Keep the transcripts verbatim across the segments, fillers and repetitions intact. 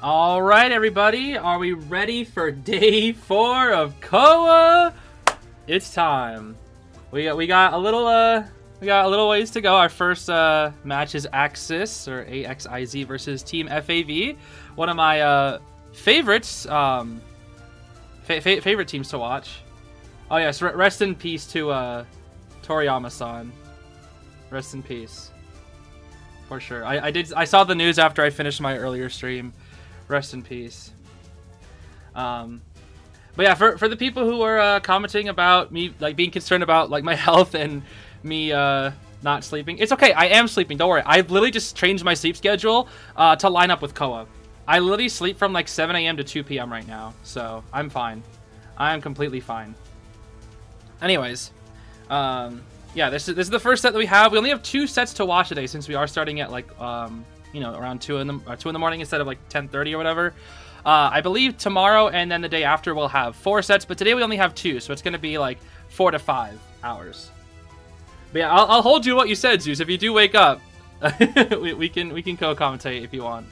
All right, everybody, are we ready for day four of C O A? It's time. We got, we got a little uh, we got a little ways to go. Our first uh, match is Axis or A X I Z versus Team F A V. One of my uh, favorites, um, fa fa favorite teams to watch. Oh yes, R rest in peace to uh, Toriyama-san. Rest in peace, for sure. I, I did. I saw the news after I finished my earlier stream. Rest in peace. Um, but yeah, for, for the people who were uh, commenting about me, like, being concerned about, like, my health and me uh, not sleeping, it's okay. I am sleeping. Don't worry. I've literally just changed my sleep schedule uh, to line up with C O A. I literally sleep from, like, seven A M to two P M right now, so I'm fine. I am completely fine. Anyways, um, yeah, this is, this is the first set that we have. We only have two sets to watch today since we are starting at, like, um... you know, around two in the or two in the morning instead of like ten thirty or whatever. Uh, I believe tomorrow and then the day after we'll have four sets, but today we only have two, so it's going to be like four to five hours. But yeah, I'll, I'll hold you what you said, Zeus. If you do wake up, we, we can we can co-commentate if you want.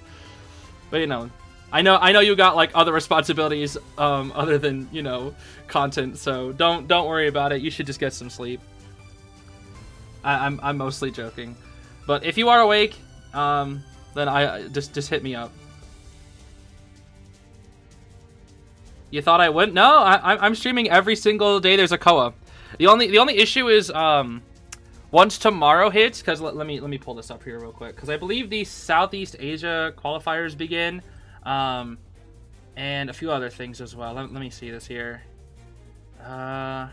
But you know, I know I know you got like other responsibilities um, other than, you know, content, so don't don't worry about it. You should just get some sleep. I, I'm I'm mostly joking, but if you are awake, Um, then I just just hit me up. You thought I wouldn't? No, I, I'm streaming every single day. There's a C O A. The only the only issue is um, once tomorrow hits, because let, let me let me pull this up here real quick, because I believe the Southeast Asia qualifiers begin, um, and a few other things as well. Let, let me see this here. Uh,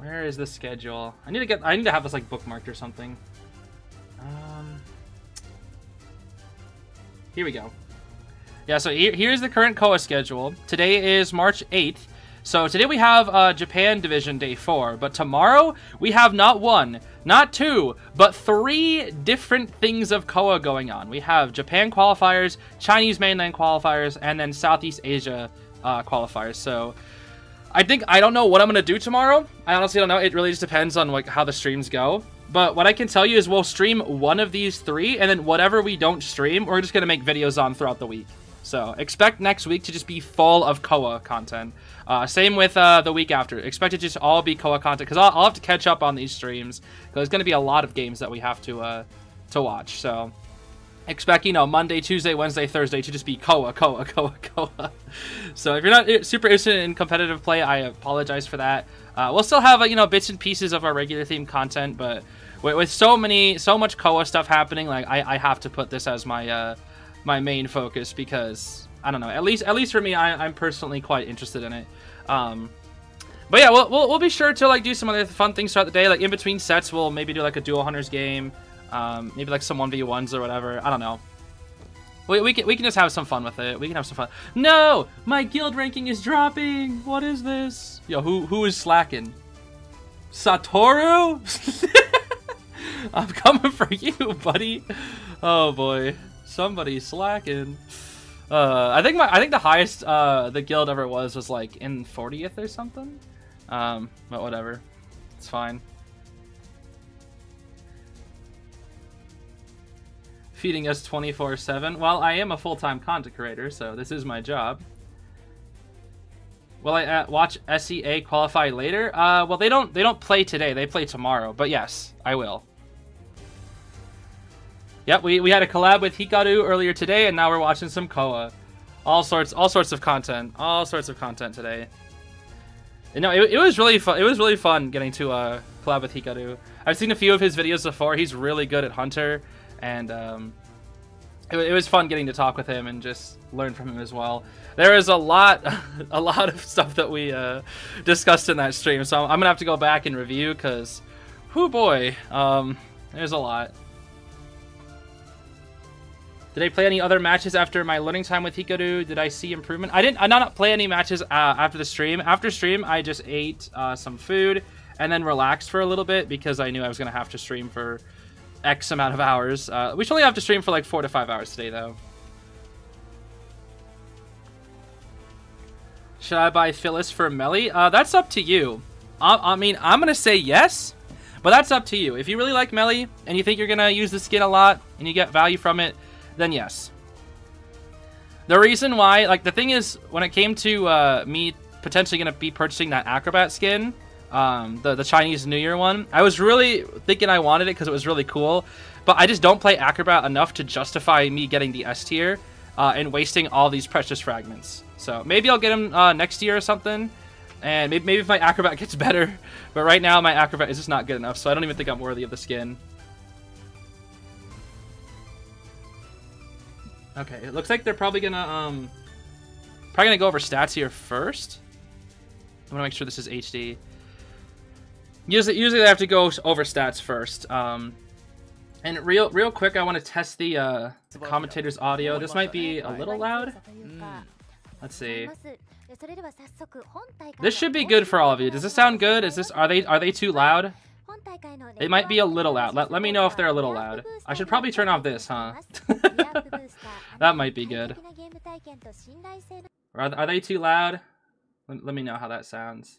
where is the schedule? I need to get I need to have this like bookmarked or something. Um. Here we go. Yeah, so here, here's the current C O A schedule. Today is March eighth. So today we have uh, Japan Division Day four. But tomorrow, we have not one, not two, but three different things of C O A going on. We have Japan qualifiers, Chinese mainland qualifiers, and then Southeast Asia uh, qualifiers. So I think, I don't know what I'm going to do tomorrow. I honestly don't know. It really just depends on like how the streams go. But what I can tell you is we'll stream one of these three, and then whatever we don't stream, we're just going to make videos on throughout the week. So expect next week to just be full of C O A content. Uh, same with uh, the week after. Expect it to just all be C O A content, because I'll, I'll have to catch up on these streams, because there's going to be a lot of games that we have to uh, to watch. So expect, you know, Monday, Tuesday, Wednesday, Thursday to just be C O A, C O A, C O A, C O A. So if you're not super interested in competitive play, I apologize for that. Uh, we'll still have, uh, you know, bits and pieces of our regular themed content, but with, with so many, so much C O A stuff happening, like I, I have to put this as my, uh, my main focus because I don't know. At least, at least for me, I, I'm personally quite interested in it. Um, but yeah, we'll, we'll we'll be sure to like do some other fun things throughout the day. Like in between sets, we'll maybe do like a Duel Hunters game, um, maybe like some one V ones or whatever. I don't know. We, we can we can just have some fun with it. We can have some fun. No, my guild ranking is dropping. What is this? Yo, who who is slacking? Satoru? I'm coming for you, buddy. Oh boy, somebody's slacking. Uh, I think my I think the highest uh, the guild ever was was like in fortieth or something. Um, but whatever, it's fine. Feeding us twenty-four seven. Well, I am a full-time content creator, so this is my job. Will I uh, watch S E A qualify later? Uh, well, they don't they don't play today. They play tomorrow. But yes, I will. Yep, we, we had a collab with Hikaru earlier today, and now we're watching some C O A. All sorts all sorts of content. All sorts of content today. You know, it, it was really fun. It was really fun getting to uh, collab with Hikaru. I've seen a few of his videos before. He's really good at Hunter. And um, it, it was fun getting to talk with him and just learn from him as well. There is a lot, a lot of stuff that we uh, discussed in that stream. So I'm, I'm gonna have to go back and review because, whoo boy, um, there's a lot. Did I play any other matches after my learning time with Hikaru? Did I see improvement? I didn't. I not play any matches uh, after the stream. After stream, I just ate uh, some food and then relaxed for a little bit because I knew I was gonna have to stream for X amount of hours. Uh, we should only have to stream for like four to five hours today, though. Should I buy Phyllis for Melly? Uh, that's up to you. I, I mean, I'm gonna say yes, but that's up to you. If you really like Melly and you think you're gonna use the skin a lot and you get value from it, then yes. The reason why, like, the thing is, when it came to uh, me potentially going to be purchasing that Acrobat skin, um, the, the Chinese New Year one, I was really thinking I wanted it because it was really cool, but I just don't play Acrobat enough to justify me getting the S tier uh, and wasting all these precious fragments. So maybe I'll get them uh, next year or something, and maybe, maybe if my Acrobat gets better, but right now my Acrobat is just not good enough, so I don't even think I'm worthy of the skin. Okay, it looks like they're probably gonna um, probably gonna go over stats here first. I want to make sure this is H D. Usually, usually they have to go over stats first. Um, and real, real quick, I want to test the uh, commentator's audio. This might be a little loud. Mm. Let's see. This should be good for all of you. Does this sound good? Is this are they are they too loud? It might be a little loud. Let, let me know if they're a little loud. I should probably turn off this, huh? That might be good. Are, are they too loud? Let, let me know how that sounds.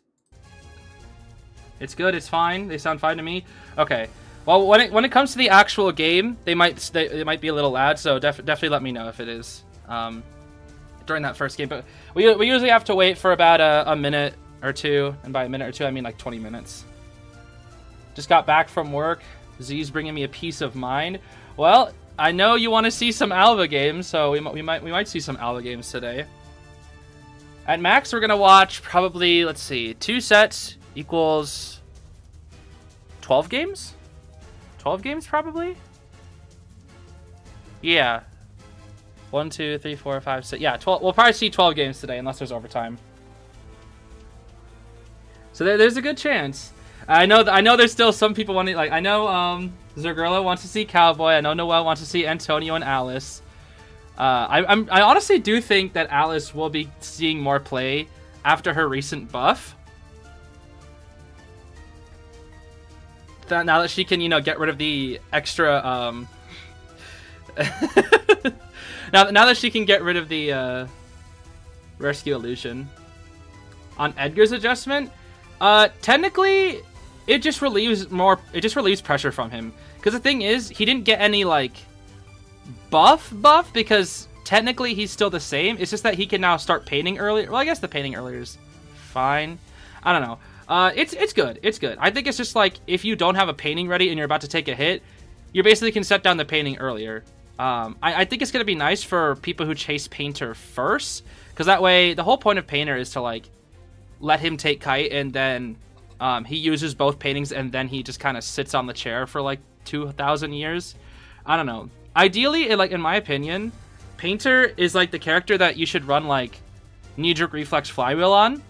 It's good. It's fine. They sound fine to me. Okay. Well, when it, when it comes to the actual game, they might they, they might be a little loud, so def, definitely let me know if it is um, during that first game. But we, we usually have to wait for about a, a minute or two, and by a minute or two, I mean like twenty minutes. Just got back from work. Z's bringing me a peace of mind. Well, I know you want to see some Alva games, so we, we might we might see some Alva games today. At max, we're gonna watch probably, let's see, two sets equals twelve games. Twelve games probably. Yeah. One, two, three, four, five, six. Yeah, twelve. We'll probably see twelve games today, unless there's overtime. So there, there's a good chance. I know, th I know. There's still some people wanting. Like I know, um, Zergurla wants to see Cowboy. I know Noelle wants to see Antonio and Alice. Uh, I, I'm, I honestly do think that Alice will be seeing more play after her recent buff. That now that she can, you know, get rid of the extra. Um... now, now that she can get rid of the uh, rescue illusion on Edgar's adjustment. Uh, technically. It just relieves more. It just relieves pressure from him. Because the thing is, he didn't get any like buff buff because technically he's still the same. It's just that he can now start painting earlier. Well, I guess the painting earlier is fine. I don't know. Uh, it's it's good. It's good. I think it's just like if you don't have a painting ready and you're about to take a hit, you basically can set down the painting earlier. Um, I, I think it's gonna be nice for people who chase painter first, because that way the whole point of painter is to like let him take kite and then. Um, he uses both paintings and then he just kind of sits on the chair for like two thousand years. I don't know. Ideally, it, like in my opinion, Painter is like the character that you should run like Knee Jerk Reflex Flywheel on.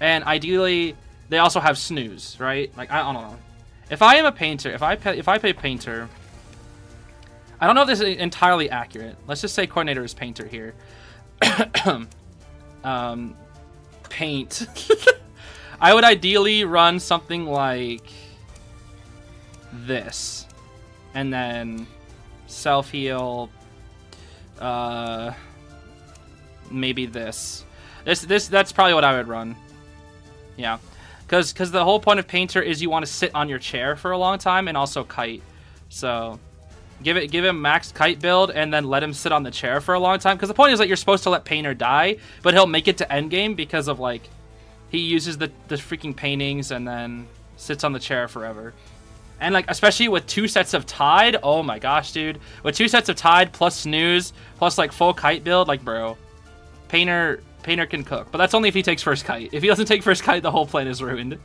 And ideally, they also have Snooze, right? Like, I, I don't know. If I am a Painter, if I, pay, if I pay Painter, I don't know if this is entirely accurate. Let's just say Coordinator is Painter here. um, paint. I would ideally run something like this, and then self-heal, uh, maybe this. This, this, that's probably what I would run. Yeah, because because the whole point of Painter is you want to sit on your chair for a long time and also kite. So give it, give him max kite build, and then let him sit on the chair for a long time. Because the point is that you're supposed to let Painter die, but he'll make it to endgame because of like. He uses the, the freaking paintings and then sits on the chair forever. And, like, especially with two sets of Tide. Oh, my gosh, dude. With two sets of Tide plus Snooze plus, like, full kite build. Like, bro. Painter Painter can cook. But that's only if he takes first kite. If he doesn't take first kite, the whole plan is ruined.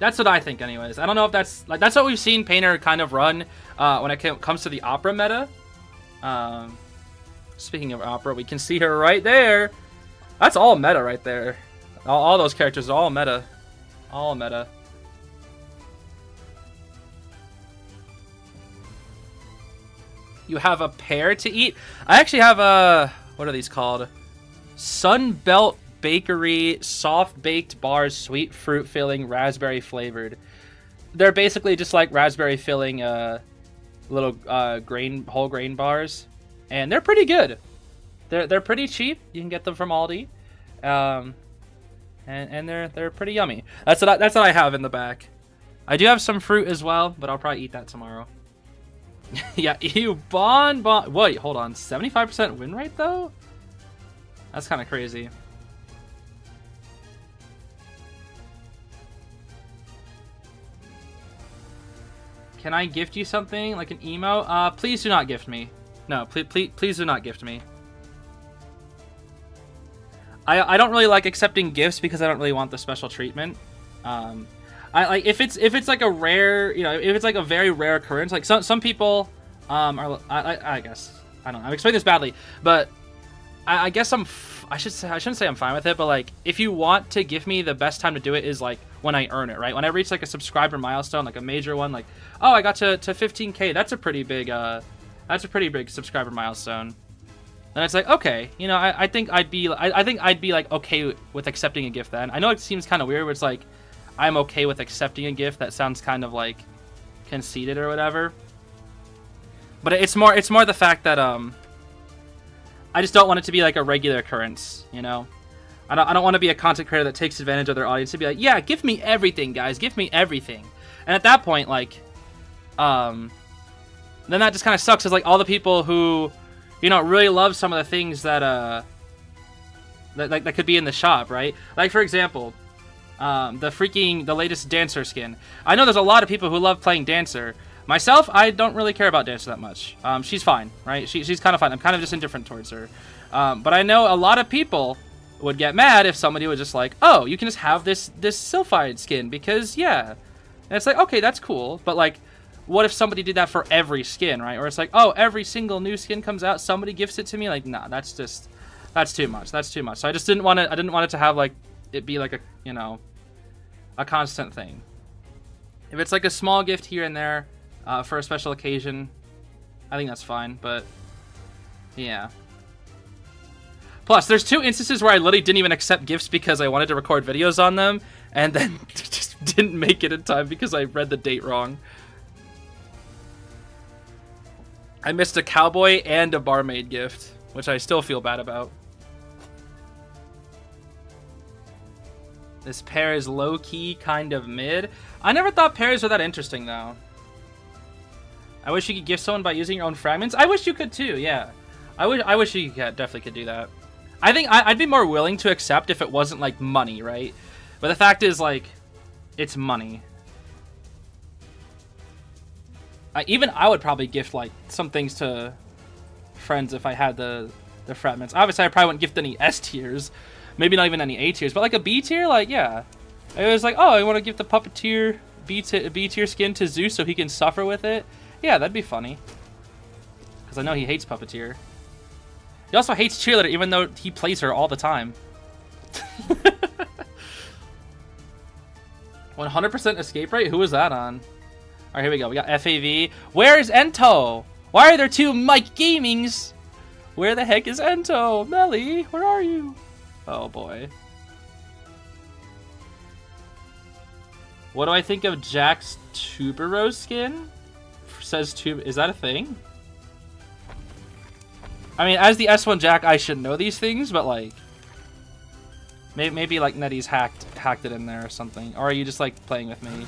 That's what I think, anyways. I don't know if that's... Like, that's what we've seen Painter kind of run uh, when it comes to the Opera meta. Um... Speaking of Opera, we can see her right there. That's all meta right there. All, all those characters are all meta. All meta. You have a pear to eat? I actually have a... What are these called? Sunbelt Bakery Soft Baked Bars Sweet Fruit Filling Raspberry Flavored. They're basically just like raspberry filling uh, little uh, grain whole grain bars. And they're pretty good. They're they're pretty cheap. You can get them from Aldi, um, and and they're they're pretty yummy. That's what I, that's what I have in the back. I do have some fruit as well, but I'll probably eat that tomorrow. Yeah, ew, Bonbon. Wait, hold on. seventy-five percent win rate, though? That's kind of crazy. Can I gift you something? Like an emo? Uh, please do not gift me. No, please, please, please do not gift me. I, I don't really like accepting gifts because I don't really want the special treatment. Um, I like if it's if it's like a rare, you know, if it's like a very rare occurrence. Like some some people, um, are I, I, I guess I don't know. I'm explaining this badly, but I, I guess I'm f I should say I shouldn't say I'm fine with it. But like, if you want to give me, the best time to do it is like when I earn it, right? When I reach like a subscriber milestone, like a major one, like oh I got to to fifteen K. That's a pretty big uh, that's a pretty big subscriber milestone. And it's like, okay, you know, I, I think I'd be, I, I think I'd be like, okay with accepting a gift then. I know it seems kind of weird, but it's like, I'm okay with accepting a gift. That sounds kind of like conceited or whatever. But it's more, it's more the fact that, um, I just don't want it to be like a regular occurrence, you know? I don't, I don't want to be a content creator that takes advantage of their audience to be like, yeah, give me everything, guys, give me everything. And at that point, like, um, then that just kind of sucks. It's like all the people who, you know, really love some of the things that uh that like that could be in the shop, right? Like for example, um, the freaking the latest Dancer skin. I know there's a lot of people who love playing Dancer. Myself, I don't really care about Dancer that much. Um, she's fine, right? She, she's kind of fine. I'm kind of just indifferent towards her. Um, but I know a lot of people would get mad if somebody was just like, "Oh, you can just have this this Sylphide skin because yeah," and it's like, okay, that's cool, but like. What if somebody did that for every skin, right? Or it's like, oh, every single new skin comes out, somebody gifts it to me. Like, nah, that's just, that's too much. That's too much. So I just didn't want it. I didn't want it to have like, it be like a, you know, a constant thing. If it's like a small gift here and there uh, for a special occasion, I think that's fine. But yeah. Plus, there's two instances where I literally didn't even accept gifts because I wanted to record videos on them, and then just didn't make it in time because I read the date wrong. I missed a cowboy and a barmaid gift, which I still feel bad about. This pair is low-key, kind of mid. I never thought pairs were that interesting, though. I wish you could gift someone by using your own fragments. I wish you could, too, yeah. I wish, I wish you could, yeah, definitely could do that. I think I, I'd be more willing to accept if it wasn't, like, money, right? But the fact is, like, it's money. I, even I would probably gift, like, some things to friends if I had the, the fragments. Obviously, I probably wouldn't gift any S tiers. Maybe not even any A tiers. But, like, a B tier? Like, yeah. It was like, oh, I want to give the puppeteer B, B tier skin to Zeus so he can suffer with it. Yeah, that'd be funny. Because I know he hates puppeteer. He also hates cheerleader, even though he plays her all the time. one hundred percent escape rate? Who was that on? All right, here we go. We got F A V. Where's Ento? Why are there two Mike Gamings? Where the heck is Ento? Melly, where are you? Oh, boy. What do I think of Jack's tuberose skin? Says tube. Is that a thing? I mean, as the S one Jack, I should know these things, but, like... Maybe, maybe like, Nettie's hacked, hacked it in there or something. Or are you just, like, playing with me?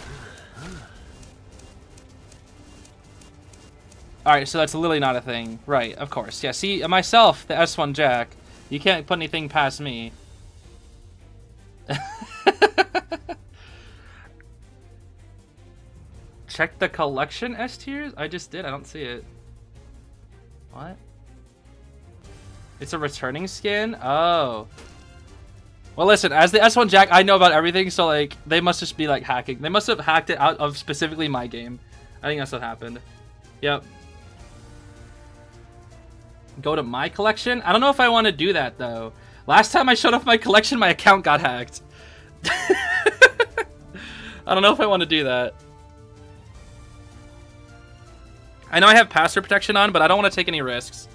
Alright, so that's literally not a thing. Right, of course. Yeah, see, myself, the S one Jack, you can't put anything past me. Check the collection S tiers? I just did, I don't see it. What? It's a returning skin? Oh. Well, listen, as the S one Jack, I know about everything, so, like, they must just be, like, hacking. They must have hacked it out of specifically my game. I think that's what happened. Yep. Go to my collection? I don't know if I want to do that, though. Last time I showed off my collection, my account got hacked. I don't know if I want to do that. I know I have password protection on, but I don't want to take any risks.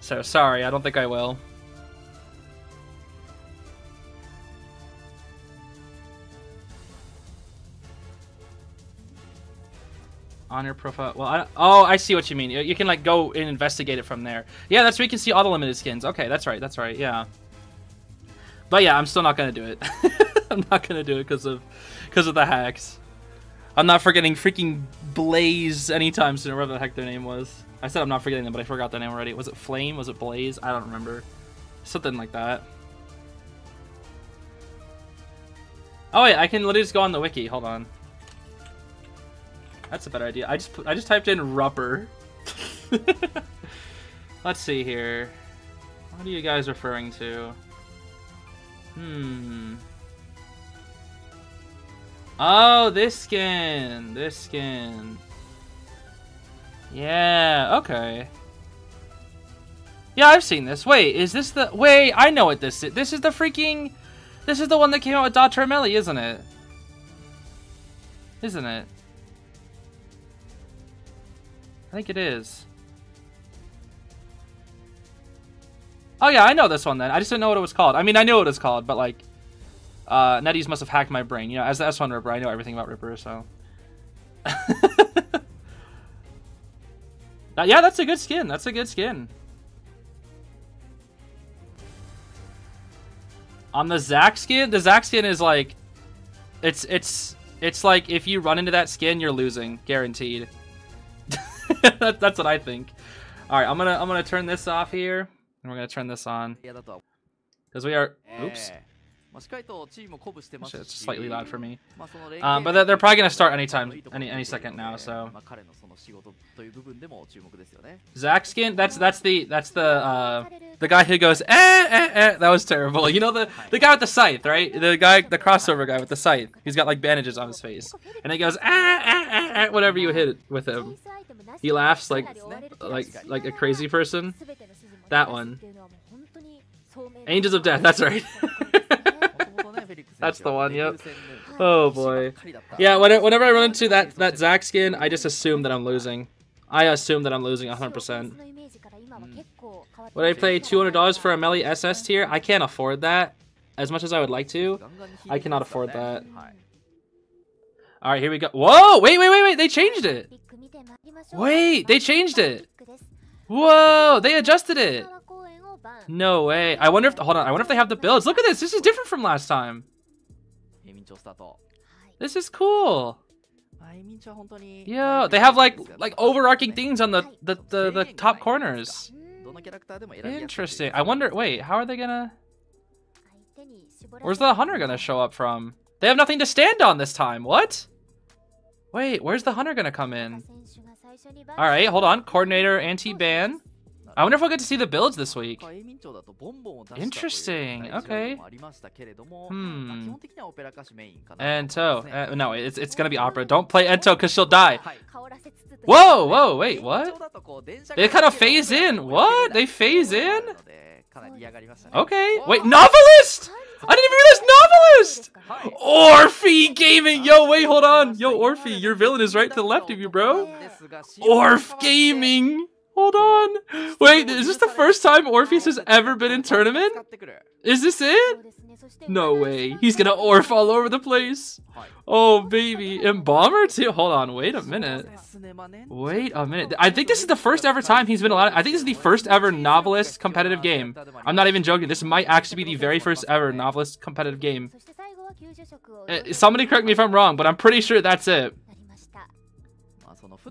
So, sorry, I don't think I will. On your profile. Well, I, oh, I see what you mean. You, you can, like, go and investigate it from there. Yeah, that's where you can see all the limited skins. Okay, that's right. That's right. Yeah. But, yeah, I'm still not going to do it. I'm not going to do it because of, because of the hacks. I'm not forgetting freaking Blaze anytime soon, whatever the heck their name was. I said I'm not forgetting them, but I forgot their name already. Was it Flame? Was it Blaze? I don't remember. Something like that. Oh wait, I can literally just go on the wiki. Hold on. That's a better idea. I just put, I just typed in Rupper. Let's see here. What are you guys referring to? Hmm. Oh, this skin. This skin. Yeah, okay. Yeah, I've seen this. Wait, is this the... Wait, I know what this is. This is the freaking... This is the one that came out with Doctor Melly, isn't it? Isn't it? I think it is. Oh yeah, I know this one then. I just didn't know what it was called. I mean, I knew what it was called, but like... Uh, Netties must have hacked my brain. You know, as the S one Ripper, I know everything about Ripper, so... uh, yeah, that's a good skin. That's a good skin. On the Zac skin, the Zac skin is like... It's, it's, it's like if you run into that skin, you're losing. Guaranteed. that, that's what I think. Alright, I'm gonna, I'm gonna turn this off here. And we're gonna turn this on. Because we are... Oops. Shit, it's slightly loud for me. Um, but they're, they're probably gonna start anytime, any any second now. So Zac skin, that's that's the that's the uh, the guy who goes eh, eh, eh. That was terrible. You know the the guy with the scythe, right? The guy, the crossover guy with the scythe. He's got like bandages on his face, and he goes eh, eh, eh, eh, whatever you hit with him. He laughs like like like a crazy person. That one. Angels of Death. That's right. That's the one, yep. Oh boy. Yeah, whenever I run into that, that Zac skin, I just assume that I'm losing. I assume that I'm losing one hundred percent. Mm. Would I play two hundred dollars for a Melly S S tier? I can't afford that. As much as I would like to, I cannot afford that. Alright, here we go. Whoa! Wait, wait, wait, wait! They changed it! Wait! They changed it! Whoa! They adjusted it! No way. I wonder if... Hold on. I wonder if they have the builds. Look at this. This is different from last time. This is cool. Yo, they have like like overarching things on the, the, the, the top corners. Interesting. I wonder... Wait, how are they gonna... Where's the hunter gonna show up from? They have nothing to stand on this time. What? Wait, where's the hunter gonna come in? Alright, hold on. Coordinator, anti-ban. I wonder if we'll get to see the builds this week. Interesting. Okay. Hmm. Ento. Uh, no, it's, it's going to be Opera. Don't play Ento because she'll die. Whoa, whoa, wait, what? They kind of phase in. What? They phase in? Okay. Wait, Novelist! I didn't even realize Novelist! Orphe Gaming! Yo, wait, hold on. Yo, Orphe, your villain is right to the left of you, bro. Orphe Gaming! Hold on! Wait, is this the first time Orpheus has ever been in tournament? Is this it? No way. He's gonna Orph all over the place. Oh, baby. Embalmer too? Hold on, wait a minute. Wait a minute. I think this is the first ever time he's been allowed... I think this is the first ever Novelist competitive game. I'm not even joking. This might actually be the very first ever Novelist competitive game. Uh, somebody correct me if I'm wrong, but I'm pretty sure that's it.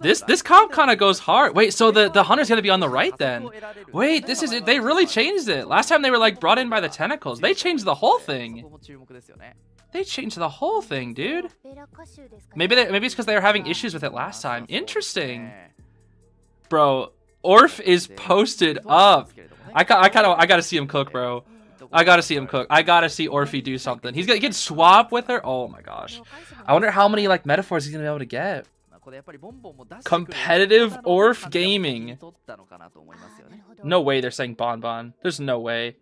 This this comp kind of goes hard. Wait, so the, the hunter's going to be on the right then. Wait, this is it. They really changed it. Last time they were like brought in by the tentacles. They changed the whole thing. They changed the whole thing, dude. Maybe they, maybe it's because they were having issues with it last time. Interesting. Bro, Orph is posted up. I, I kind of I got to see him cook, bro. I gotta see him cook. I gotta see Orphe do something. He's gonna get swap with her. Oh my gosh. I wonder how many like metaphors he's going to be able to get. Competitive Orph Gaming. No way they're saying Bonbon. There's no way.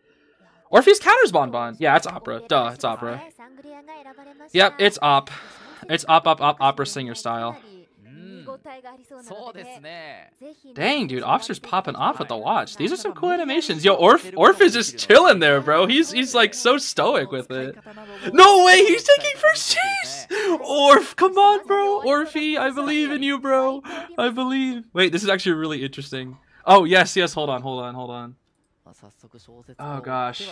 Orpheus counters Bonbon. Yeah, it's Opera. Duh, it's Opera. Yep, it's Op. It's Op, Op, Op, Opera Singer style. Mm. Dang, dude. Officer's popping off with the watch. These are some cool animations. Yo, Orph, Orph is just chilling there, bro. He's, he's like so stoic with it. No way! He's taking first chase! Orph, come on, bro. Orphe, I believe in you, bro. I believe. Wait, this is actually really interesting. Oh, yes, yes. Hold on, hold on, hold on. Oh, gosh.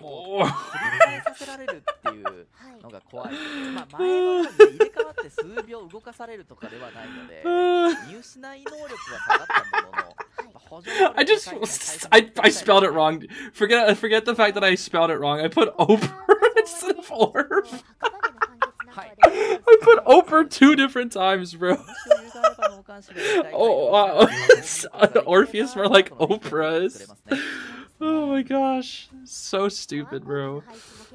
もう説明させられるっていうのが怖い。まあ前は入れ替わって数秒動かされるとかではないので、見失い能力は下がったものの。I just I I spelled it wrong. Forget forget the fact that I spelled it wrong. I put over instead of orb. I put over two different times, bro. Oh, uh, Orpheus more like Oprah's. Oh my gosh, so stupid, bro.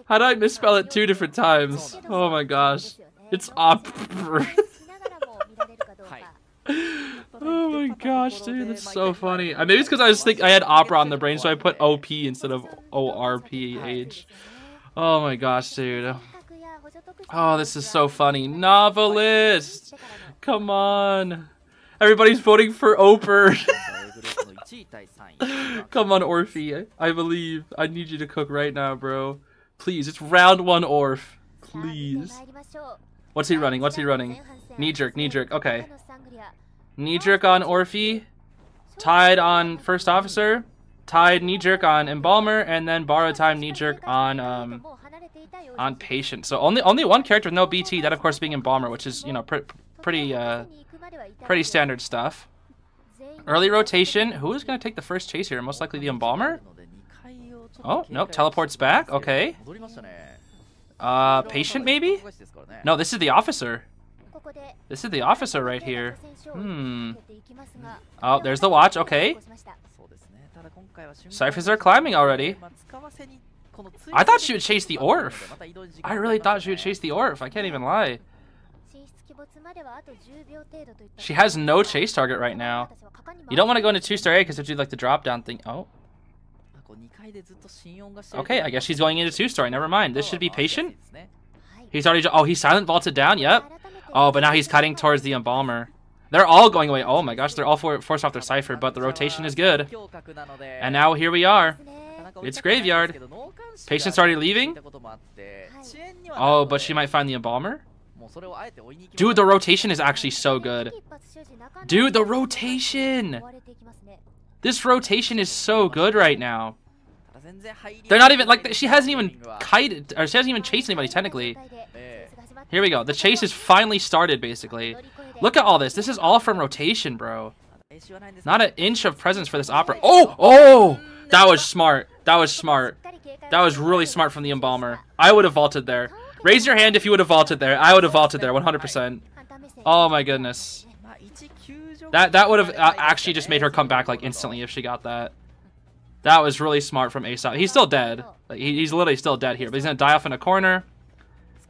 How did I misspell it two different times? Oh my gosh, it's Opera. Oh my gosh, dude, that's so funny. Maybe it's because I was think I had opera on the brain, so I put O P instead of O R P H. Oh my gosh, dude. Oh, this is so funny. Novelist! Come on. Everybody's voting for Oprah. Come on, Orphe. I believe. I need you to cook right now, bro. Please. It's round one, Orph. Please. What's he running? What's he running? Knee jerk, knee jerk. Okay. Knee jerk on Orphe. Tied on First Officer. Tied knee jerk on Embalmer. And then Borrow Time knee jerk on... um. on Patient. So only only one character with no B T, that of course being Embalmer, which is, you know, pr pretty uh, pretty standard stuff. Early rotation. Who is going to take the first chase here? Most likely the Embalmer? Oh, nope. Teleports back. Okay. Uh, Patient maybe? No, this is the Officer. This is the Officer right here. Hmm. Oh, there's the Watch. Okay. Cyphers are climbing already. I thought she would chase the Orph. I really thought she would chase the Orph. I can't even lie. She has no chase target right now. You don't want to go into two-star A because if you like the drop-down thing. Oh. Okay, I guess she's going into two-star. Never mind. This should be Patient. He's already... Oh, he's silent vaulted down. Yep. Oh, but now he's cutting towards the Embalmer. They're all going away. Oh my gosh, they're all for forced off their Cypher, but the rotation is good. And now here we are. It's Graveyard. Patient's already leaving. Oh, but she might find the Embalmer. Dude, the rotation is actually so good. Dude, the rotation! This rotation is so good right now. They're not even, like, she hasn't even kited, or she hasn't even chased anybody, technically. Here we go. The chase is finally started, basically. Look at all this. This is all from rotation, bro. Not an inch of presence for this Opera. Oh! Oh! That was smart. That was smart. That was really smart from the Embalmer. I would have vaulted there. Raise your hand if you would have vaulted there. I would have vaulted there, one hundred percent. Oh my goodness. That that would have actually just made her come back like instantly if she got that. That was really smart from Aesop. He's still dead. Like, he, he's literally still dead here, but he's gonna die off in a corner.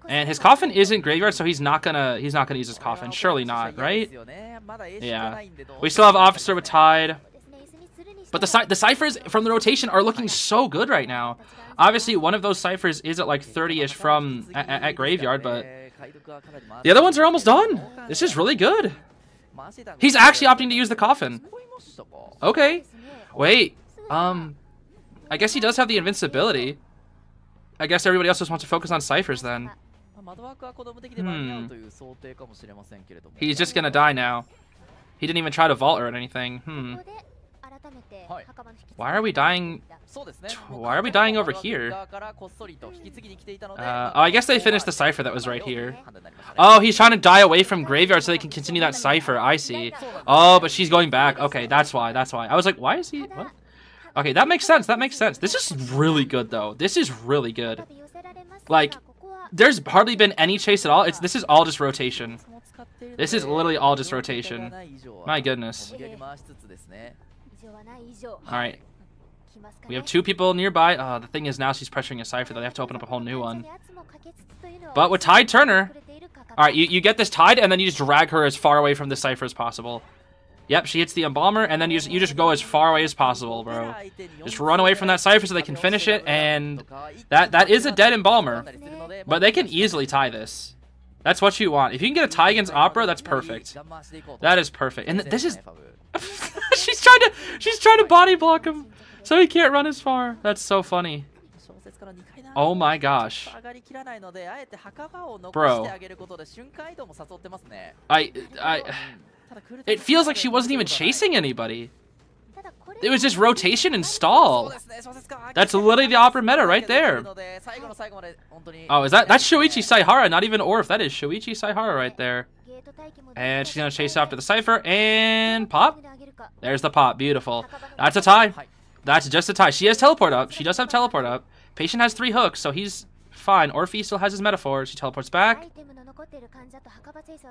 And his coffin isn't Graveyard, so he's not gonna he's not gonna use his coffin. Surely not, right? Yeah. We still have Officer with Tide. But the the ciphers from the rotation are looking so good right now. Obviously, one of those ciphers is at like thirty-ish from at, at Graveyard, but the other ones are almost done. This is really good. He's actually opting to use the coffin. Okay. Wait. Um, I guess he does have the invincibility. I guess everybody else just wants to focus on ciphers then. Hmm. He's just gonna die now. He didn't even try to vault or anything. Hmm. Why are we dying? Why are we dying over here? Uh, oh, I guess they finished the cipher that was right here. Oh, he's trying to die away from Graveyard so they can continue that cipher. I see. Oh, but she's going back. Okay, that's why. That's why. I was like, why is he? What? Okay, that makes sense. That makes sense. This is really good, though. This is really good. Like, there's hardly been any chase at all. It's this is all just rotation. This is literally all just rotation. My goodness. Alright. We have two people nearby. Uh, the thing is now she's pressuring a cipher, though. They have to open up a whole new one. But with Tide Turner... Alright, you, you get this Tide, and then you just drag her as far away from the cipher as possible. Yep, she hits the Embalmer, and then you just, you just go as far away as possible, bro. Just run away from that cipher so they can finish it, and... That, that is a dead Embalmer. But they can easily tie this. That's what you want. If you can get a tie against Opera, that's perfect. That is perfect. And this is... she's trying to she's trying to body block him so he can't run as far. That's so funny. Oh my gosh. Bro. I I it feels like she wasn't even chasing anybody. It was just rotation and stall. That's literally the opera meta right there. Oh, is that that's Shuichi Saihara, not even Orph. That is Shuichi Saihara right there. And she's gonna chase after the Cypher and pop. There's the pop. Beautiful. That's a tie. That's just a tie. She has teleport up. She does have teleport up. Patient has three hooks, so he's fine. Orpheus still has his metaphor. She teleports back.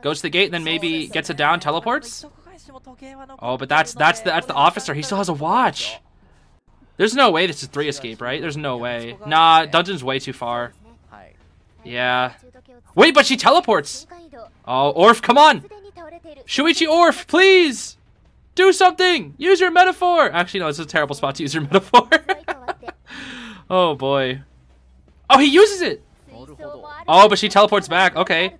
Goes to the gate, and then maybe gets it down, teleports. Oh, but that's that's the, that's the officer. He still has a watch. There's no way this is three escape, right? There's no way. Nah, dungeon's way too far. Yeah. Wait, but she teleports. Oh, Orph, come on. Shuichi Orph, please. Do something. Use your metaphor. Actually, no, this is a terrible spot to use your metaphor. Oh, boy. Oh, he uses it. Oh, but she teleports back. Okay.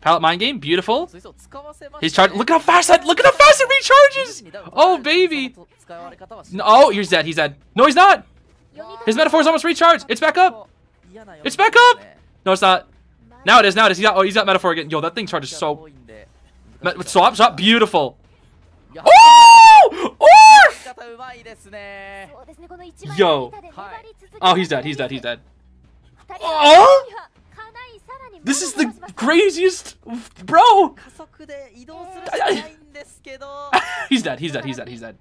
Palette Mind Game, beautiful. He's charged. Look at how fast that. Look at how fast it recharges. Oh, baby. Oh, he's dead. He's dead. No, he's not. His metaphor is almost recharged. It's back up. It's back up. No, it's not. Now it is. Now it is. He's got, oh, he's got metaphor again. Yo, that thing charges so. Swap, swap. Beautiful. Oh! Orph! Yo. Oh, he's dead. He's dead. He's dead. Oh! This is the craziest, bro. He's dead. He's dead. He's dead. He's dead.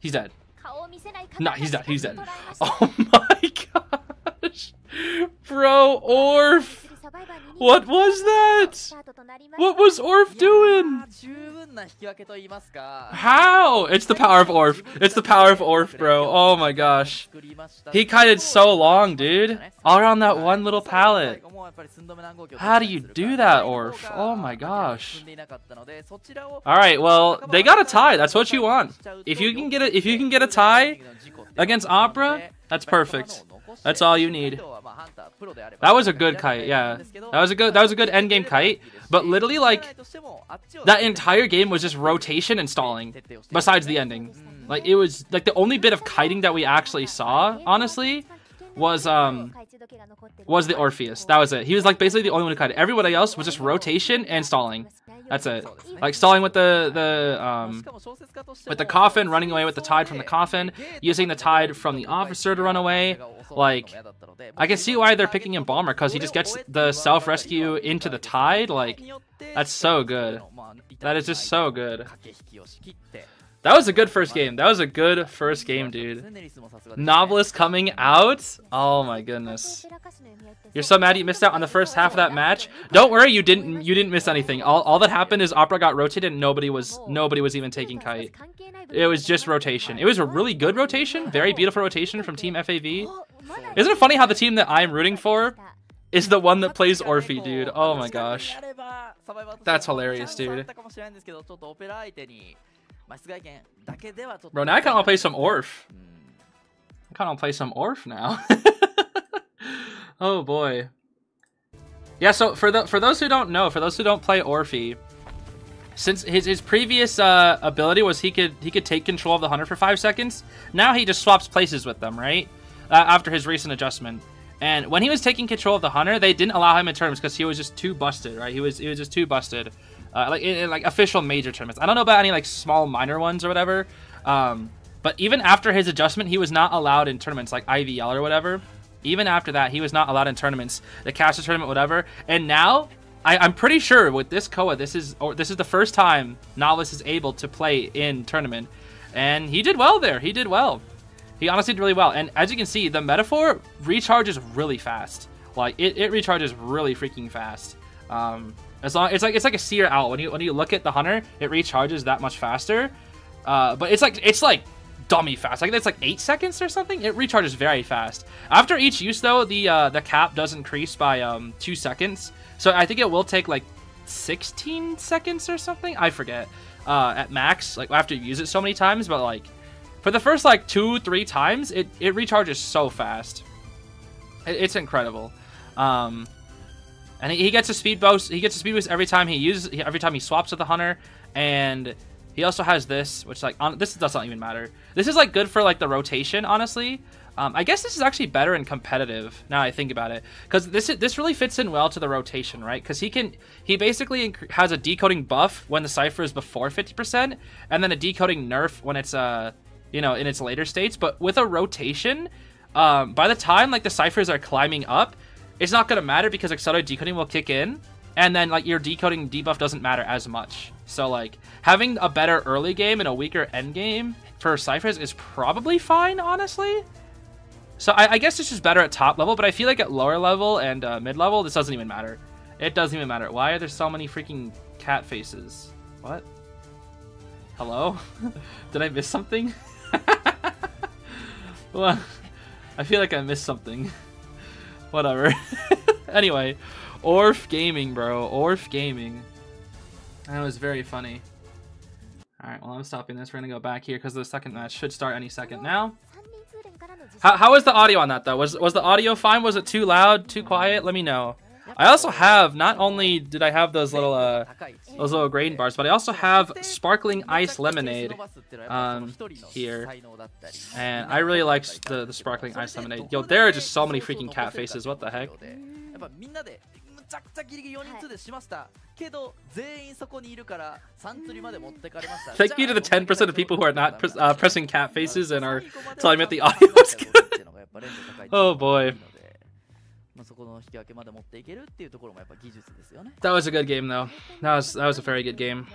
He's dead. Nah, he's dead. He's dead. Oh my gosh, bro, Orph. What was that? What was Orph doing? How? It's the power of Orph. It's the power of Orph, bro. Oh my gosh. He kited so long, dude. All around that one little palette. How do you do that, Orph? Oh my gosh. Alright, well, they got a tie. That's what you want. If you can get a, if you can get a tie against Opera, that's perfect. That's all you need. That was a good kite, yeah. That was a good that was a good end game kite. But literally, like, that entire game was just rotation and stalling. Besides the ending. Like, it was like the only bit of kiting that we actually saw, honestly, was um was the Orpheus. That was it. He was like basically the only one who kited. Everybody else was just rotation and stalling. That's it. Like stalling with the the um with the coffin, running away with the tide from the coffin, using the tide from the officer to run away. Like, I can see why they're picking Embalmer, because he just gets the self-rescue into the tide. Like, that's so good. That is just so good. That was a good first game. That was a good first game, dude. Novelist coming out? Oh my goodness. You're so mad you missed out on the first half of that match. Don't worry, you didn't you didn't miss anything. All all that happened is Opera got rotated and nobody was nobody was even taking kite. It was just rotation. It was a really good rotation, very beautiful rotation from Team F A V. Isn't it funny how the team that I'm rooting for is the one that plays Orphe, dude? Oh my gosh. That's hilarious, dude. Bro, now I kinda wanna play some Orph. I kinda wanna play some Orph now. Oh boy. Yeah, so for the for those who don't know, for those who don't play Orphe, since his his previous uh, ability was he could he could take control of the hunter for five seconds, now he just swaps places with them, right? Uh, after his recent adjustment. And when he was taking control of the hunter, they didn't allow him in tournaments because he was just too busted, right? He was he was just too busted. Uh, like in, in like official major tournaments. I don't know about any like small minor ones or whatever. Um, but even after his adjustment, he was not allowed in tournaments like I V L or whatever. Even after that, he was not allowed in tournaments, the caster tournament, whatever. And now, I, I'm pretty sure with this C O A, this is or this is the first time Novelist is able to play in tournament, and he did well there. He did well. He honestly did really well. And as you can see, the metaphor recharges really fast. Like it, it recharges really freaking fast. Um, As long it's like it's like a Seer owl. When you when you look at the hunter, it recharges that much faster. Uh, but it's like it's like dummy fast. Like it's like eight seconds or something. It recharges very fast. After each use though, the uh, the cap does increase by um, two seconds. So I think it will take like sixteen seconds or something. I forget uh, at max. Like after you use it so many times, but like for the first like two three times, it it recharges so fast. It, it's incredible. Um, And he gets a speed boost. He gets a speed boost every time he uses, every time he swaps with the hunter. And he also has this, which like on, this does not even matter. This is like good for like the rotation, honestly. Um, I guess this is actually better in competitive, now I think about it, because this this really fits in well to the rotation, right? Because he can he basically has a decoding buff when the cipher is before fifty percent, and then a decoding nerf when it's uh you know in its later states. But with a rotation, um, by the time like the ciphers are climbing up, it's not gonna matter because accelerated decoding will kick in, and then like your decoding debuff doesn't matter as much. So like having a better early game and a weaker end game for ciphers is probably fine, honestly. So I, I guess this is better at top level, but I feel like at lower level and uh, mid level, this doesn't even matter. It doesn't even matter. Why are there so many freaking cat faces? What? Hello? Did I miss something? Well, I feel like I missed something. Whatever. Anyway, Orph Gaming, bro. Orph Gaming. That was very funny. All right, well, I'm stopping this. We're gonna go back here because the second match should start any second now. How, how was the audio on that though? Was was the audio fine? Was it too loud? Too quiet? Let me know. I also have, not only did I have those little uh, those little grain bars, but I also have sparkling ice lemonade um, here, and I really liked the the sparkling ice lemonade. Yo, there are just so many freaking cat faces. What the heck? Thank you to the ten percent of people who are not pres uh, pressing cat faces and are telling me that the audio was good. Oh boy. That was a good game though. That was, that was a very good game.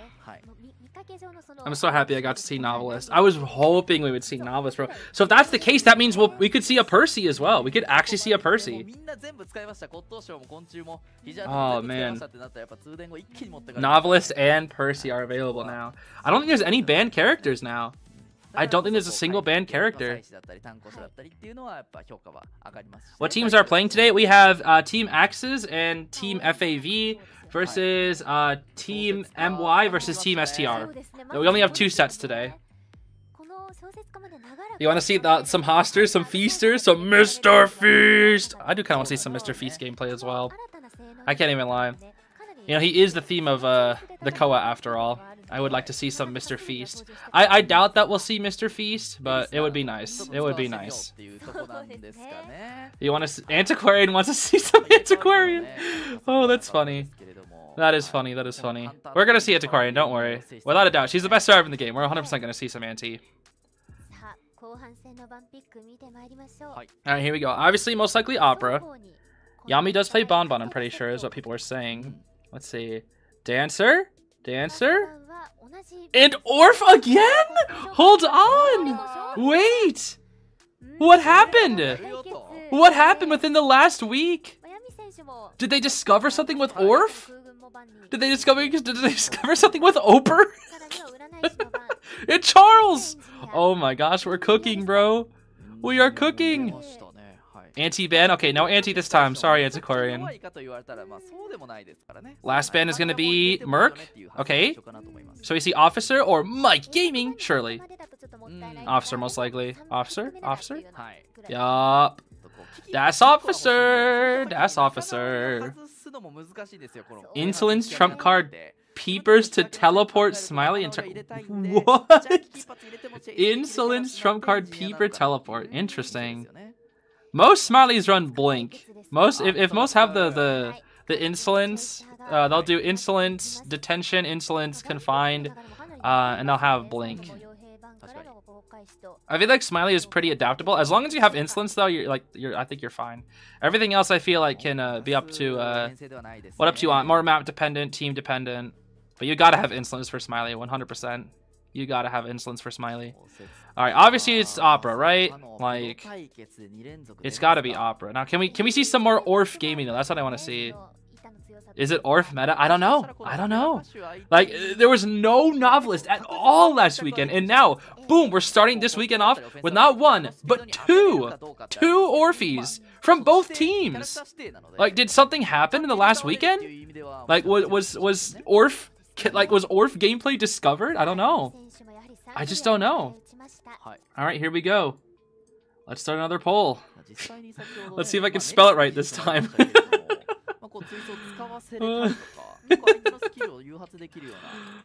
I'm so happy I got to see Novelist. I was hoping we would see Novelist, bro. So if that's the case, that means we'll, we could see a Percy as well. We could actually see a Percy. Oh, man. Novelist and Percy are available now. I don't think there's any banned characters now. I don't think there's a single banned character. What teams are playing today? We have uh, Team Axes and Team F A V versus uh, Team M Y versus Team S T R. We only have two sets today. You want to see the, some Hosters, some Feasters, some Mister Feast? I do kind of want to see some Mister Feast gameplay as well. I can't even lie. You know, he is the theme of uh, the C O A after all. I would like to see some Mister Feast. I, I doubt that we'll see Mister Feast, but it would be nice. It would be nice. You want to? Antiquarian wants to see some Antiquarian. Oh, that's funny. That is funny. That is funny. We're going to see Antiquarian, don't worry. Without a doubt, she's the best server in the game. We're one hundred percent going to see some Anti. Alright, here we go. Obviously, most likely Opera. Yami does play Bonbon, I'm pretty sure, is what people are saying. Let's see. Dancer? Dancer? And Orph again? Hold on! Wait! What happened? What happened within the last week? Did they discover something with Orph? Did they discover, did they discover something with Oper? And Charles! Oh my gosh, we're cooking, bro. We are cooking. Anti-ban? Okay, no anti this time. Sorry, Antiquarian. Last ban is going to be Merc. Okay. So we see Officer or Mike Gaming, surely. Mm. Officer, most likely. Officer? Officer? Yup. That's Officer. That's Officer. Insolence, trump card, peepers to teleport, smiley, and... What? Insolence, trump card, peeper, teleport. Interesting. Most smileys run Blink. Most if, if most have the the the insolence, uh, they'll do insolence, detention, insolence, confined, uh, and they'll have Blink. I feel like smiley is pretty adaptable. As long as you have insolence, though, you're like you're. I think you're fine. Everything else, I feel like can uh, be up to uh, what up to you want. More map dependent, team dependent, but you gotta have insolence for smiley, one hundred percent. You gotta have insolence for smiley. All right, obviously it's Opera, right? Like, it's gotta be Opera. Now, can we can we see some more Orph gaming though? That's what I want to see. Is it Orph meta? I don't know. I don't know. Like, there was no Novelist at all last weekend, and now, boom, we're starting this weekend off with not one but two, two Orphies from both teams. Like, did something happen in the last weekend? Like, was was was Orph like was Orph gameplay discovered? I don't know. I just don't know. Alright, here we go. Let's start another poll. Let's see if I can spell it right this time. uh,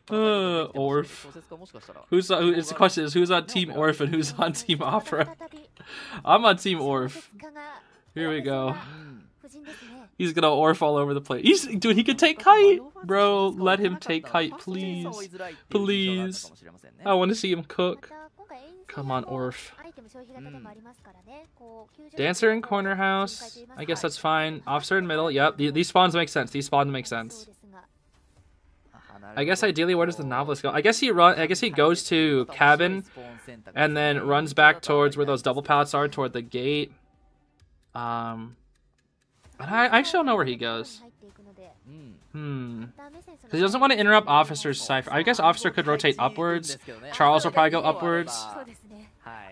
uh, Orph. Who's on, who, it's the question is, who's on Team Orph and who's on Team Opera? I'm on Team Orph. Here we go. He's gonna Orph all over the place. He's, dude, he could take Kite! Bro, let him take Kite, please. Please. I want to see him cook. Come on, Orph. Mm. Dancer in corner house. I guess that's fine. Officer in middle. Yep, these spawns make sense. These spawns make sense. I guess ideally, where does the novelist go? I guess he run. I guess he goes to cabin, and then runs back towards where those double pallets are, toward the gate. Um, but I, I actually don't know where he goes. Hmm. He doesn't want to interrupt Officer's cipher. I guess Officer could rotate upwards. Charles will probably go upwards.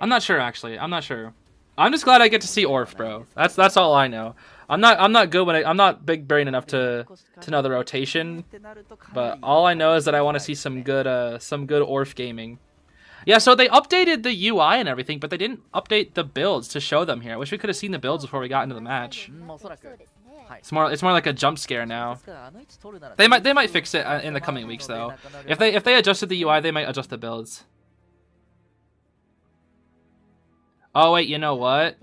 I'm not sure actually. I'm not sure. I'm just glad I get to see Orph, bro. That's that's all I know. I'm not I'm not good when I, I'm not big brain enough to to know the rotation, but all I know is that I want to see some good uh some good Orph gaming. Yeah, so they updated the U I and everything, but they didn't update the builds to show them here. I wish we could have seen the builds before we got into the match. It's more it's more like a jump scare now. They might they might fix it in the coming weeks though. If they if they adjusted the U I, they might adjust the builds. Oh wait, you know what?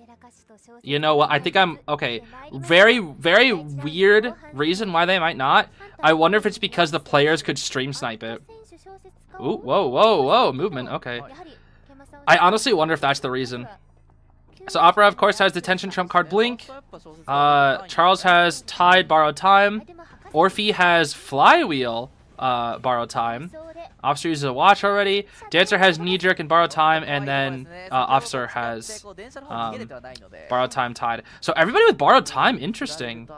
You know what? I think I'm okay. Very, very weird reason why they might not. I wonder if it's because the players could stream snipe it. Ooh, whoa, whoa, whoa, movement. Okay. I honestly wonder if that's the reason. So Opera, of course, has detention trump card Blink. Uh, Charles has Tide Borrowed Time. Orphe has Flywheel uh, Borrowed Time. Officer uses a watch already. Dancer has Knee Jerk and Borrow Time, and then uh, Officer has um, Borrow Time Tied. So everybody with Borrow Time, interesting,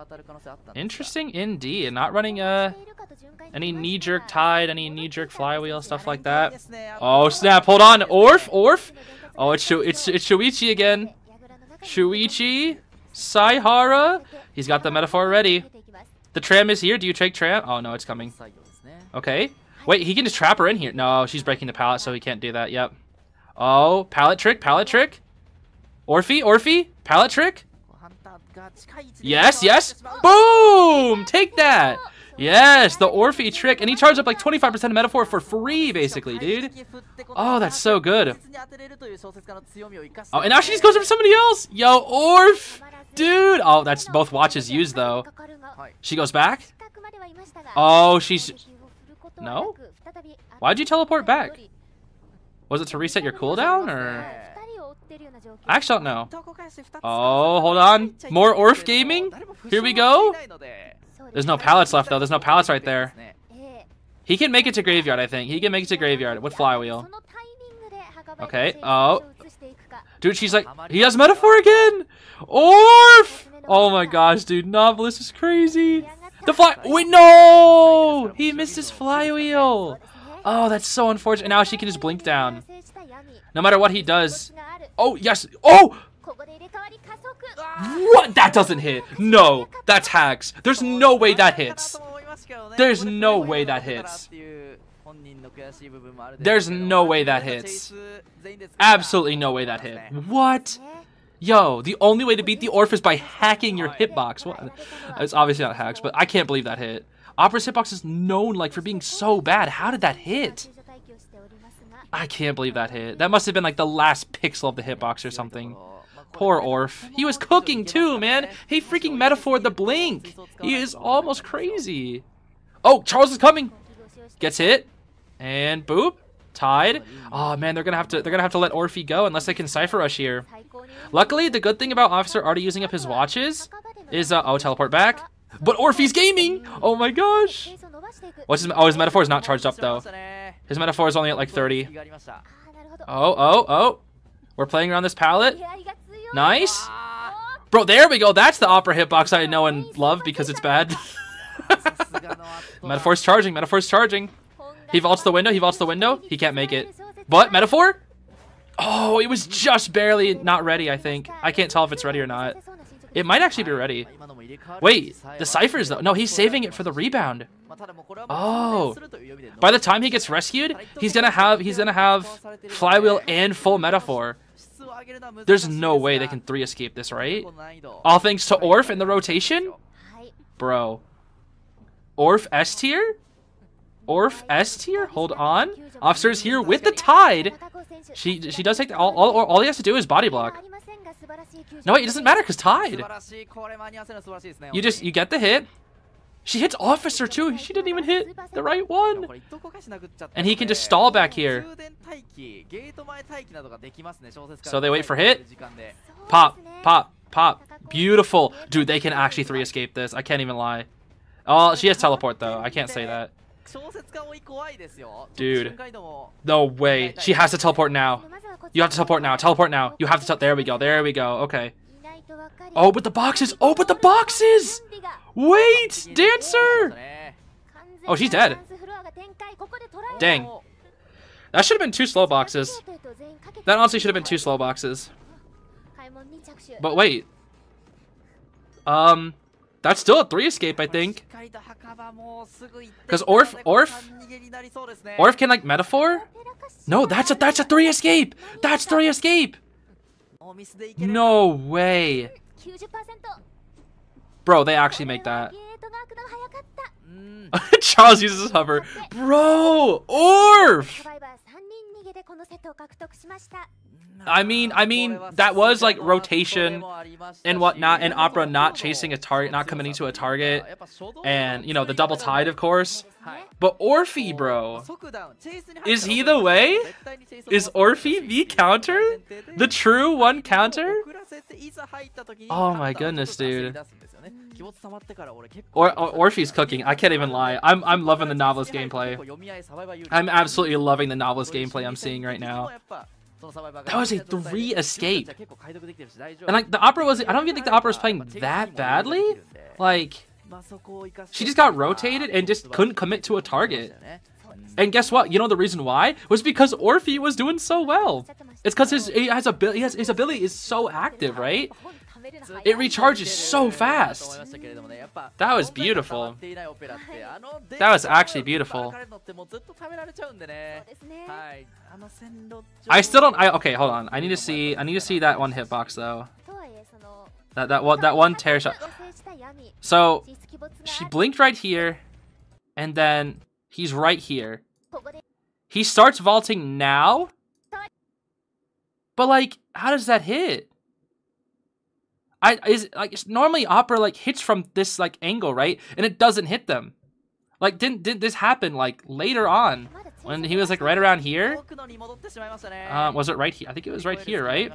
interesting indeed. And not running uh, any Knee Jerk Tied, any Knee Jerk Flywheel stuff like that. Oh snap! Hold on, Orph, Orph. Oh, it's Shu it's it's Shuichi again. Shuichi, Saihara. He's got the metaphor ready. The tram is here. Do you take tram? Oh no, it's coming. Okay. Wait, he can just trap her in here. No, she's breaking the pallet, so he can't do that. Yep. Oh, pallet trick, pallet trick. Orphe, Orphe, pallet trick. Yes, yes. Boom! Take that. Yes, the Orphe trick. And he charged up like twenty-five percent of metaphor for free, basically, dude. Oh, that's so good. Oh, and now she just goes up for somebody else. Yo, Orph. Dude. Oh, that's both watches used, though. She goes back. Oh, she's... No? Why'd you teleport back? Was it to reset your cooldown, or...? I actually don't know. Oh, hold on. More Orph gaming? Here we go. There's no pallets left, though. There's no pallets right there. He can make it to graveyard, I think. He can make it to graveyard with Flywheel. Okay. Oh. Dude, she's like... He has metaphor again! Orph! Oh my gosh, dude. Novelist is crazy. The fly- Wait, no! He missed his Flywheel! Oh, that's so unfortunate. And now she can just Blink down. No matter what he does. Oh, yes! Oh! What? That doesn't hit. No, that's hacks. There's no way that hits. There's no way that hits. There's no way that hits. Absolutely no way that hit. What? Yo, the only way to beat the Orph is by hacking your hitbox. Well, it's obviously not hacks, but I can't believe that hit. Opera's hitbox is known like for being so bad. How did that hit? I can't believe that hit. That must have been like the last pixel of the hitbox or something. Poor Orph. He was cooking too, man. He freaking metaphored the Blink. He is almost crazy. Oh, Charles is coming. Gets hit. And boop. Tied. Oh man, they're gonna have to they're gonna have to let Orphe go unless they can cipher rush here. Luckily, the good thing about Officer already using up his watches is uh oh teleport back. But Orphe's gaming! Oh my gosh! What's his, oh his metaphor is not charged up though. His metaphor is only at like thirty. Oh oh oh! We're playing around this pallet. Nice, bro. There we go. That's the Opera hitbox I know and love because it's bad. Metaphor's charging. Metaphor's charging. He vaults the window, he vaults the window. He can't make it. But, metaphor? Oh, it was just barely not ready, I think. I can't tell if it's ready or not. It might actually be ready. Wait, the ciphers though. No, he's saving it for the rebound. Oh. By the time he gets rescued, he's gonna have he's gonna have Flywheel and full metaphor. There's no way they can three escape this, right? All thanks to Orph and the rotation? Bro. Orph S tier? Orph S tier? Hold on. Officer's here with the Tide. She she does take the, all, all all he has to do is body block. No wait, it doesn't matter because Tide. You just you get the hit. She hits Officer too. She didn't even hit the right one. And he can just stall back here. So they wait for hit. Pop, pop, pop. Beautiful. Dude, they can actually three escape this. I can't even lie. Oh, she has teleport though. I can't say that. Dude. No way. She has to teleport now. You have to teleport now. Teleport now. You have to teleport. There we go. There we go. Okay. Oh, but the boxes! Oh, but the boxes! Wait! Dancer! Oh, she's dead. Dang. That should have been two slow boxes. That honestly should have been two slow boxes. But wait. Um, that's still a three escape, I think. Because Orph, Orph, Orph can, like, metaphor? No, that's a, that's a three escape! That's three escape! No way. Bro, they actually make that. Charles uses his hover. Bro, Orph! I mean, I mean, that was like rotation and whatnot, and Opera not chasing a target, not committing to a target, and, you know, the double Tide, of course. But Orphe, bro, is he the way? Is Orphe the counter? The true one counter? Oh my goodness, dude. Or, or Orphe's cooking. I can't even lie. I'm I'm loving the novelist gameplay. I'm absolutely loving the novelist gameplay I'm seeing right now. That was a three escape. And like the Opera was, I don't even think the Opera was playing that badly. Like, she just got rotated and just couldn't commit to a target. And guess what? You know the reason why was because Orphe was doing so well. It's because his he has ability, his, his ability is so active, right? It recharges so fast. That was beautiful. That was actually beautiful. I still don't. I okay, hold on. I need to see. I need to see that one hitbox though. That that one that one tear shot. So she blinked right here, and then he's right here. He starts vaulting now. But like, how does that hit? I is like normally Opera like hits from this like angle, right? And it doesn't hit them. Like didn't did this happen like later on when he was like right around here? Uh, was it right here? I think it was right here, right?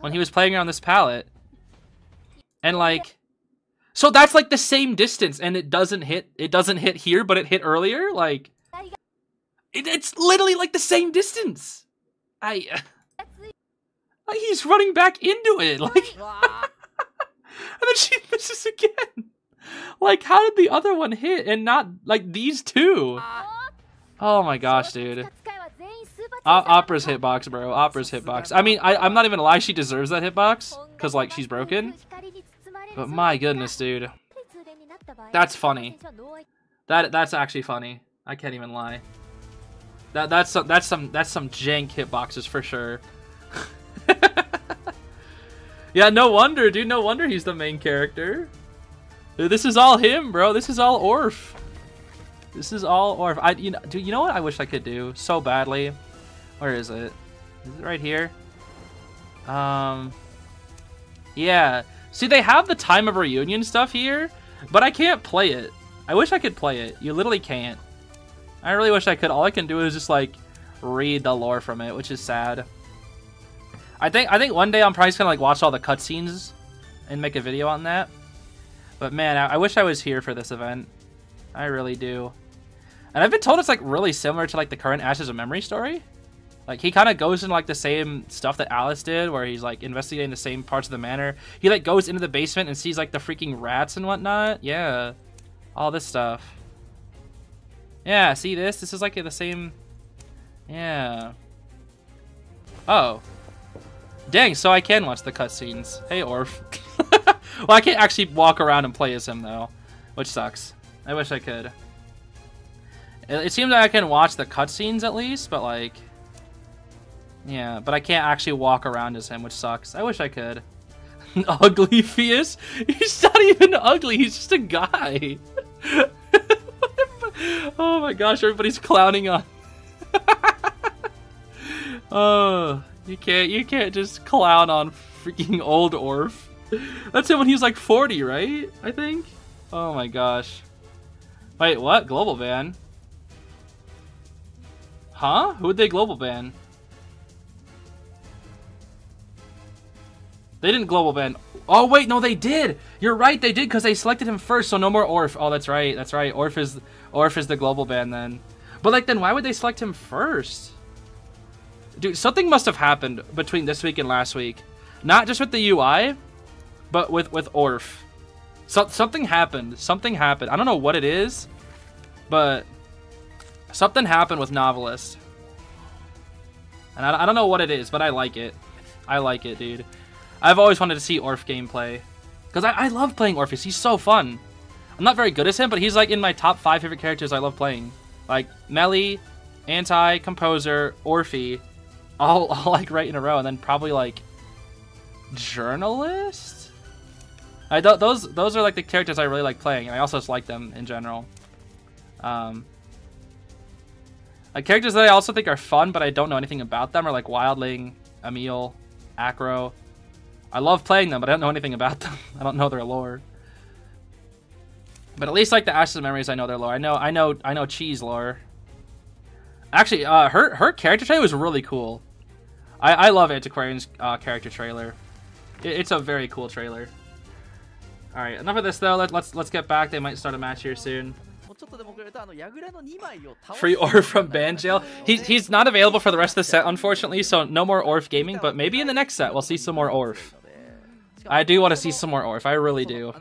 When he was playing around this palette. And like, so that's like the same distance, and it doesn't hit. It doesn't hit here, but it hit earlier. Like, it, it's literally like the same distance. I. Uh, Like he's running back into it, like, and then she misses again. Like, how did the other one hit and not like these two? Oh my gosh, dude! Uh, Opera's hitbox, bro. Opera's hitbox. I mean, I, I'm not even gonna lie, she deserves that hitbox because like she's broken. But my goodness, dude, that's funny. That that's actually funny. I can't even lie. That that's some, that's some that's some jank hitboxes for sure. Yeah, no wonder, dude. No wonder he's the main character. This is all him, bro. This is all Orph. This is all Orph. I, you know, dude, you know what I wish I could do so badly? Where is it? Is it right here? Um, yeah. See, they have the Time of Reunion stuff here, but I can't play it. I wish I could play it. You literally can't. I really wish I could. All I can do is just, like, read the lore from it, which is sad. I think I think one day I'm probably just gonna like watch all the cutscenes and make a video on that. But man, I, I wish I was here for this event. I really do. And I've been told it's like really similar to like the current Ashes of Memory story. Like he kind of goes into like the same stuff that Alice did, where he's like investigating the same parts of the manor. He like goes into the basement and sees like the freaking rats and whatnot. Yeah, all this stuff. Yeah, see this? This is like the same. Yeah. Oh. Dang, so I can watch the cutscenes. Hey, Orph. Well, I can't actually walk around and play as him, though, which sucks. I wish I could. It, it seems like I can watch the cutscenes at least, but, like... Yeah, but I can't actually walk around as him, which sucks. I wish I could. Ugly Feus? He's not even ugly, he's just a guy. Oh my gosh, everybody's clowning on. Oh, you can't, you can't just clown on freaking old Orph. That's him when he was like forty, right? I think. Oh my gosh. Wait, what? Global ban? Huh? Who would they global ban? They didn't global ban. Oh wait, no, they did. You're right, they did, because they selected him first. So no more Orph. Oh, that's right, that's right. Orph is Orph is the global ban then. But like, then why would they select him first? Dude, something must have happened between this week and last week. Not just with the U I, but with with Orph. So, something happened. Something happened. I don't know what it is, but something happened with Novelist. And I, I don't know what it is, but I like it. I like it, dude. I've always wanted to see Orph gameplay. Because I, I love playing Orpheus. He's so fun. I'm not very good as him, but he's like in my top five favorite characters I love playing. Like Melly, Anti, Composer, Orphe. All, all like right in a row. And then probably like Journalist? I th those those are like the characters I really like playing. And I also just like them in general. Um, like characters that I also think are fun, but I don't know anything about them, are like Wildling, Emil, Acro. I love playing them, but I don't know anything about them. I don't know their lore. But at least like the Ashes of Memories, I know their lore. I know, I know, I know Cheese lore. Actually, uh, her her character trailer was really cool. I I love Antiquarian's uh, character trailer. It, it's a very cool trailer. All right, enough of this though. Let, let's let's get back. They might start a match here soon. Free Orph from ban jail. He's, he's not available for the rest of the set, unfortunately. So no more Orph gaming, but maybe in the next set we'll see some more Orph. I do want to see some more Orph. I really do.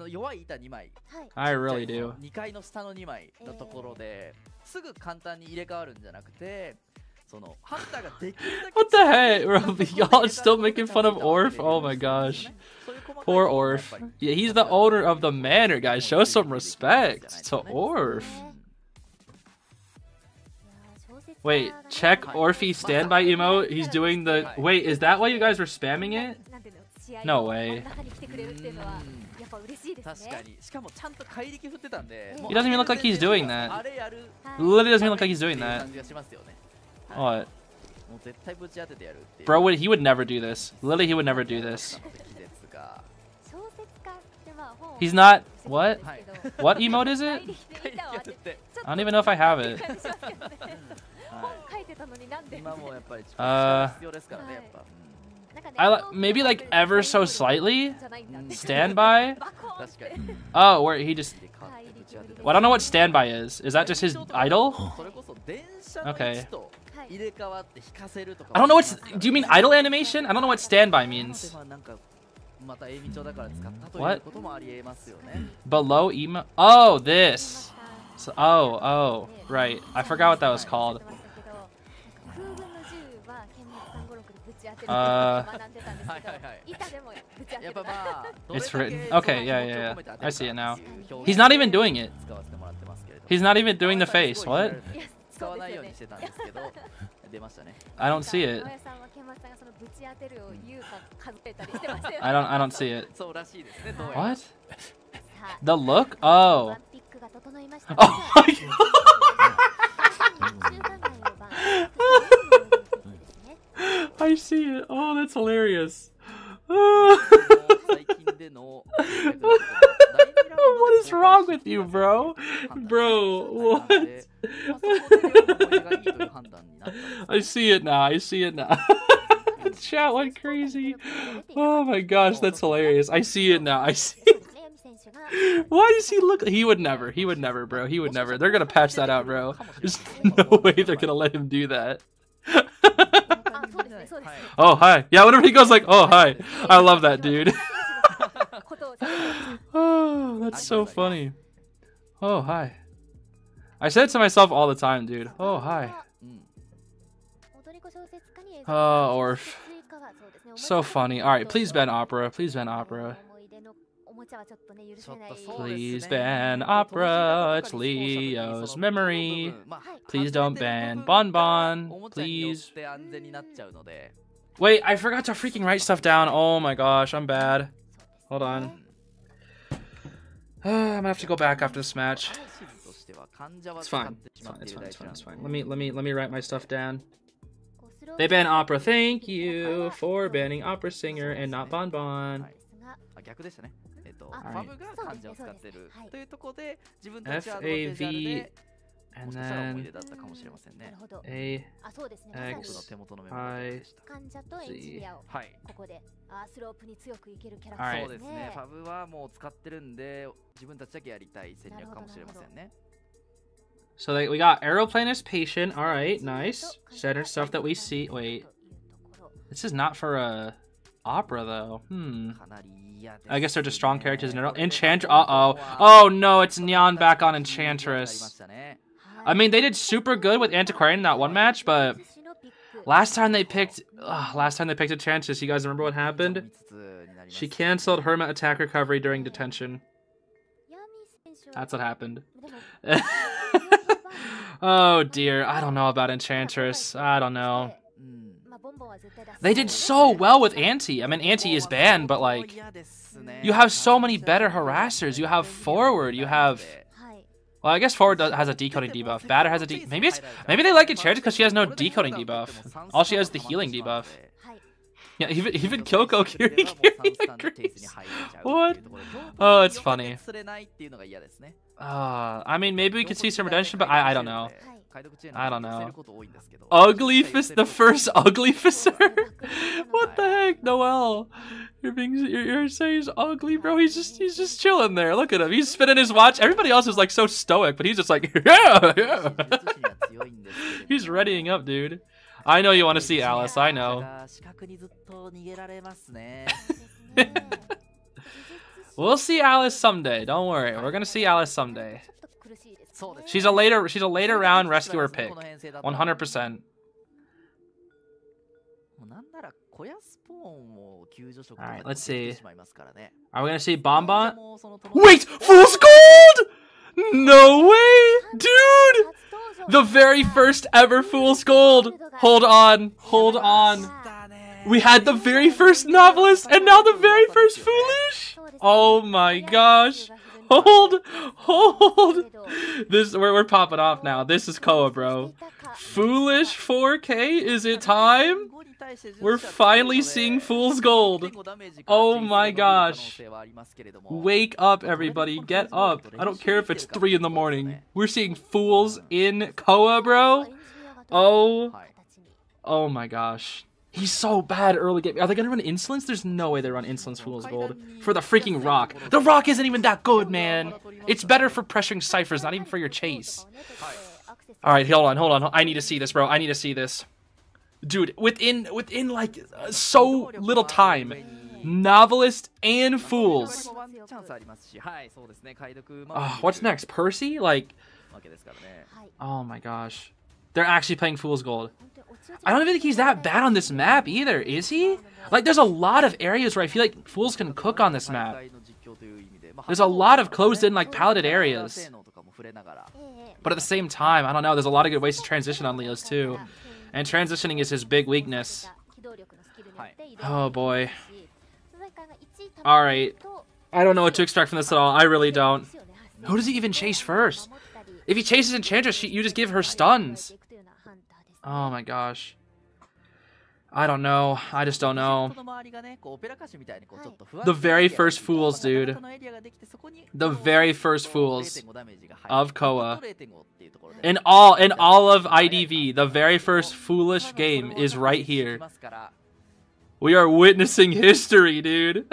I really do. What the heck, bro? Y'all are still making fun of Orph? Oh my gosh. Poor Orph. Yeah, he's the owner of the manor, guys. Show some respect to Orph. Wait, check Orphe's standby emote. He's doing the... Wait, is that why you guys were spamming it? No way. He doesn't even look like he's doing that. Literally doesn't even look like he's doing that. What? Bro, he would never do this. Literally, he would never do this. He's not... What? What emote is it? I don't even know if I have it. Uh... I maybe like ever so slightly? Standby? Oh, where he just... Well, I don't know what standby is. Is that just his idol? Okay. I don't know what's... Do you mean idle animation? I don't know what standby means. What? Below emo... Oh, this. So, oh, oh, right. I forgot what that was called. Uh, it's written. Okay, yeah, yeah, yeah. I see it now. He's not even doing it. He's not even doing the face. What? I don't see it. I don't I don't see it. What? The look? Oh. Oh my God. I see it. Oh, that's hilarious. What is wrong with you, bro? Bro, what? I see it now. I see it now. Chat went crazy. Oh my gosh, that's hilarious. I see it now. I see it. Why does he look? He would never. He would never, bro. He would never. They're going to patch that out, bro. There's no way they're going to let him do that. Oh, hi. Yeah, whenever he goes like, oh, hi. I love that, dude. Oh, that's so funny. Oh, hi. I said to myself all the time, dude. Oh, hi. Oh, Orph. So funny. All right, please ban opera. Please ban opera. Please ban opera, it's Leo's memory. Please don't ban Bonbon, please. Wait, I forgot to freaking write stuff down. Oh my gosh, I'm bad. Hold on. I'm gonna have to go back after this match. It's fine. It's fine. It's fine. It's fine. It's fine. Let me let me let me write my stuff down. They ban opera. Thank you for banning opera singer and not Bonbon. All right. F A V and then A X I Z. Alright. So they, we got Aeroplane as Patient. Alright, nice. Standard stuff that we see. Wait. This is not for a opera, though. Hmm. I guess they're just strong characters in general. Enchantress. Uh-oh. Oh, no. It's Neon back on Enchantress. I mean, they did super good with Antiquarian in that one match, but last time they picked ugh, last time they picked Enchantress, you guys remember what happened? She canceled Hermit attack recovery during detention. That's what happened. Oh dear, I don't know about Enchantress. I don't know. They did so well with Anti. I mean, Anti is banned, but like, you have so many better harassers. You have Forward, you have... Well, I guess Forward has a decoding debuff. Batter has a de maybe it's maybe they like Enchantress because she has no decoding debuff. All she has is the healing debuff. Yeah, even even Kyoko Kiri Kiri agrees. What? Oh, it's funny. Uh, I mean, maybe we could see some redemption, but I I don't know. I don't know. Uglyfist, the first Uglyfister. What the heck, Noel? You're being, you're, you're saying he's ugly, bro. He's just, he's just chilling there. Look at him. He's spinning his watch. Everybody else is like so stoic, but he's just like, yeah, yeah. He's readying up, dude. I know you want to see Alice. I know. We'll see Alice someday. Don't worry. We're gonna see Alice someday. She's a later she's a later round rescuer pick. one hundred percent. Alright, let's see. Are we gonna see Bonbon? Wait! Fool's Gold! No way! Dude! The very first ever Fool's Gold! Hold on, hold on. We had the very first Novelist and now the very first Foolish! Oh my gosh. Hold! Hold! This we're, we're popping off now. This is C O A, bro. Foolish four K? Is it time? We're finally seeing Fool's Gold. Oh my gosh. Wake up, everybody. Get up. I don't care if it's three in the morning. We're seeing Fools in C O A, bro. Oh. Oh my gosh. He's so bad early game. Are they gonna run Insolence? There's no way they run Insolence Fool's Gold for the freaking Rock. The Rock isn't even that good, man. It's better for pressuring ciphers, not even for your chase. All right, hold on, hold on. I need to see this, bro. I need to see this, dude. Within within like uh, so little time, Novelist and Fools. Uh, what's next, Percy? Like, oh my gosh, they're actually playing Fool's Gold. I don't even think he's that bad on this map either, is he? Like, there's a lot of areas where I feel like Fools can cook on this map. There's a lot of closed-in, like, palleted areas. But at the same time, I don't know, there's a lot of good ways to transition on Leo's, too. And transitioning is his big weakness. Oh, boy. Alright. I don't know what to expect from this at all. I really don't. Who does he even chase first? If he chases Enchantress, she, you just give her stuns. Oh my gosh. I don't know. I just don't know. The very first Fools, dude. The very first Fools of C O A. In all in all of I D V, the very first Foolish game is right here. We are witnessing history, dude.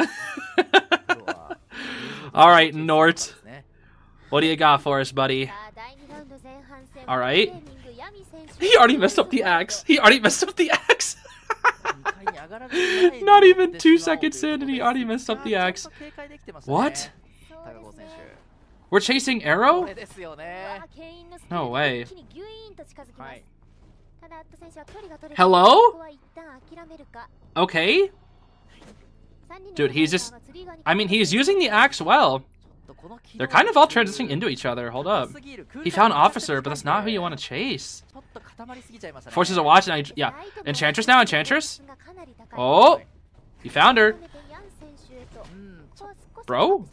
All right, Nort. What do you got for us, buddy? All right. He already messed up the axe. He already messed up the axe. Not even two seconds in, and he already messed up the axe. What? We're chasing Arrow? No way. Hello? Okay. Dude, he's just... I mean, he's using the axe well. They're kind of all transitioning into each other. Hold up. He found Officer, but that's not who you want to chase. Forces a watch. And I, yeah. Enchantress now. Enchantress. Oh. He found her. Bro?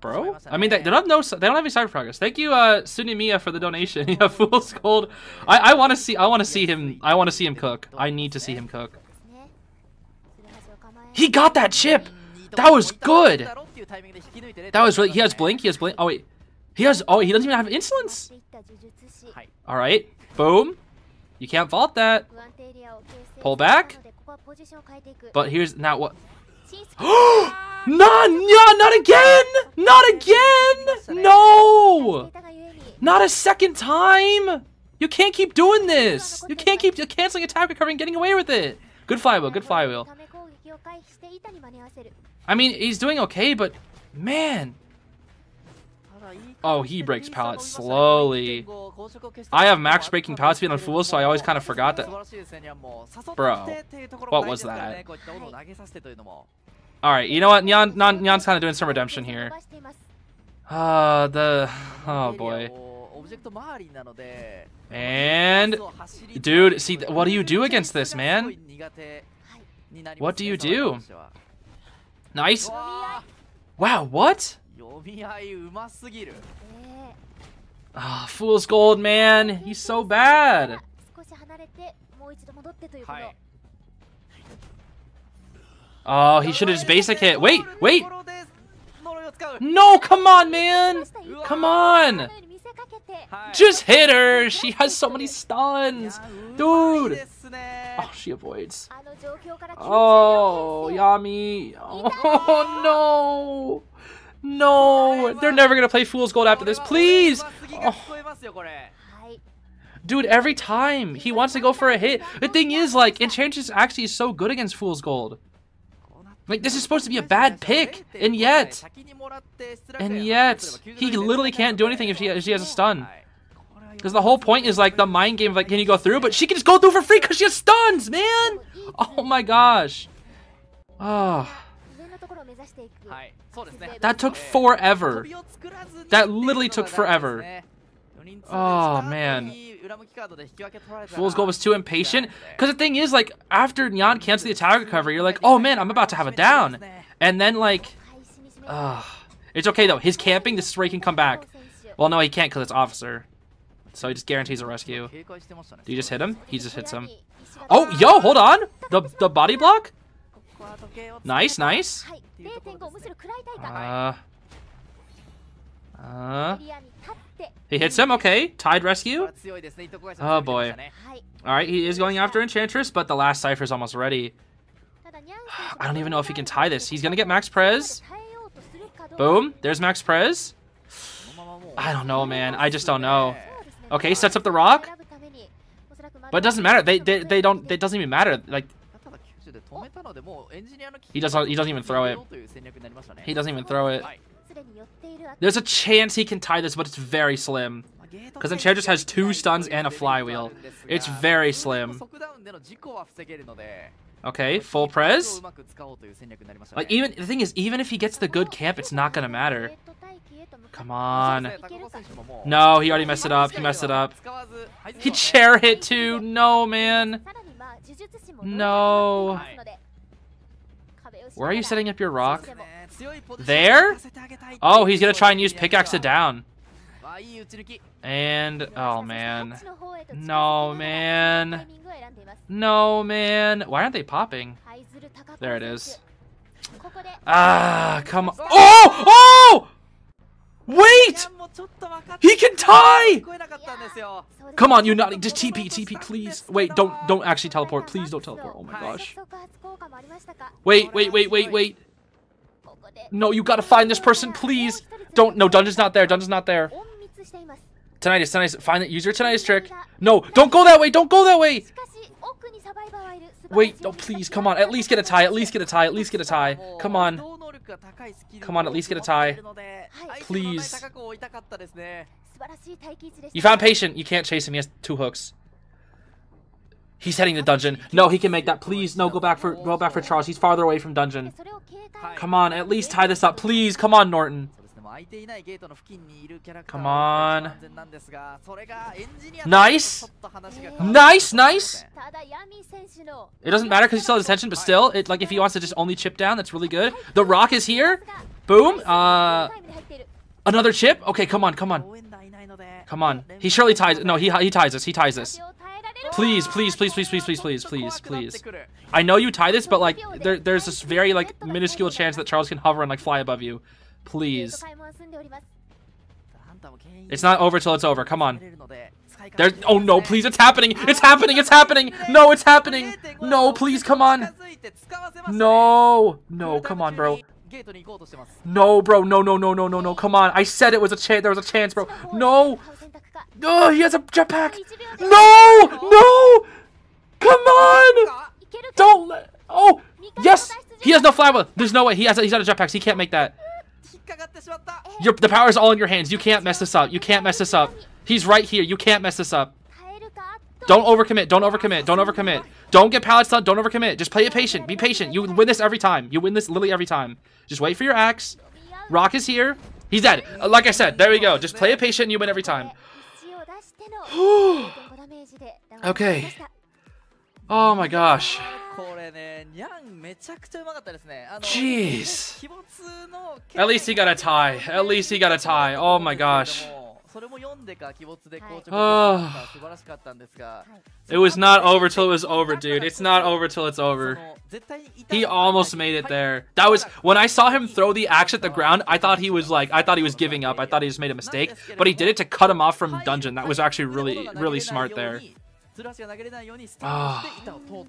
Bro? I mean, they, they don't know. They don't have any side progress. Thank you, uh, Sunimiya, for the donation. Yeah, Fool's Gold. I I want to see. I want to see him. I want to see him cook. I need to see him cook. He got that chip. That was good. That was really. He has blink. He has blink. Oh wait. He has. Oh, he doesn't even have insolence. All right. Boom. You can't fault that. Pull back. But here's now what. Not, not, not again! Not again! No! Not a second time! You can't keep doing this! You can't keep canceling attack, recovering, getting away with it! Good flywheel, good flywheel. I mean, he's doing okay, but man. Oh, he breaks pallet slowly. I have max breaking pallet speed on Fool, so I always kind of forgot that. Bro, what was that? Alright, you know what? Nyan, Nyan, Nyan's kind of doing some redemption here. Uh, the... Oh, boy. And... Dude, see, what do you do against this, man? What do you do? Nice. Wow, what? Ah, oh, Fool's Gold, man. He's so bad. Oh, he should have just basic hit. Wait, wait. No, come on, man. Come on. Just hit her. She has so many stuns. Dude. Oh, she avoids. Oh, Yami. Oh, no. No, they're never gonna play Fool's Gold after this. Please! Oh. Dude, every time he wants to go for a hit. The thing is, like, Enchantress actually is so good against Fool's Gold. Like, this is supposed to be a bad pick, and yet, and yet, he literally can't do anything if she, if she has a stun. Because the whole point is, like, the mind game of, like, can you go through? But she can just go through for free because she has stuns, man! Oh my gosh. Oh. That took forever. That literally took forever. Oh, man. Fool's Gold was too impatient. Because the thing is, like, after Nyan cancels the attack recovery, you're like, oh, man, I'm about to have a down. And then, like, uh, it's okay, though. His camping, this is where he can come back. Well, no, he can't because it's Officer. So he just guarantees a rescue. Do you just hit him? He just hits him. Oh, yo, hold on. The, the body block? Nice, nice. Uh, uh, he hits him, okay. Tide rescue. Oh boy. Alright, he is going after Enchantress, but the last Cypher's almost ready. I don't even know if he can tie this. He's gonna get Max Prez. Boom, there's Max Prez. I don't know, man. I just don't know. Okay, sets up the rock. But it doesn't matter. They, they, they don't, it doesn't even matter. Like, He doesn't. He doesn't even throw it. He doesn't even throw it. There's a chance he can tie this, but it's very slim. Because Enchantress has two stuns and a flywheel. It's very slim. Okay, full press. Like even the thing is, even if he gets the good camp, it's not gonna matter. Come on. No, he already messed it up. He messed it up. He chair hit too. No, man. No. Where are you setting up your rock? There? Oh, he's gonna try and use pickaxe to down. And oh man. No man. No man. Why aren't they popping? There it is. Ah, come on. Oh! Oh! Wait! He can tie! Come on, you naughty. Just T P, T P, please. Wait, don't don't actually teleport. Please don't teleport. Oh my gosh. Wait, wait, wait, wait, wait. No, you gotta find this person, please. Don't, no, Dungeon's not there. Dungeon's not there. Tonight is, tonight is, find it. Use your tonight is trick. No, don't go that way. Don't go that way. Wait, no, please, come on. At least get a tie. At least get a tie. At least get a tie. Come on. Come on, at least get a tie. Please. You found Patient. You can't chase him. He has two hooks. He's heading to Dungeon. No, he can make that. Please, no, go back for go back for Charles. He's farther away from Dungeon. Come on, at least tie this up. Please, come on, Norton. Come on. Nice. Nice, nice. It doesn't matter because he still has attention, but still, it like if he wants to just only chip down, that's really good. The rock is here. Boom. Uh, another chip. Okay, come on, come on. Come on. He surely ties. No, he he ties us. He ties us. Please, please, please, please, please, please, please, please, please. I know you tie this, but like there, there's this very like minuscule chance that Charles can hover and like fly above you. Please. It's not over till it's over. Come on. There's. Oh no! Please, it's happening! It's happening! It's happening! No, it's happening! No, please, come on! No, no, come on, bro. No, bro, no, no, no, no, no, no. Come on! I said it was a chance. There was a chance, bro. No. No, oh, he has a jetpack. No, no. Come on! Don't. Let... Oh, yes. He has no flywheel. There's no way. He has. A, he's out of jetpacks. He can't make that. Your, the power is all in your hands. You can't mess this up. You can't mess this up. He's right here. You can't mess this up. Don't overcommit. Don't overcommit. Don't overcommit. Don't get pallets done. Don't overcommit. Just play it patient. Be patient. You win this every time. You win this literally every time. Just wait for your axe. Rock is here. He's dead. Like I said, there we go. Just play it patient and you win every time. Okay. Oh my gosh. Jeez. At least he got a tie. At least he got a tie. Oh my gosh. Oh. It was not over till it was over, dude. It's not over till it's over. He almost made it there. That was when I saw him throw the axe at the ground. I thought he was like, I thought he was giving up. I thought he just made a mistake, but he did it to cut him off from dungeon. That was actually really, really smart there. Oh.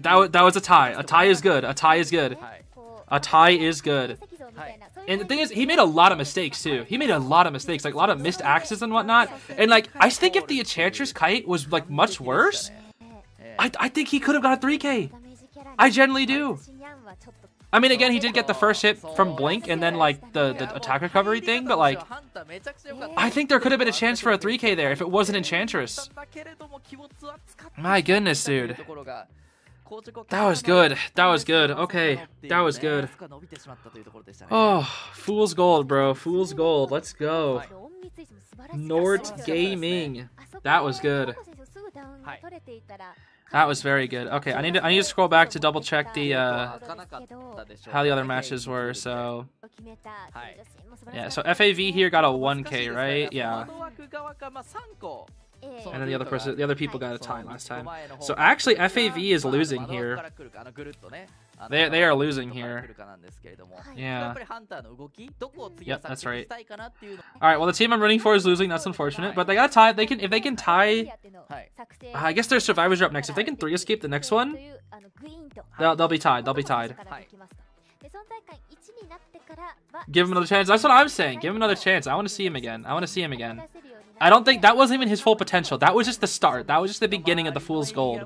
That, that was a tie. A tie is good. A tie is good. A tie is good. And the thing is, he made a lot of mistakes too. He made a lot of mistakes, like a lot of missed axes and whatnot. And like, I think if the Enchantress kite was like much worse, I, I think he could have got a three K. I generally do. I mean, again, he did get the first hit from Blink and then like the, the attack recovery thing, but like, I think there could have been a chance for a three K there if it wasn't Enchantress. My goodness, dude. That was good. That was good. Okay. That was good. Oh, Fool's Gold, bro. Fool's Gold. Let's go. Nord Gaming. That was good. That was very good. Okay, I need to I need to scroll back to double check the uh, how the other matches were. So yeah, so F A V here got a one K, right? Yeah. And then the other person, the other people got a tie last time. So actually, F A V is losing here. They they are losing here. Yeah. Yep, that's right. All right. Well, the team I'm running for is losing. That's unfortunate. But they got a tie. They can if they can tie. I guess their survivors are up next. If they can three escape the next one, they'll they'll be tied. They'll be tied. Give him another chance. That's what I'm saying. Give him another chance. I want to see him again. I want to see him again. I don't think that wasn't even his full potential. That was just the start. That was just the beginning of the Fool's Gold.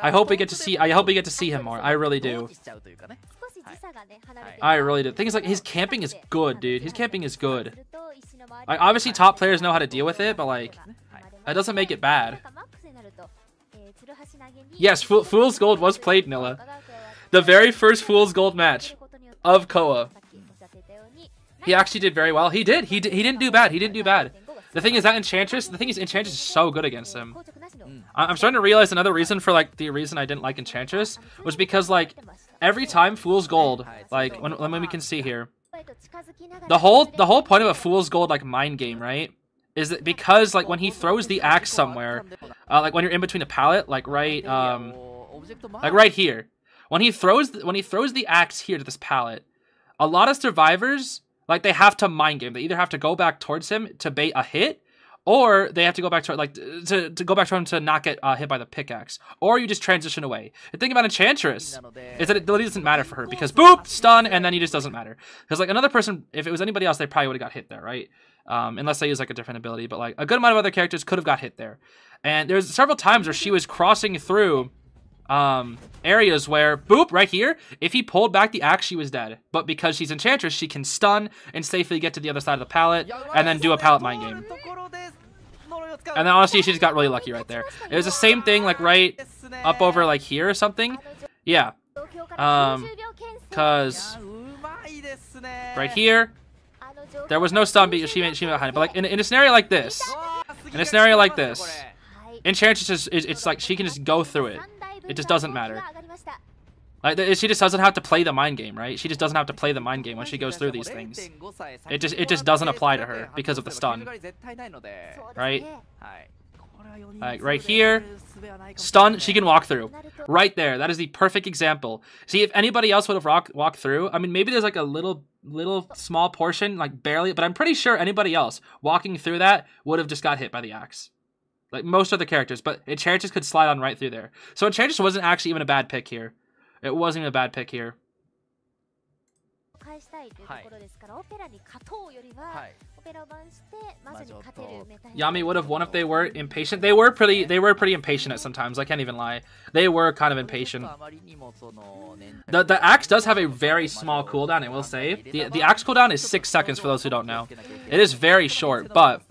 I hope we get to see. I hope we get to see him more. I really do. I really do. The thing is, like, his camping is good, dude. His camping is good. Like, obviously, top players know how to deal with it, but like, that doesn't make it bad. Yes, Fool, Fool's Gold was played, Nilla. The very first Fool's Gold match of C O A. He actually did very well. He did. He did. He didn't do bad. He didn't do bad. The thing is that Enchantress. The thing is Enchantress is so good against him. Mm. I'm starting to realize another reason for like the reason I didn't like Enchantress was because like every time Fool's Gold, like when, when we can see here, the whole the whole point of a Fool's Gold like mind game, right? Is that because like when he throws the axe somewhere, uh, like when you're in between a pallet, like right, um, like right here, when he throws the, when he throws the axe here to this pallet, a lot of survivors. Like, they have to mind game. They either have to go back towards him to bait a hit, or they have to go back to, like, to, to go back to him to not get uh, hit by the pickaxe. Or you just transition away. The thing about Enchantress is that it really doesn't matter for her because, boop, stun, and then he just doesn't matter. Because, like, another person, if it was anybody else, they probably would have got hit there, right? Um, unless they use, like, a different ability. But, like, a good amount of other characters could have got hit there. And there's several times where she was crossing through... Um, areas where, boop, right here, if he pulled back the axe, she was dead. But because she's Enchantress, she can stun and safely get to the other side of the pallet and then do a pallet mind game. And then honestly, she just got really lucky right there. It was the same thing, like right up over like here or something. Yeah. Um, Because right here, there was no stun beat. She made she made behind it. But like in, in a scenario like this, in a scenario like this, Enchantress is, is it's like she can just go through it. It just doesn't matter. Like she just doesn't have to play the mind game, right? She just doesn't have to play the mind game when she goes through these things. It just it just doesn't apply to her because of the stun, right? Like right here, stun, she can walk through. Right there, that is the perfect example. See, if anybody else would have rock, walked through, I mean, maybe there's like a little, little small portion, like barely, but I'm pretty sure anybody else walking through that would have just got hit by the axe. Like most other characters, but Enchantress could slide on right through there. So Enchantress wasn't actually even a bad pick here. It wasn't even a bad pick here. Yami would have won if they were impatient. They were pretty they were pretty impatient at sometimes, I can't even lie. They were kind of impatient. The the axe does have a very small cooldown, I will say. The the axe cooldown is six seconds for those who don't know. It is very short, but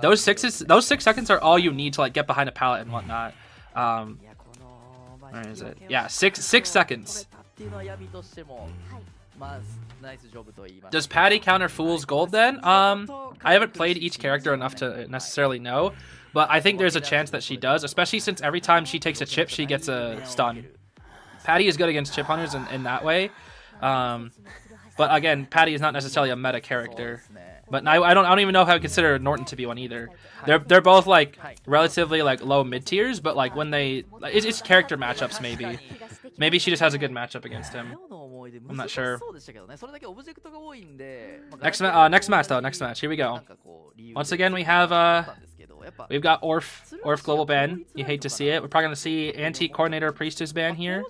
those sixes those six seconds are all you need to like get behind a pallet and whatnot. Um Where is it? Yeah, six six seconds. Does Patty counter Fool's Gold then? Um, I haven't played each character enough to necessarily know, but I think there's a chance that she does, especially since every time she takes a chip, she gets a stun. Patty is good against chip hunters in, in that way, um, but again, Patty is not necessarily a meta character. But I, I don't I don't even know if I would consider Norton to be one either. They're they're both like relatively like low mid tiers, but like when they it's, it's character matchups maybe. Maybe she just has a good matchup against him. I'm not sure. Next ma uh, next match though, next match. Here we go. Once again we have uh we've got Orph Orph Global Ban. You hate to see it. We're probably gonna see Anti Coordinator Priestess ban here.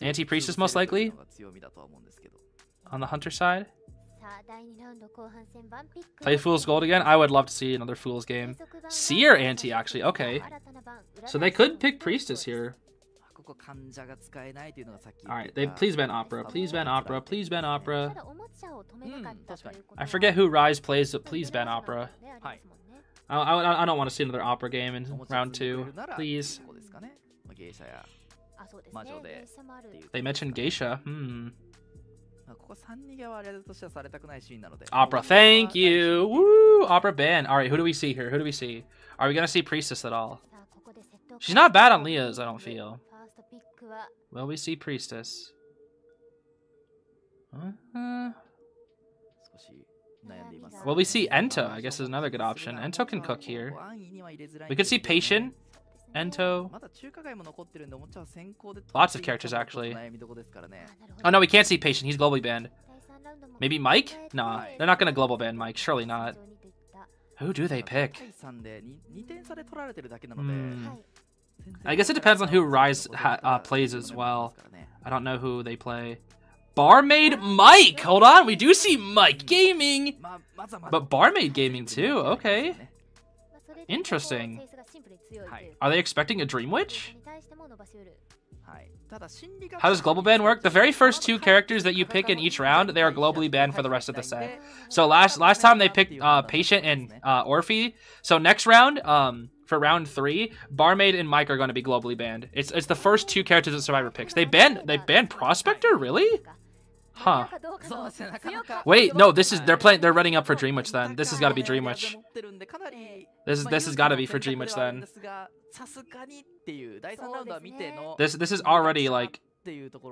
Anti Priestess most likely. On the hunter side. Play Fool's Gold again? I would love to see another Fool's game. Seer anti, actually. Okay. So they could pick Priestess here. Alright, they please ban Opera. Please ban Opera. Please ban Opera. Hmm. I forget who Rise plays, but please ban Opera. I, I, I don't want to see another Opera game in round two. Please. They mentioned Geisha. Hmm. Opera, thank you. Woo! Opera ban. All right, who do we see here? Who do we see? Are we gonna see Priestess at all? She's not bad on Leah's, I don't feel. Will we see Priestess? Uh-huh. Well, we see Ento. I guess is another good option. Ento can cook here. We could see Patient. Ento. Lots of characters, actually. Oh, no, we can't see Patient. He's globally banned. Maybe Mike? Nah, they're not going to global ban Mike. Surely not. Who do they pick? Hmm. I guess it depends on who Rise ha uh, plays as well. I don't know who they play. Barmaid Mike! Hold on, we do see Mike Gaming! But Barmaid Gaming, too. Okay. Interesting. Are they expecting a Dream Witch? How does global ban work? The very first two characters that you pick in each round, they are globally banned for the rest of the set. So last last time they picked uh, Patient and uh, Orpheus. So next round, um, for round three, Barmaid and Mike are going to be globally banned. It's it's the first two characters that Survivor picks. They banned they banned Prospector, really? Huh. Wait, no, this is they're playing they're running up for Dream Witch then. This has gotta be Dream Witch. This is this has gotta be for Dream Witch then. This this is already like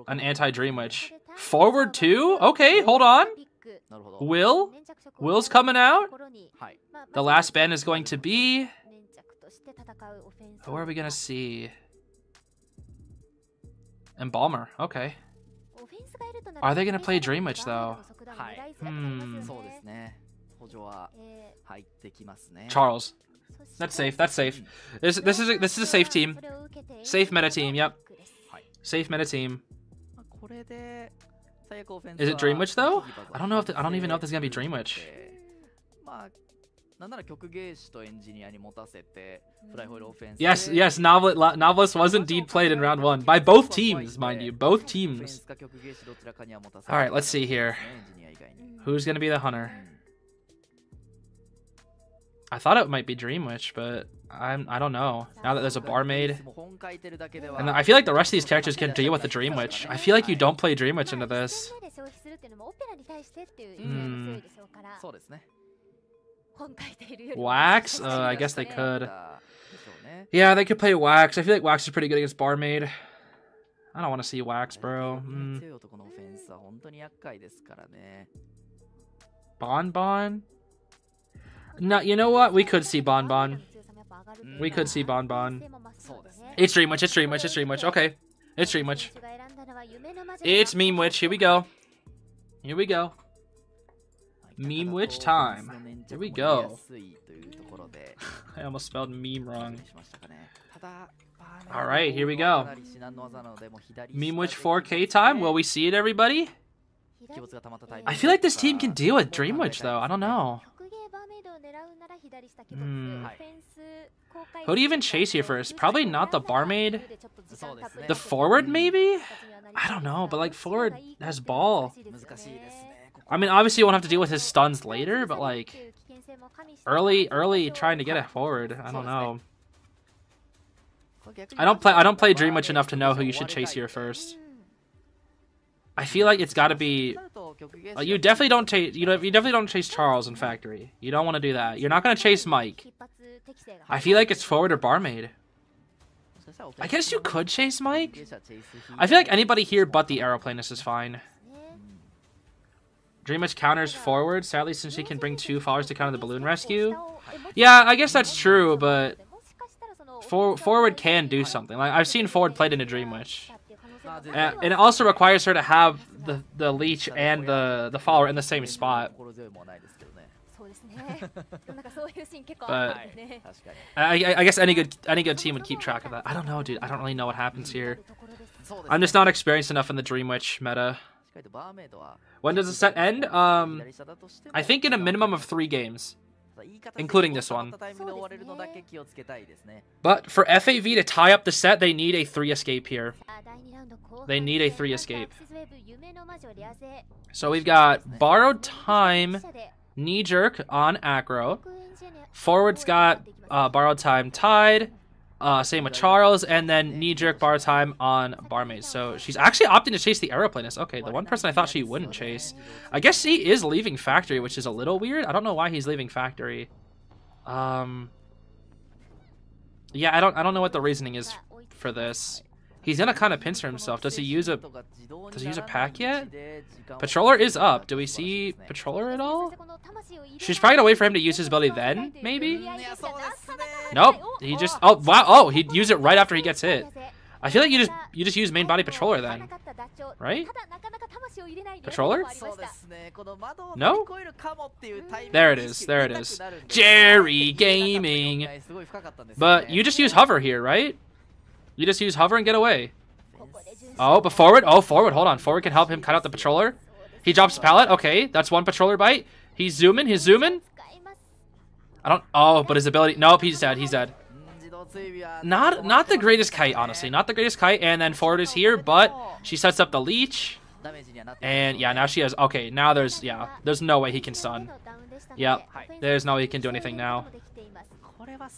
an anti-Dream Witch. Forward two? Okay, hold on. Will? Will's coming out. The last ban is going to be. Who are we gonna see? Embalmer, okay. Are they going to play Dream Witch, though? Hmm. Charles. That's safe. That's safe. This, this, is a, this is a safe team. Safe meta team, yep. Safe meta team. Is it Dream Witch, though? I don't know if the, I don't even know if there's going to be Dream Witch. Yes, yes, Novel Novelist was indeed played in round one. By both teams, mind you. Both teams. Alright, let's see here. Who's going to be the hunter? I thought it might be Dream Witch, but I'm, I don't know. Now that there's a Barmaid. And I feel like the rest of these characters can deal with the Dream Witch. I feel like you don't play Dream Witch into this. Hmm. Wax? Uh, I guess they could. Yeah, they could play Wax. I feel like Wax is pretty good against Barmaid. I don't want to see Wax, bro. Mm. Bonbon? No, you know what? We could see Bonbon. We could see Bonbon. It's Dream Witch, it's Dream Witch, it's Dream Witch. Okay. It's Dream Witch. It's Meme Witch. Here we go. Here we go. Meme Witch time. Here we go. I almost spelled meme wrong. Alright, here we go. Meme Witch four K time. Will we see it, everybody? I feel like this team can deal with Dream Witch, though. I don't know. Hmm. Who do you even chase here first? Probably not the Barmaid. The Forward, maybe? I don't know, but like Forward has ball. I mean, obviously you won't have to deal with his stuns later, but like early, early trying to get it forward. I don't know. I don't play. I don't play Dream Witch enough to know who you should chase here first. I feel like it's got to be. Uh, you definitely don't chase. You don't, you definitely don't chase Charles in Factory. You don't want to do that. You're not gonna chase Mike. I feel like it's Forward or Barmaid. I guess you could chase Mike. I feel like anybody here but the Aeroplanist is fine. Dream Witch counters Forward, sadly, since she can bring two followers to counter the balloon rescue. Yeah, I guess that's true, but for, Forward can do something. Like I've seen Forward played in a Dream Witch. And, and it also requires her to have the, the leech and the, the follower in the same spot. But I, I guess any good any good team would keep track of that. I don't know, dude. I don't really know what happens here. I'm just not experienced enough in the Dream Witch meta. When does the set end? Um, I think in a minimum of three games, including this one. But for F A V to tie up the set, they need a three escape here. They need a three escape. So we've got Borrowed Time, Knee Jerk on aggro. Forward's got uh, Borrowed Time tied. Uh, same with Charles, and then Knee Jerk Bar Time on Barmaid. So she's actually opting to chase the Aeroplanist. Okay, the one person I thought she wouldn't chase. I guess she is leaving Factory, which is a little weird. I don't know why he's leaving Factory. Um, yeah, I don't, I don't know what the reasoning is for this. He's gonna kind of pincer himself. Does he use a, does he use a pack yet? Patroller is up. Do we see Patroller at all? She's probably gonna wait for him to use his ability then, maybe? Nope. He just, oh wow, oh, he'd use it right after he gets hit. I feel like you just, you just use main body Patroller then, right? Patroller? No? There it is, there it is. Jerry Gaming! But you just use Hover here, right? You just use Hover and get away. Oh, but Forward? Oh, Forward. Hold on. Forward can help him cut out the Patroller. He drops the pallet. Okay, that's one Patroller bite. He's zooming. He's zooming. I don't... Oh, but his ability... Nope, he's dead. He's dead. Not not the greatest kite, honestly. Not the greatest kite. And then Forward is here, but she sets up the leech. And yeah, now she has... Okay, now there's... Yeah, there's no way he can stun. Yep, there's no way he can do anything now.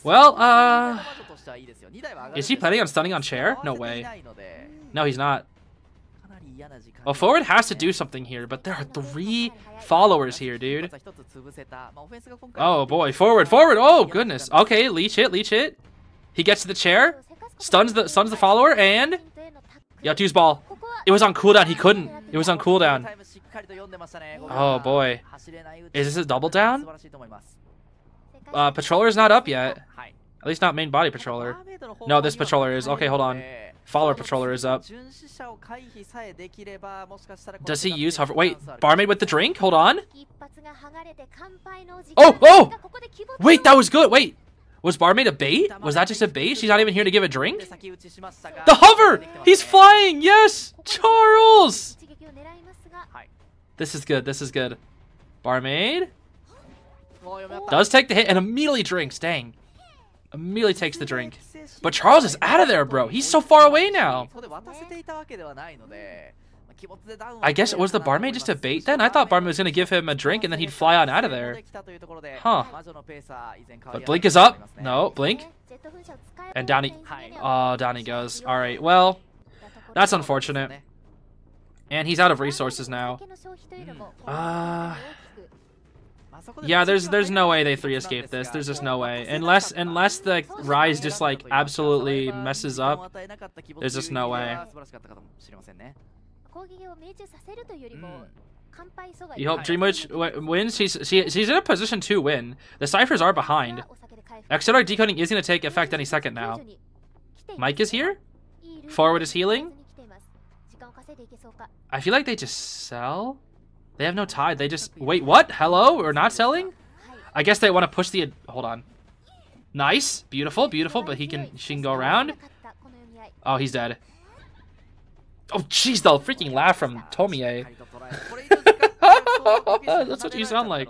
Well, uh... is he planning on stunning on chair? No way. No, he's not. Well, Forward has to do something here, but there are three followers here, dude. Oh, boy. Forward, Forward! Oh, goodness. Okay, leech it, leech it. He gets to the chair, stuns the stuns the follower, and... You have to use ball. It was on cooldown. He couldn't. It was on cooldown. Oh, boy. Is this a double down? Uh, Patroller is not up yet. At least not main body Patroller. No, this Patroller is. Okay, hold on. Follower Patroller is up. Does he use Hover? Wait, Barmaid with the drink? Hold on. Oh, oh! Wait, that was good. Wait. Was Barmaid a bait? Was that just a bait? She's not even here to give a drink? The Hover! He's flying! Yes! Charles! This is good. This is good. Barmaid? Does take the hit and immediately drinks. Dang. Immediately takes the drink. But Charles is out of there, bro. He's so far away now. I guess, was the barmaid just a bait then? I thought barmaid was going to give him a drink and then he'd fly on out of there. Huh. But Blink is up. No, Blink. And Donnie. Oh, Donnie goes. All right, well, that's unfortunate. And he's out of resources now. Uh, yeah, there's there's no way they three escape this. There's just no way. Unless, unless the Rise just, like, absolutely messes up, there's just no way. Mm. You hope Dream Witch wins? She's, she, she's in a position to win. The ciphers are behind. Auxiliary decoding is going to take effect any second now. Mike is here? Forward is healing? I feel like they just sell? They have no tide. They just... Wait, what? Hello? We're not selling? I guess they want to push the... Hold on. Nice. Beautiful, beautiful. But he can... she can go around. Oh, he's dead. Oh, jeez, the freaking laugh from Tomie. That's what you sound like.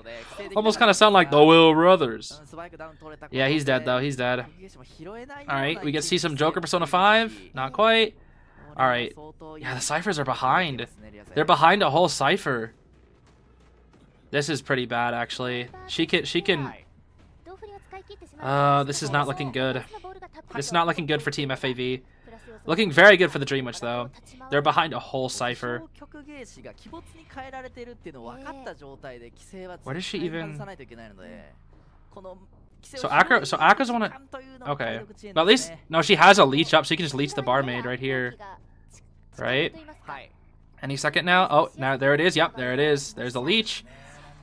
Almost kind of sound like the Will Brothers. Yeah, he's dead, though. He's dead. All right, we get to see some Joker Persona five. Not quite. All right. Yeah, the ciphers are behind. They're behind a whole cipher. This is pretty bad, actually. She can... She can... Uh, this is not looking good. It's not looking good for Team F A V. Looking very good for the Dream Witch, though. They're behind a whole cipher. Where does she even... So Acro... So Acro's wanna... Okay. But at least... No, she has a leech up, so you can just leech the barmaid right here. Right? Any second now? Oh, now there it is. Yep, there it is. There's the leech.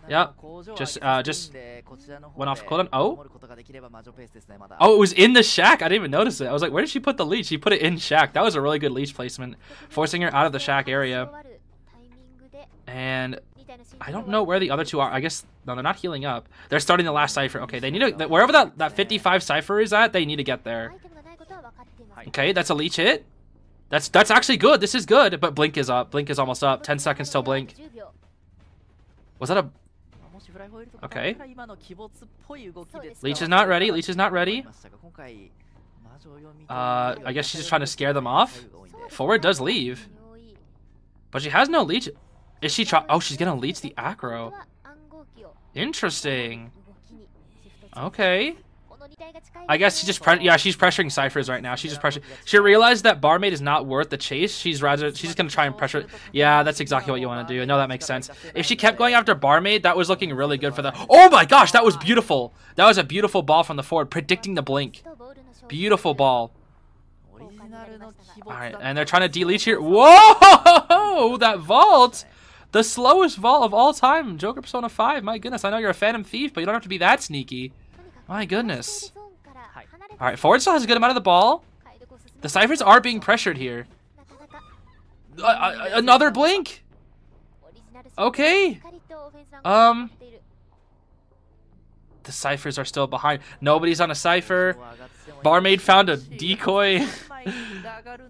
Yep. Just, uh, just went off cooldown. Oh. Oh, it was in the shack. I didn't even notice it. I was like, where did she put the leech? She put it in shack. That was a really good leech placement, forcing her out of the shack area. And I don't know where the other two are. I guess, no, they're not healing up. They're starting the last cipher. Okay, they need to, wherever that, that fifty-five cipher is at, they need to get there. Okay, that's a leech hit. That's, that's actually good. This is good. But Blink is up. Blink is almost up. ten seconds till Blink. Was that a... Okay. Leech is not ready. Leech is not ready. Uh, I guess she's just trying to scare them off. Forward does leave. But she has no leech. Is she try- Oh, she's gonna leech the aggro. Interesting. Okay. I guess she's just pre- yeah, she's pressuring ciphers right now. She's just pressuring. She realized that barmaid is not worth the chase. She's rather she's just gonna try and pressure. Yeah, that's exactly what you want to do. No, that makes sense. If she kept going after barmaid, that was looking really good for the. Oh my gosh, that was beautiful. That was a beautiful ball from the forward, predicting the blink. Beautiful ball. All right, and they're trying to de-leech here. Whoa, that vault. The slowest vault of all time, Joker Persona five. My goodness, I know you're a Phantom Thief, but you don't have to be that sneaky. My goodness. Alright, Forward still has a good amount of the ball. The ciphers are being pressured here. Uh, uh, another blink? Okay. Um. The ciphers are still behind. Nobody's on a cipher. Barmaid found a decoy.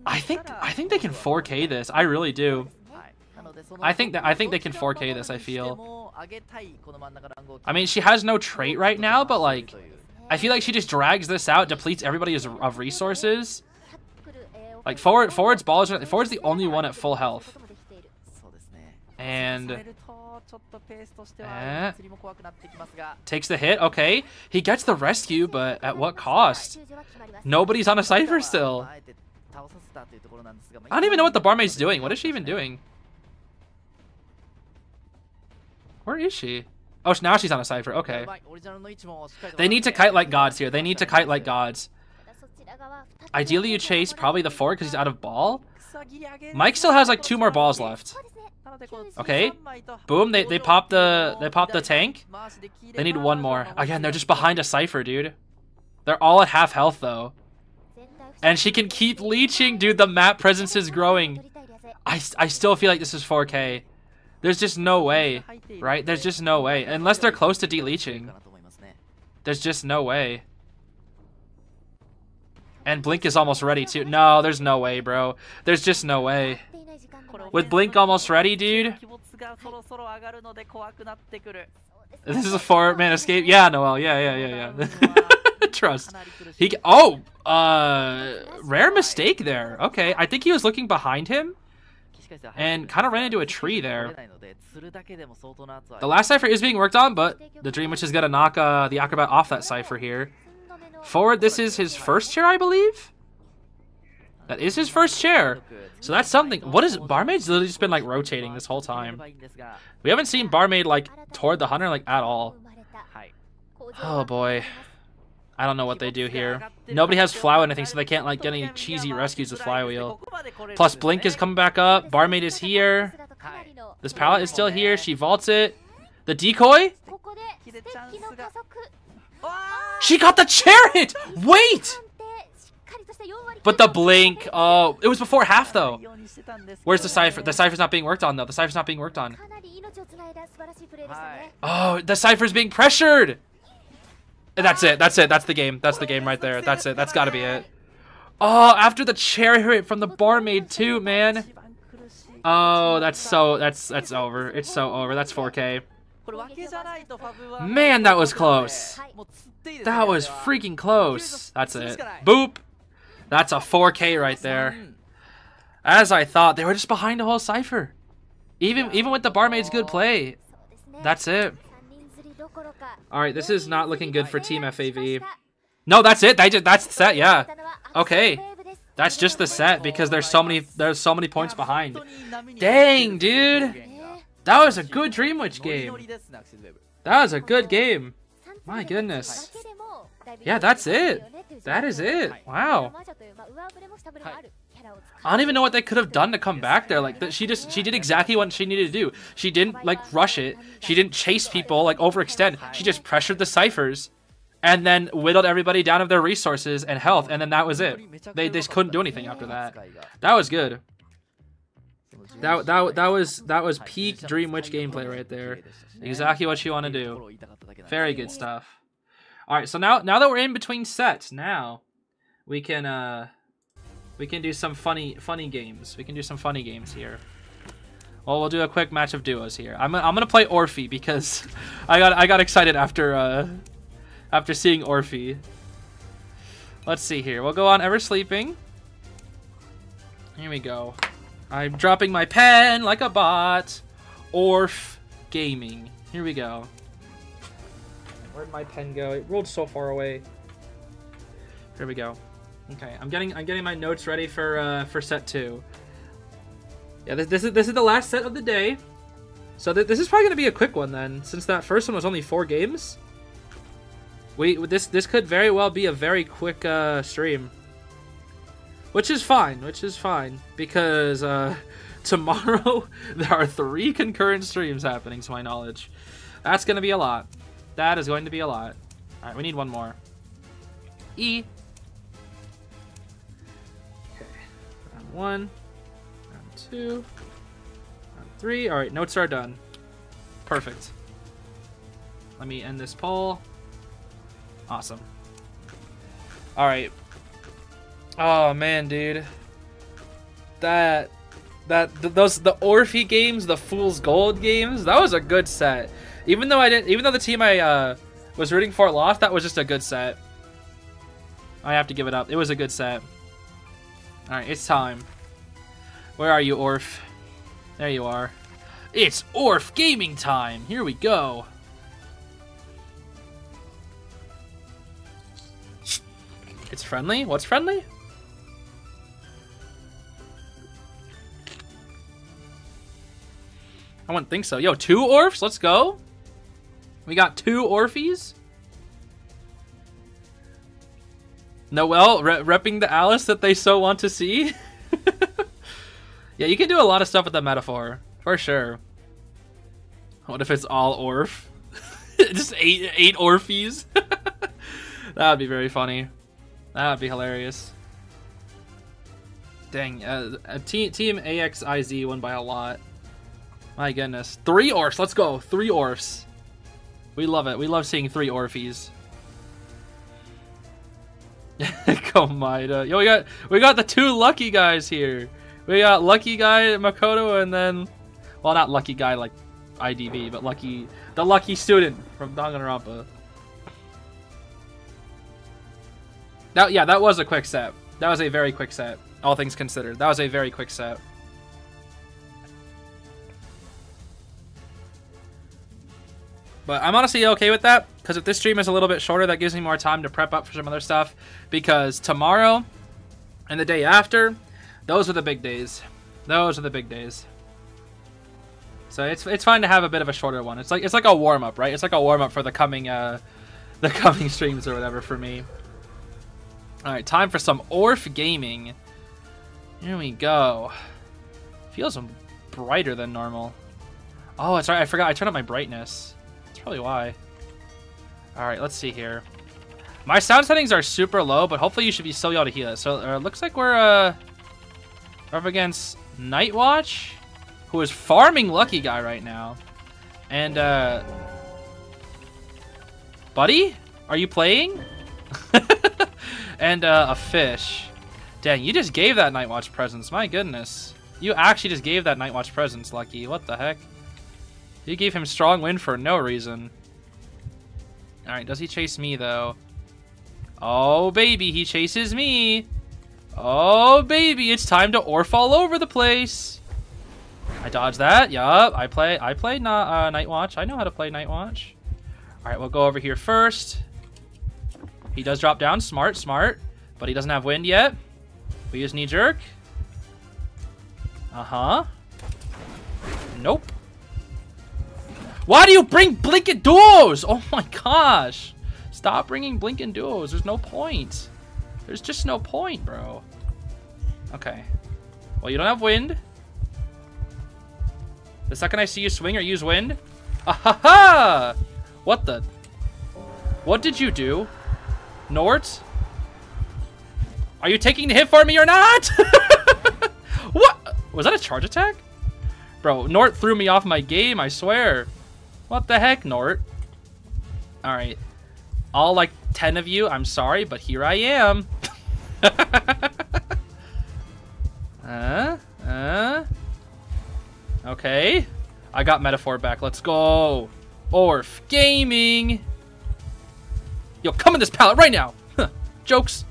I think I think they can four K this. I really do. I think that I think they can four K this, I feel. I mean, she has no trait right now, but like I feel like she just drags this out, depletes everybody of resources. Like forward forward's ball is forward's the only one at full health. And eh, takes the hit, okay. He gets the rescue, but at what cost? Nobody's on a cipher still. I don't even know what the barmaid's doing. What is she even doing? Where is she? Oh, now she's on a cipher. Okay. They need to kite like gods here. They need to kite like gods. Ideally, you chase probably the forward because he's out of ball. Mike still has like two more balls left. Okay. Boom. They they pop the they pop the tank. They need one more. Again, they're just behind a cipher, dude. They're all at half health though. And she can keep leeching, dude. The map presence is growing. I I still feel like this is four K. There's just no way, right? There's just no way. Unless they're close to de-leeching. There's just no way. And Blink is almost ready, too. No, there's no way, bro. There's just no way. With Blink almost ready, dude. This is a four-man escape. Yeah, Noel. Yeah, yeah, yeah, yeah. Trust. He. Oh! Uh, rare mistake there. Okay, I think he was looking behind him. and kind of ran into a tree there. The last cipher is being worked on, but the Dream Witch is going to knock uh, the Acrobat off that cipher here. Forward, this is his first chair, I believe? That is his first chair. So that's something. What is Barmaid's literally just been like rotating this whole time. We haven't seen Barmaid like toward the hunter like at all. Oh boy. I don't know what they do here. Nobody has Flywheel or anything, so they can't like get any cheesy rescues with Flywheel. Plus Blink is coming back up. Barmaid is here. This pallet is still here. She vaults it. The decoy? She got the chariot! Wait! But the blink, oh, it was before half though. Where's the cipher? The cipher's not being worked on though. The cipher's not being worked on. Oh, the cipher's being pressured. That's it. That's it. That's the game. That's the game right there. That's it. That's gotta be it. Oh, after the chariot from the barmaid too, man. Oh, that's so. That's that's over. It's so over. That's four K. Man, that was close. That was freaking close. That's it. Boop. That's a four K right there. As I thought, they were just behind the whole cipher. Even even with the barmaid's good play. That's it. Alright, this is not looking good for Team F A V. No, that's it. They just, that's the set, yeah. Okay. That's just the set because there's so many there's so many points behind. Dang, dude. That was a good Dream Witch game. That was a good game. My goodness. Yeah, that's it. That is it. Wow. I don't even know what they could have done to come back there. Like that, she just she did exactly what she needed to do. She didn't like rush it. She didn't chase people like overextend. She just pressured the ciphers, and then whittled everybody down of their resources and health. And then that was it. They they couldn't do anything after that. That was good. That that that was that was peak Dream Witch gameplay right there. Exactly what she wanted to do. Very good stuff. All right, so now now that we're in between sets, now we can uh, we can do some funny funny games. We can do some funny games here. Well, we'll do a quick match of duos here. I'm I'm gonna play Orphe because I got I got excited after uh, after seeing Orphe. Let's see here. We'll go on Ever Sleeping. Here we go. I'm dropping my pen like a bot. Orphe Gaming. Here we go. Where'd my pen go? It rolled so far away. Here we go. Okay, I'm getting I'm getting my notes ready for uh, for set two. Yeah, this, this is this is the last set of the day, so th this is probably gonna be a quick one then, since that first one was only four games. We this this could very well be a very quick uh, stream, which is fine, which is fine because uh, tomorrow there are three concurrent streams happening, to my knowledge. That's gonna be a lot. That is going to be a lot. All right, we need one more. E. Okay. Round one. Round two. Round three. All right, notes are done. Perfect. Let me end this poll. Awesome. All right. Oh man, dude. That, that th those the Orphe games, the Fool's Gold games. That was a good set. Even though I didn't, even though the team I uh, was rooting for lost, that was just a good set. I have to give it up. It was a good set. All right, it's time. Where are you, Orph? There you are. It's Orphe Gaming time. Here we go. It's friendly? What's friendly? I wouldn't think so. Yo, two Orphs? Let's go. We got two Orphes. Noelle re repping the Alice that they so want to see. Yeah, you can do a lot of stuff with that metaphor. For sure. What if it's all Orph? Just eight, eight Orphes? That would be very funny. That would be hilarious. Dang. Uh, a team, team A X I Z won by a lot. My goodness. Three Orphs. Let's go. Three Orphs. We love it. We love seeing three Orphes. Komida. Yo, we got we got the two lucky guys here. We got lucky guy Makoto and then, well, not lucky guy like I D V, but lucky the lucky student from Danganronpa. That yeah, that was a quick set. That was a very quick set. All things considered, that was a very quick set. But I'm honestly okay with that, because if this stream is a little bit shorter, that gives me more time to prep up for some other stuff, because tomorrow and the day after, those are the big days. Those are the big days. So it's it's fine to have a bit of a shorter one. It's like it's like a warm up, right? It's like a warm up for the coming uh the coming streams or whatever for me. All right, time for some Orph Gaming. Here we go. Feels brighter than normal. Oh, it's right. I forgot. I turned up my brightness. That's probably why. All right, let's see here. My sound settings are super low, but hopefully you should be still able to hear it. So it uh, looks like we're uh, up against Nightwatch, who is farming Lucky Guy right now. And, uh... buddy? Are you playing? and uh, a fish. Dang, you just gave that Nightwatch presence. My goodness. You actually just gave that Nightwatch presence, Lucky. What the heck? You gave him strong wind for no reason. Alright, does he chase me, though? Oh, baby, he chases me. Oh, baby, it's time to Orph all over the place. I dodge that. Yup. I play. I play na uh, Nightwatch. I know how to play Nightwatch. All right, we'll go over here first. He does drop down. Smart, smart. But he doesn't have wind yet. We use knee jerk. Uh huh. Nope. Why do you bring Blink and duos? Oh my gosh! Stop bringing Blink and duos. There's no point. There's just no point, bro. Okay. Well, you don't have wind. The second I see you swing or use wind. Ahaha! What the? What did you do? Nort? Are you taking the hit for me or not? What? Was that a charge attack? Bro, Nort threw me off my game, I swear. What the heck, Nort? Alright. All like ten of you, I'm sorry, but here I am. uh? Uh? Okay, I got Metaphor back. Let's go. Orph Gaming. Yo, come in this pallet right now. Huh. Jokes.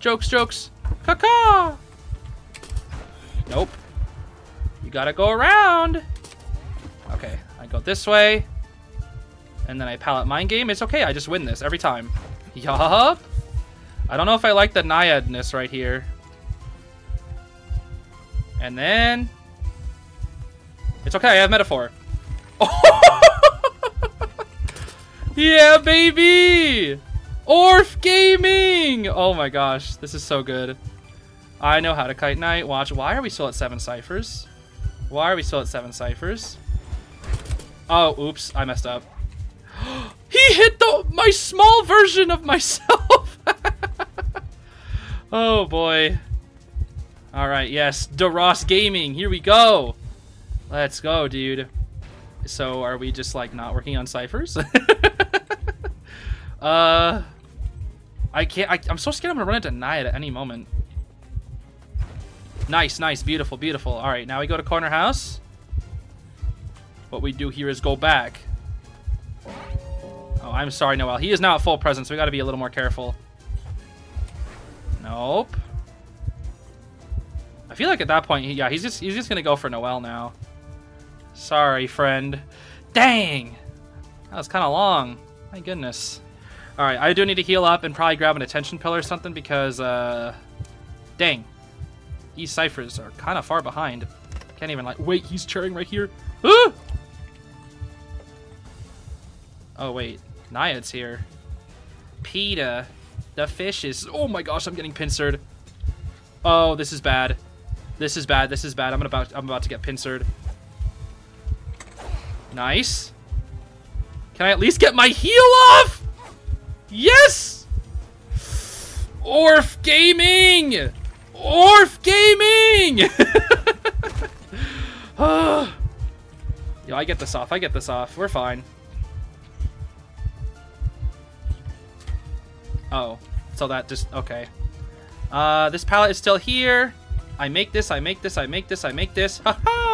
Jokes, jokes. Caca. Nope. You gotta go around. Okay, I go this way. And then I pallet mind game. It's okay, I just win this every time. Yup. I don't know if I like the Naiadness right here. And then... it's okay, I have Metaphor. Oh! Yeah, baby! Orph Gaming! Oh my gosh, this is so good. I know how to kite night. Watch. Why are we still at seven ciphers? Why are we still at seven ciphers? Oh, oops, I messed up. He hit the my small version of myself! Oh boy. Alright, yes, DeRoss Gaming, here we go! Let's go, dude. So, are we just, like, not working on ciphers? uh, I can't... I, I'm so scared I'm going to run into Naya at any moment. Nice, nice. Beautiful, beautiful. All right, now we go to corner house. What we do here is go back. Oh, I'm sorry, Noel. He is now at full presence. We got to be a little more careful. Nope. I feel like at that point, yeah, he's just, he's just going to go for Noel now. Sorry, friend. Dang! That was kind of long. My goodness. Alright, I do need to heal up and probably grab an attention pill or something because, uh... dang. These ciphers are kind of far behind. Can't even, like... wait, he's cheering right here. Ah! Oh, wait. Naiad's here. PETA. The fish is... oh my gosh, I'm getting pincered. Oh, this is bad. This is bad. This is bad. I'm about. I'm about to get pincered. Nice. Can I at least get my heal off? Yes. Orph Gaming. Orph Gaming. Yo, I get this off. I get this off. We're fine. Oh, so that just okay. Uh, this pallet is still here. I make this, I make this, I make this, I make this. Ha ha!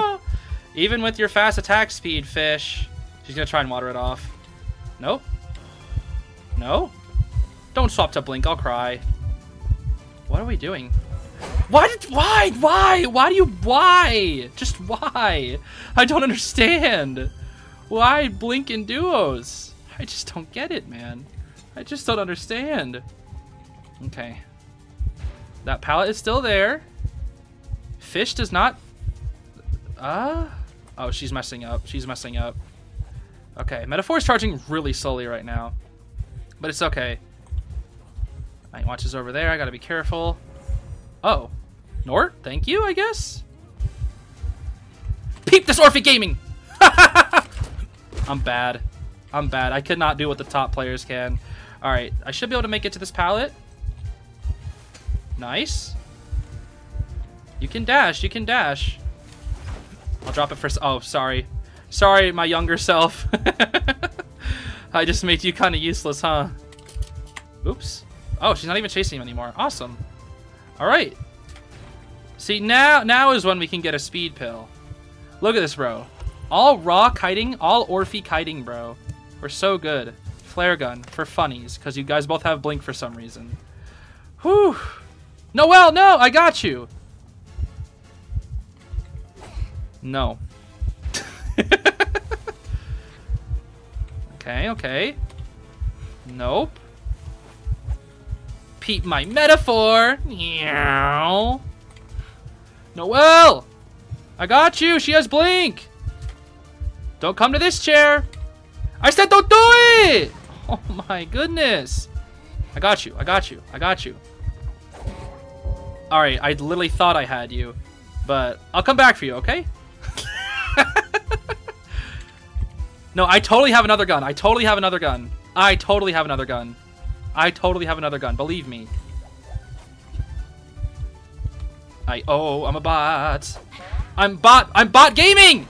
Even with your fast attack speed, fish. She's gonna try and water it off. Nope. No? Don't swap to Blink, I'll cry. What are we doing? Why did- why? Why? Why do you- why? Just why? I don't understand. Why Blink in duos? I just don't get it, man. I just don't understand. Okay. That pallet is still there. Fish does not... Uh... Oh, she's messing up. She's messing up. Okay, Metaphor is charging really slowly right now. But it's okay. Nightwatch is over there. I gotta be careful. Oh. Nort, thank you, I guess? Peep this Orpheus Gaming! I'm bad. I'm bad. I could not do what the top players can. Alright, I should be able to make it to this pallet. Nice. You can dash. You can dash. I'll drop it first. Oh, sorry. Sorry, my younger self. I just made you kind of useless, huh? Oops. Oh, she's not even chasing him anymore. Awesome. Alright. See, now, now is when we can get a speed pill. Look at this, bro. All raw kiting, all Orphy kiting, bro. We're so good. Flare gun for funnies, because you guys both have Blink for some reason. Whew. Noelle, no! I got you! No. Okay, okay. Nope. Peep my Metaphor! Meow. Noelle! I got you! She has Blink! Don't come to this chair! I said don't do it! Oh my goodness. I got you. I got you. I got you. Alright, I literally thought I had you. But I'll come back for you, okay? No, I totally have another gun. I totally have another gun. I totally have another gun. I totally have another gun. Believe me. I... Oh, I'm a bot. I'm bot... I'm bot gaming!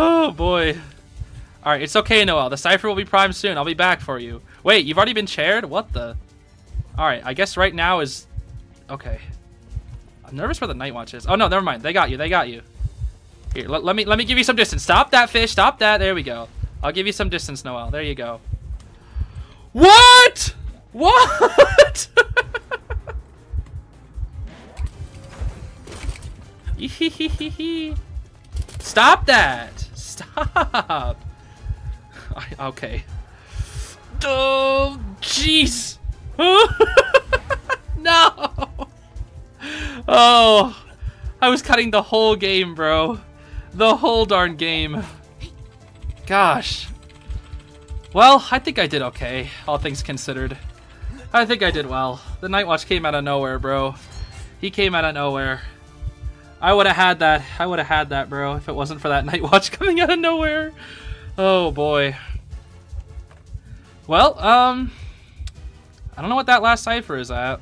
Oh, boy. Alright, it's okay, Noelle. The Cypher will be primed soon. I'll be back for you. Wait, you've already been chaired? What the? Alright, I guess right now is... Okay. I'm nervous where the Nightwatch is. Oh, no, never mind. They got you. They got you. Here, let, let me let me give you some distance. Stop that, fish. Stop that. There we go. I'll give you some distance, Noelle. There you go. What? What? Stop that. Stop. I, okay. Oh, jeez. No. Oh, I was cutting the whole game, bro. The whole darn game. Gosh. Well, I think I did okay, all things considered. I think I did well. The Nightwatch came out of nowhere, bro. He came out of nowhere. I would have had that. I would have had that, bro, if it wasn't for that Nightwatch coming out of nowhere. Oh, boy. Well, um... I don't know what that last cipher is at.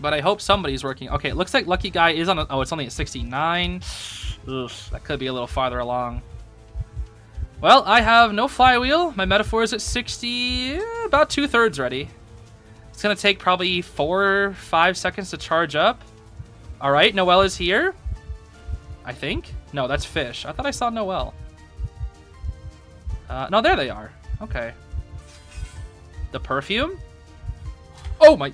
But I hope somebody's working. Okay, it looks like Lucky Guy is on... A, oh, it's only at sixty-nine. Ugh, that could be a little farther along. Well, I have no flywheel. My Metaphor is at sixty... About two-thirds ready. It's going to take probably four, five seconds to charge up. All right, Noelle is here, I think. No, that's Fish. I thought I saw Noelle. Uh, no, there they are. Okay. The perfume? Oh, my...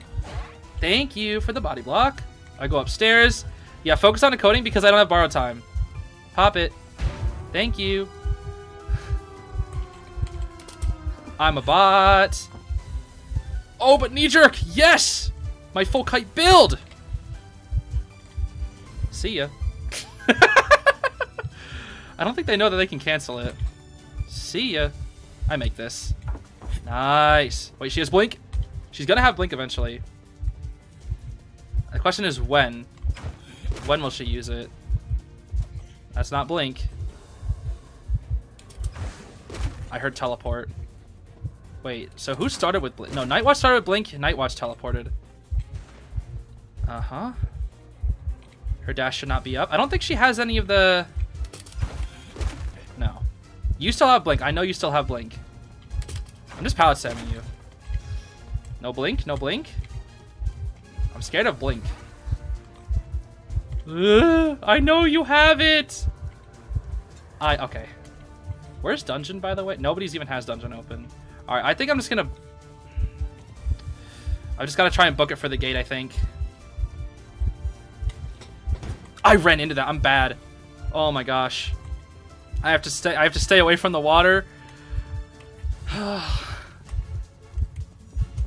Thank you for the body block. I go upstairs. Yeah, focus on decoding because I don't have borrowed time. Pop it. Thank you. I'm a bot. Oh, but knee jerk. Yes! My full kite build! See ya. I don't think they know that they can cancel it. See ya. I make this. Nice. Wait, she has Blink? She's gonna have Blink eventually. The question is when. When will she use it? That's not Blink. I heard teleport. Wait, so who started with Blink? No, Nightwatch started with Blink. Nightwatch teleported. Uh-huh. Her dash should not be up. I don't think she has any of the... No. You still have Blink. I know you still have Blink. I'm just pallet stabbing you. No Blink. No Blink. I'm scared of Blink. Ugh, I know you have it! I... Okay. Where's Dungeon, by the way? Nobody's even has Dungeon open. Alright, I think I'm just gonna... I've just gotta try and book it for the gate, I think. I ran into that. I'm bad. Oh my gosh. I have to stay. I have to stay away from the water.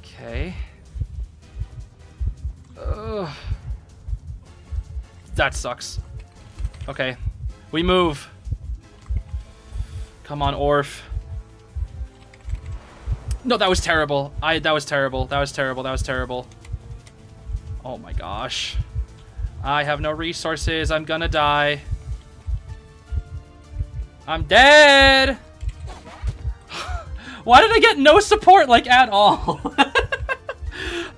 Okay. Ugh. That sucks. Okay, we move. Come on, Orph. No, that was terrible. I that was terrible. That was terrible. That was terrible. Oh my gosh. I have no resources. I'm gonna die. I'm dead. Why did I get no support, like, at all? I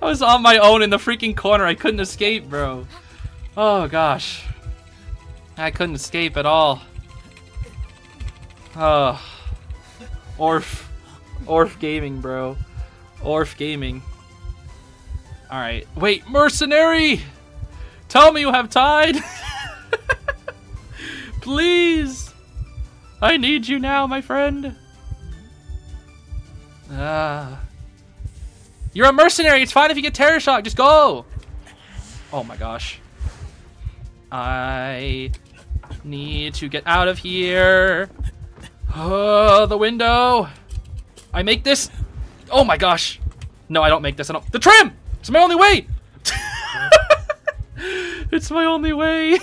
was on my own in the freaking corner. I couldn't escape, bro. Oh gosh. I couldn't escape at all. Oh. Orph. Orph Gaming, bro. Orph Gaming. Alright. Wait, Mercenary! Tell me you have Tide! Please! I need you now, my friend. Ah. You're a mercenary, it's fine if you get terror shock, just go! Oh my gosh. I need to get out of here. Oh, the window! I make this! Oh my gosh! No, I don't make this, I don't- The tram! It's my only way! It's my only way!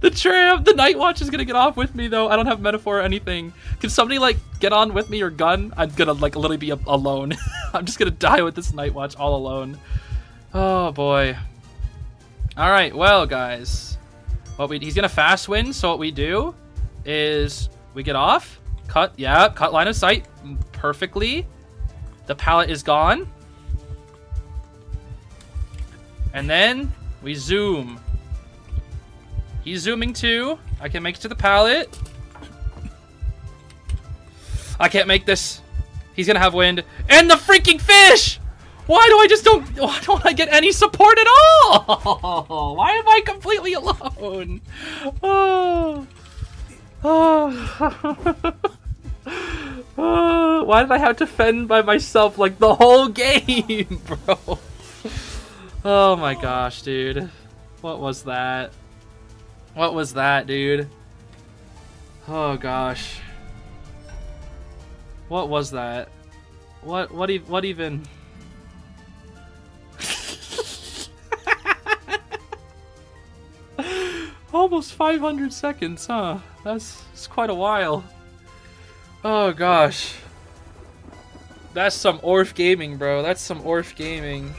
The tram! The Nightwatch is gonna get off with me, though. I don't have metaphor or anything. Can somebody, like, get on with me or gun? I'm gonna, like, literally be a alone. I'm just gonna die with this Nightwatch all alone. Oh, boy. Alright, well, guys. What we- He's gonna fast win, so what we do is we get off. Cut, yeah, cut line of sight perfectly. The pallet is gone. And then we zoom. He's zooming too. I can make it to the pallet. I can't make this. He's gonna have wind. And the freaking fish! Why do I just don't, why don't I get any support at all? Why am I completely alone? Oh. Oh. Oh, why did I have to fend by myself like the whole game, bro? Oh my gosh, dude. What was that? What was that, dude? Oh gosh. What was that? What what e what even? Almost five hundred seconds, huh? That's, that's quite a while. Oh gosh. That's some Orph Gaming, bro. That's some Orph Gaming.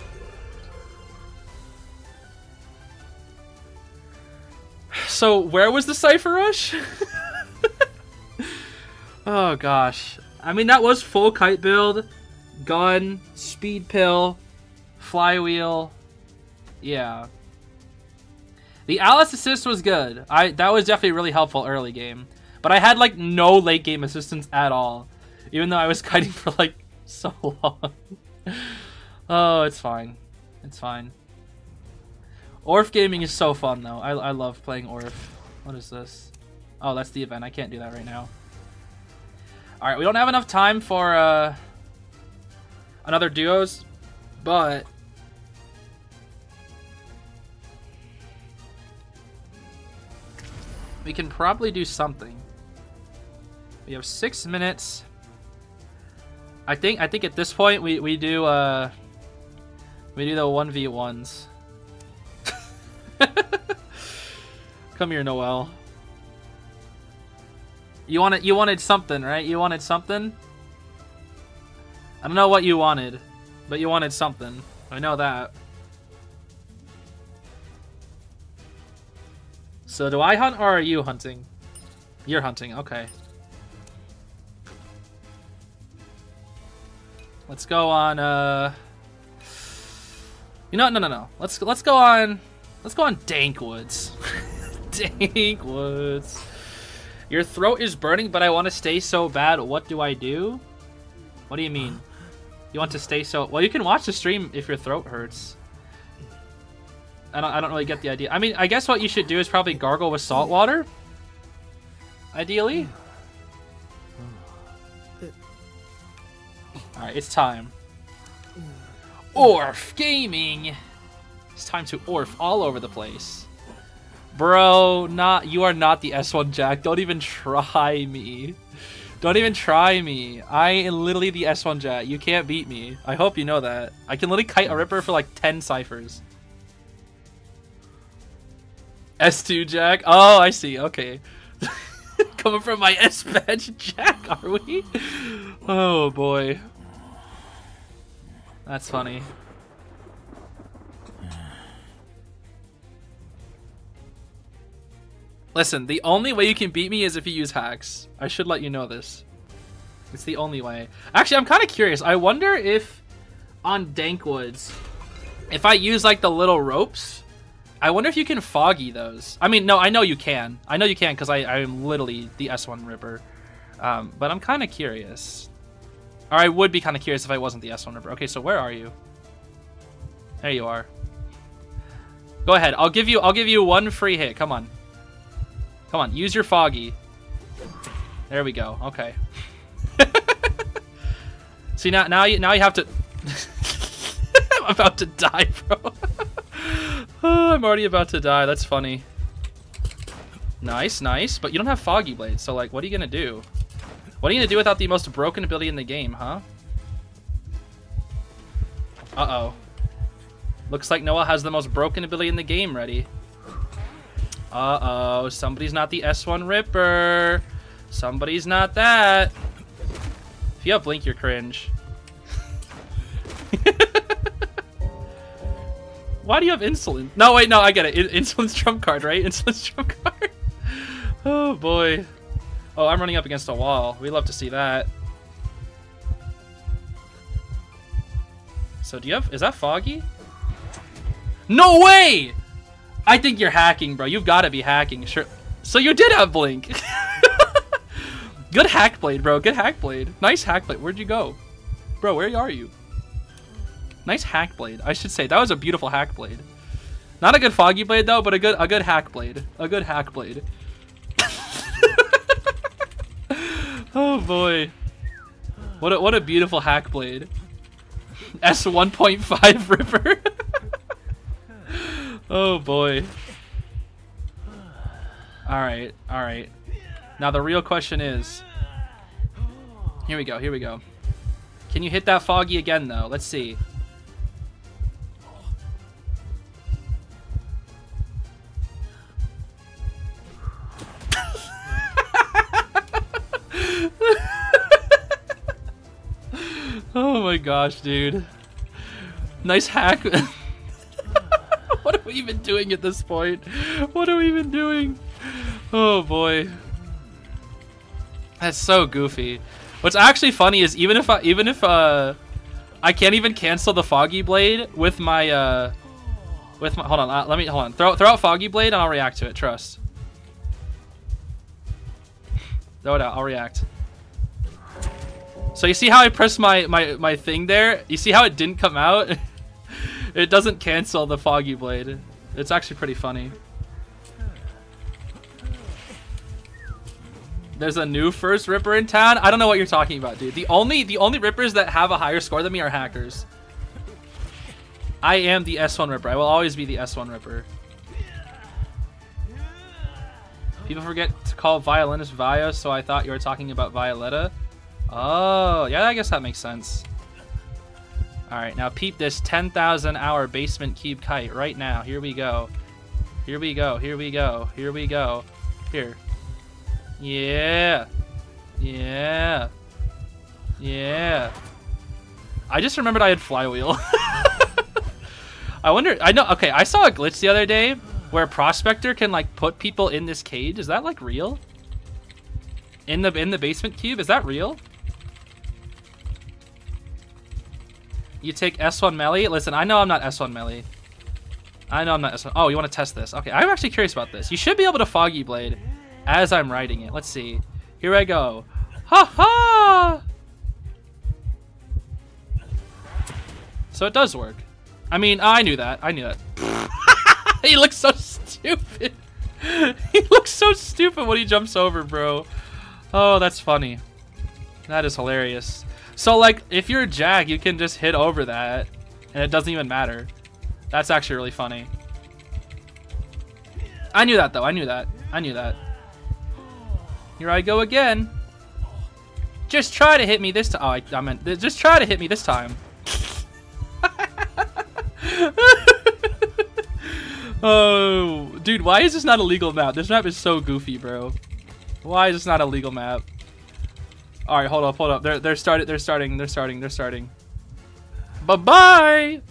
So, where was the Cypher Rush? Oh gosh. I mean, that was full kite build, gun, speed pill, flywheel. Yeah. The Alice assist was good. I that was definitely really helpful early game. But I had, like, no late game assistance at all. Even though I was kiting for, like, so long. Oh, it's fine. It's fine. Orph Gaming is so fun, though. I, I love playing Orph. What is this? Oh, that's the event. I can't do that right now. Alright, we don't have enough time for uh, another duos, but... we can probably do something. We have six minutes. I think I think at this point we, we do uh we do the one v ones. Come here, Noelle. You wanted you wanted something, right? You wanted something? I don't know what you wanted, but you wanted something. I know that. So do I hunt, or are you hunting? You're hunting, okay. Let's go on. Uh, you know, no, no, no. Let's let's go on. Let's go on Dankwoods. Dankwoods. Your throat is burning, but I want to stay so bad. What do I do? What do you mean? You want to stay so? Well, you can watch the stream if your throat hurts. I don't, I don't really get the idea. I mean, I guess what you should do is probably gargle with salt water. Ideally. Alright, it's time. Orph Gaming! It's time to Orph all over the place. Bro, not you are not the S one Jack. Don't even try me. Don't even try me. I am literally the S one Jack. You can't beat me. I hope you know that. I can literally kite a Ripper for like ten ciphers. S two Jack. Oh, I see. Okay. Coming from my S badge Jack, are we? Oh boy. That's funny. Listen, the only way you can beat me is if you use hacks. I should let you know this. It's the only way. Actually, I'm kind of curious. I wonder if on Dankwoods, if I use like the little ropes, I wonder if you can foggy those. I mean, no, I know you can. I know you can because I, I am literally the S one Ripper. Um, but I'm kind of curious. Or I would be kind of curious if I wasn't the S one Ripper. Okay, so where are you? There you are. Go ahead. I'll give you. I'll give you one free hit. Come on. Come on, use your foggy. There we go. Okay. See now, now you now you have to. I'm about to die, bro. Oh, I'm already about to die. That's funny. Nice, nice. But you don't have foggy blades, so like, what are you gonna do? What are you gonna do without the most broken ability in the game, huh? Uh oh. Looks like Noah has the most broken ability in the game ready. Uh-oh, somebody's not the S one Ripper. Somebody's not that. If you have Blink, you're cringe. Why do you have Insolence? No, wait, no, I get it. In Insolence trump card, right? Insolence trump card. Oh, boy. Oh, I'm running up against a wall. We love to see that. So do you have... Is that foggy? No way! I think you're hacking, bro. You've got to be hacking. Sure. So you did have Blink. Good hack blade, bro. Good hack blade. Nice hack blade. Where'd you go? Bro, where are you? Nice hack blade. I should say that was a beautiful hack blade. Not a good foggy blade though, but a good a good hack blade. A good hack blade. Oh boy. What a, what a beautiful hack blade. S one point five Ripper. Oh boy. Alright, alright. Now the real question is... Here we go, here we go. Can you hit that foggy again though? Let's see. Oh my gosh, dude. Nice hack. What are we even doing at this point? What are we even doing? Oh boy, that's so goofy. What's actually funny is even if I even if uh I can't even cancel the foggy blade with my uh with my hold on uh, let me hold on throw throw out foggy blade and I'll react to it. Trust. Throw it out. I'll react. So you see how I pressed my my my thing there? You see how it didn't come out? It doesn't cancel the foggy blade. It's actually pretty funny. There's a new first Ripper in town. I don't know what you're talking about, dude. The only the only Rippers that have a higher score than me are hackers. I am the S one Ripper. I will always be the S one Ripper. People forget to call violinist Via, so I thought you were talking about Violetta. Oh, yeah, I guess that makes sense. All right, now peep this ten thousand hour basement cube kite right now. Here we go. Here we go. Here we go. Here we go. Here. Yeah. Yeah. Yeah. I just remembered I had Flywheel. I wonder, I know, okay, I saw a glitch the other day where a prospector can like put people in this cage. Is that like real? In the in the basement cube, is that real? You take S one Melly? Listen, I know I'm not S one Melly. I know I'm not S one. Oh, you want to test this? Okay, I'm actually curious about this. You should be able to foggy blade as I'm riding it. Let's see. Here I go. Ha ha! So it does work. I mean, I knew that. I knew that. He looks so stupid. He looks so stupid when he jumps over, bro. Oh, that's funny. That is hilarious. So, like, if you're a Jack, you can just hit over that, and it doesn't even matter. That's actually really funny. I knew that though. I knew that. I knew that. Here I go again. Just try to hit me this time. Oh, I, I meant just try to hit me this time. Oh, dude, why is this not a legal map? This map is so goofy, bro. Why is this not a legal map? All right, hold up, hold up. They're they're started. They're starting. They're starting. They're starting. Bye bye.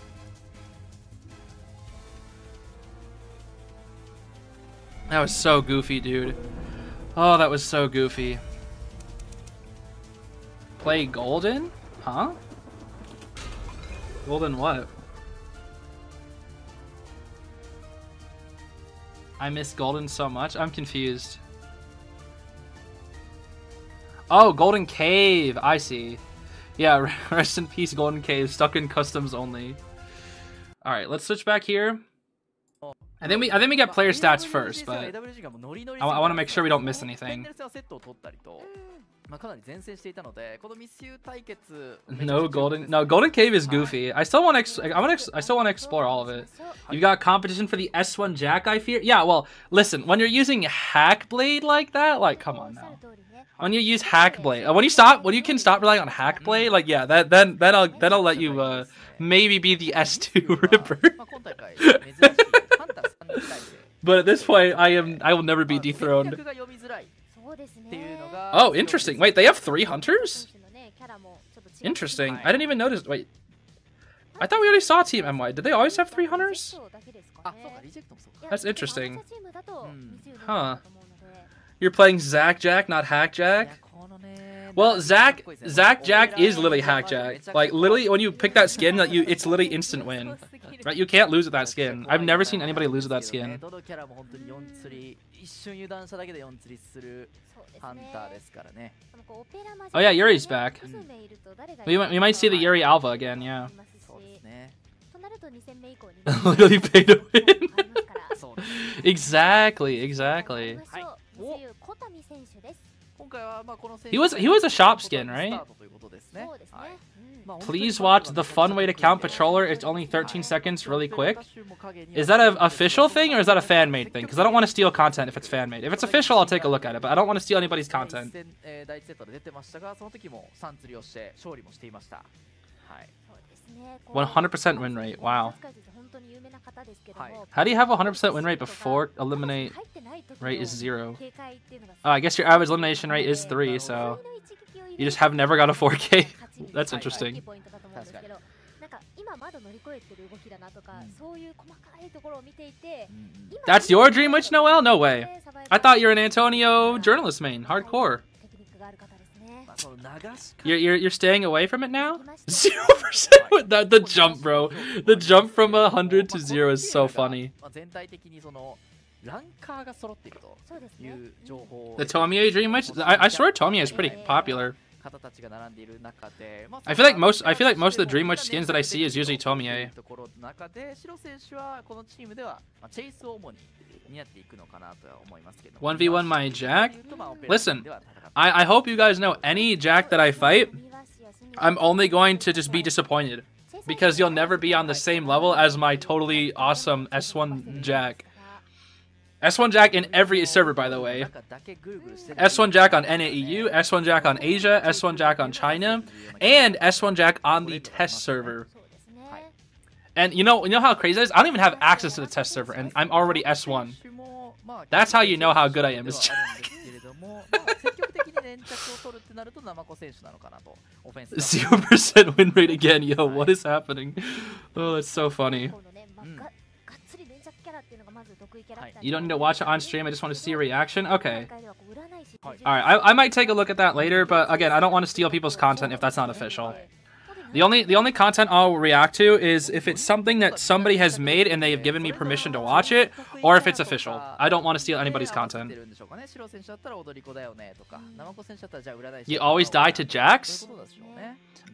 That was so goofy, dude. Oh, that was so goofy. Play golden? Huh? Golden what? I miss golden so much. I'm confused. Oh, golden cave. I see. Yeah, rest in peace, golden cave. Stuck in customs only. All right, let's switch back here. I think we I think we get player stats first, but I, I want to make sure we don't miss anything. No golden no golden cave is goofy. I still want ex I want ex I still want to explore all of it. You got competition for the S one Jack, I fear. Yeah, well, listen, when you're using hack blade like that, like come on now. When you use hack blade, when you stop, when you can stop relying on hack blade, like yeah, that then then I'll then I'll let you uh, maybe be the S two Ripper. But at this point, I am. I will never be dethroned. Oh, interesting. Wait, they have three hunters? Interesting. I didn't even notice. Wait, I thought we already saw Team M Y. Did they always have three hunters? That's interesting. Huh. You're playing Zack Jack, not Hack Jack? Well, Zack Zack Jack is literally Hack Jack. Like literally, when you pick that skin, that you it's literally instant win. Right? You can't lose with that skin. I've never seen anybody lose with that skin. Oh yeah, Yuri's back. We might we might see the Yuri Alva again. Yeah. Literally pay to win. Exactly. Exactly. He was he was a shop skin, right? Please watch the fun way to count patroller. It's only thirteen seconds, really quick. Is that an official thing or is that a fan made thing? Because I don't want to steal content if it's fan made. If it's official, I'll take a look at it, but I don't want to steal anybody's content. one hundred percent win rate. Wow. How do you have one hundred percent win rate before eliminate rate is zero? Uh, I guess your average elimination rate is three, so you just have never got a four K. That's interesting. That's your Dream Witch, Noelle? No way. I thought you're an Antonio journalist main. Hardcore. You're, you're, you're staying away from it now? zero percent with that, the jump, bro. The jump from one hundred to zero is so funny. The Tomie Dream Witch? I, I swear Tomie is pretty popular. I feel like most I feel like most of the Dream Witch skins that I see is usually Tomie. one v one my Jack? Listen, I, I hope you guys know any Jack that I fight, I'm only going to just be disappointed. Because you'll never be on the same level as my totally awesome S one Jack. S one Jack in every server, by the way. S one Jack on N A E U, S one Jack on Asia, S one Jack on China, and S one Jack on the test server. And you know, you know how crazy it is? I don't even have access to the test server, and I'm already S one. That's how you know how good I am as Jack. zero percent win rate again, yo, what is happening? Oh, that's so funny. Mm. You don't need to watch it on stream, I just want to see a reaction? Okay. Alright, I, I might take a look at that later, but again, I don't want to steal people's content if that's not official. The only the only content I'll react to is if it's something that somebody has made and they have given me permission to watch it, or if it's official. I don't want to steal anybody's content. You always die to Jax?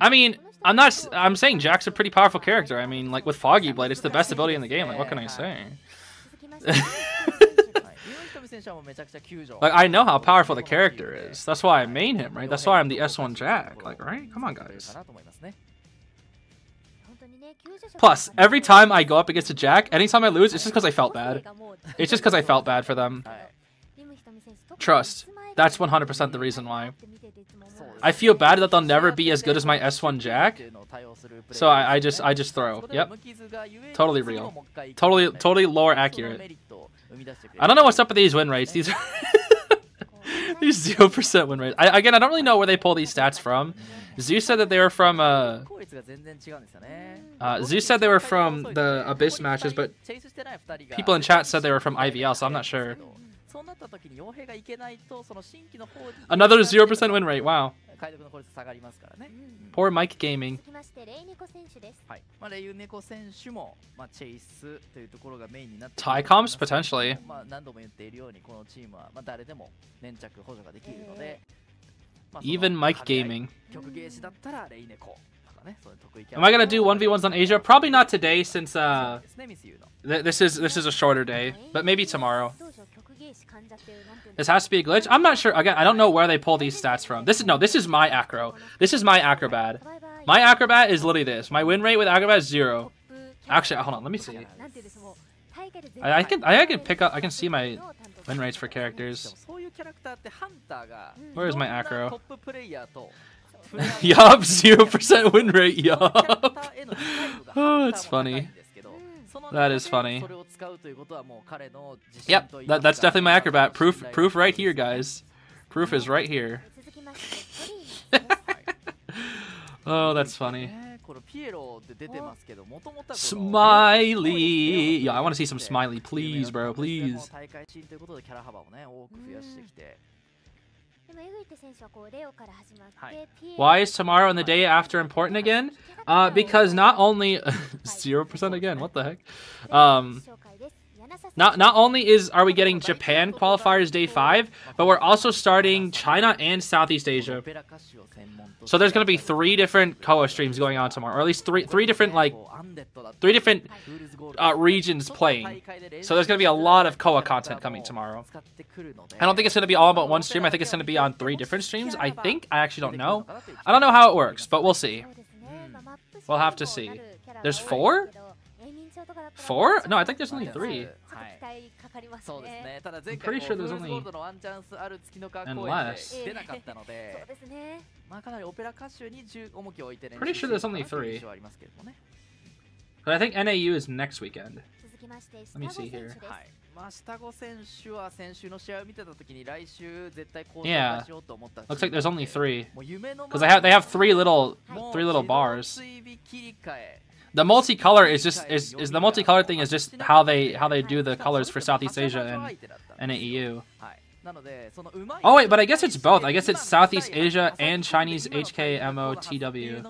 I mean, I'm not. I'm saying Jack's a pretty powerful character. I mean, like with Foggy Blade, it's the best ability in the game. Like, what can I say? Like, I know how powerful the character is. That's why I main him, right? That's why I'm the S one Jack. Like, right? Come on, guys. Plus, every time I go up against a Jack, anytime I lose, it's just because I felt bad. It's just because I felt bad for them. Trust. That's one hundred percent the reason why. I feel bad that they'll never be as good as my S one Jack. So I, I just I just throw. Yep. Totally real. Totally totally lore accurate. I don't know what's up with these win rates. These are these zero percent win rates. I, again, I don't really know where they pull these stats from. Zeus said that they were from uh, uh Zeus said they were from the Abyss matches, but people in chat said they were from I V L, so I'm not sure. Another zero percent win rate, wow. Poor Mike Gaming. Tie comps, potentially. Even Mike Gaming. Am I gonna do one v ones on Asia? Probably not today, since uh, th this is this is a shorter day, but maybe tomorrow. This has to be a glitch. I'm not sure. Again, I don't know where they pull these stats from. This is no. This is my acro. This is my acrobat. My acrobat is literally this. My win rate with acrobat is zero. Actually, hold on. Let me see. I, I can. I, I can pick up. I can see my win rates for characters. Where is my acro? Yup, zero percent win rate. Yup. Oh, it's funny. That is funny. Yep, that, that's definitely my acrobat. Proof, proof right here, guys. Proof is right here. Oh, that's funny. Smiley. Yeah, I want to see some Smiley, please, bro, please. Why is tomorrow and the day after important again? Uh, because not only zero percent again, what the heck? Um, not not only is are we getting Japan qualifiers day five, but we're also starting China and Southeast Asia. So there's gonna be three different C O A streams going on tomorrow, or at least three three different like three different uh, regions playing. So there's gonna be a lot of C O A content coming tomorrow. I don't think it's gonna be all about one stream. I think it's gonna be on three different streams. I think I actually don't know. I don't know how it works, but we'll see. We'll have to see. There's four? Four? No, I think there's only three. I'm pretty sure there's only... Unless... Pretty sure there's only three. But I think N A U is next weekend. Let me see here. Yeah. Looks like there's only three. Because they have, they have three little, three little bars. The multicolor is just is is the multicolor thing is just how they how they do the colors for Southeast Asia and and E U. Oh wait, but I guess it's both. I guess it's Southeast Asia and Chinese H K M O T W.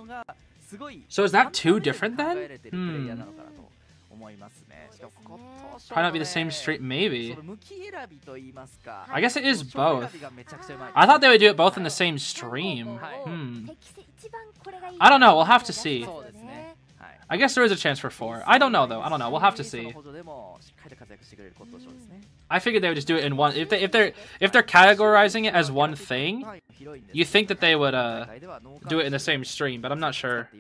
So is that two different then? Hmm. Probably not be the same street, maybe. I guess it is both. I thought they would do it both in the same stream. Hmm. I don't know. We'll have to see. I guess there is a chance for four. I don't know, though. I don't know. We'll have to see. I figured they would just do it in one. If, they, if, they're, if they're categorizing it as one thing, you think that they would uh, do it in the same stream, but I'm not sure.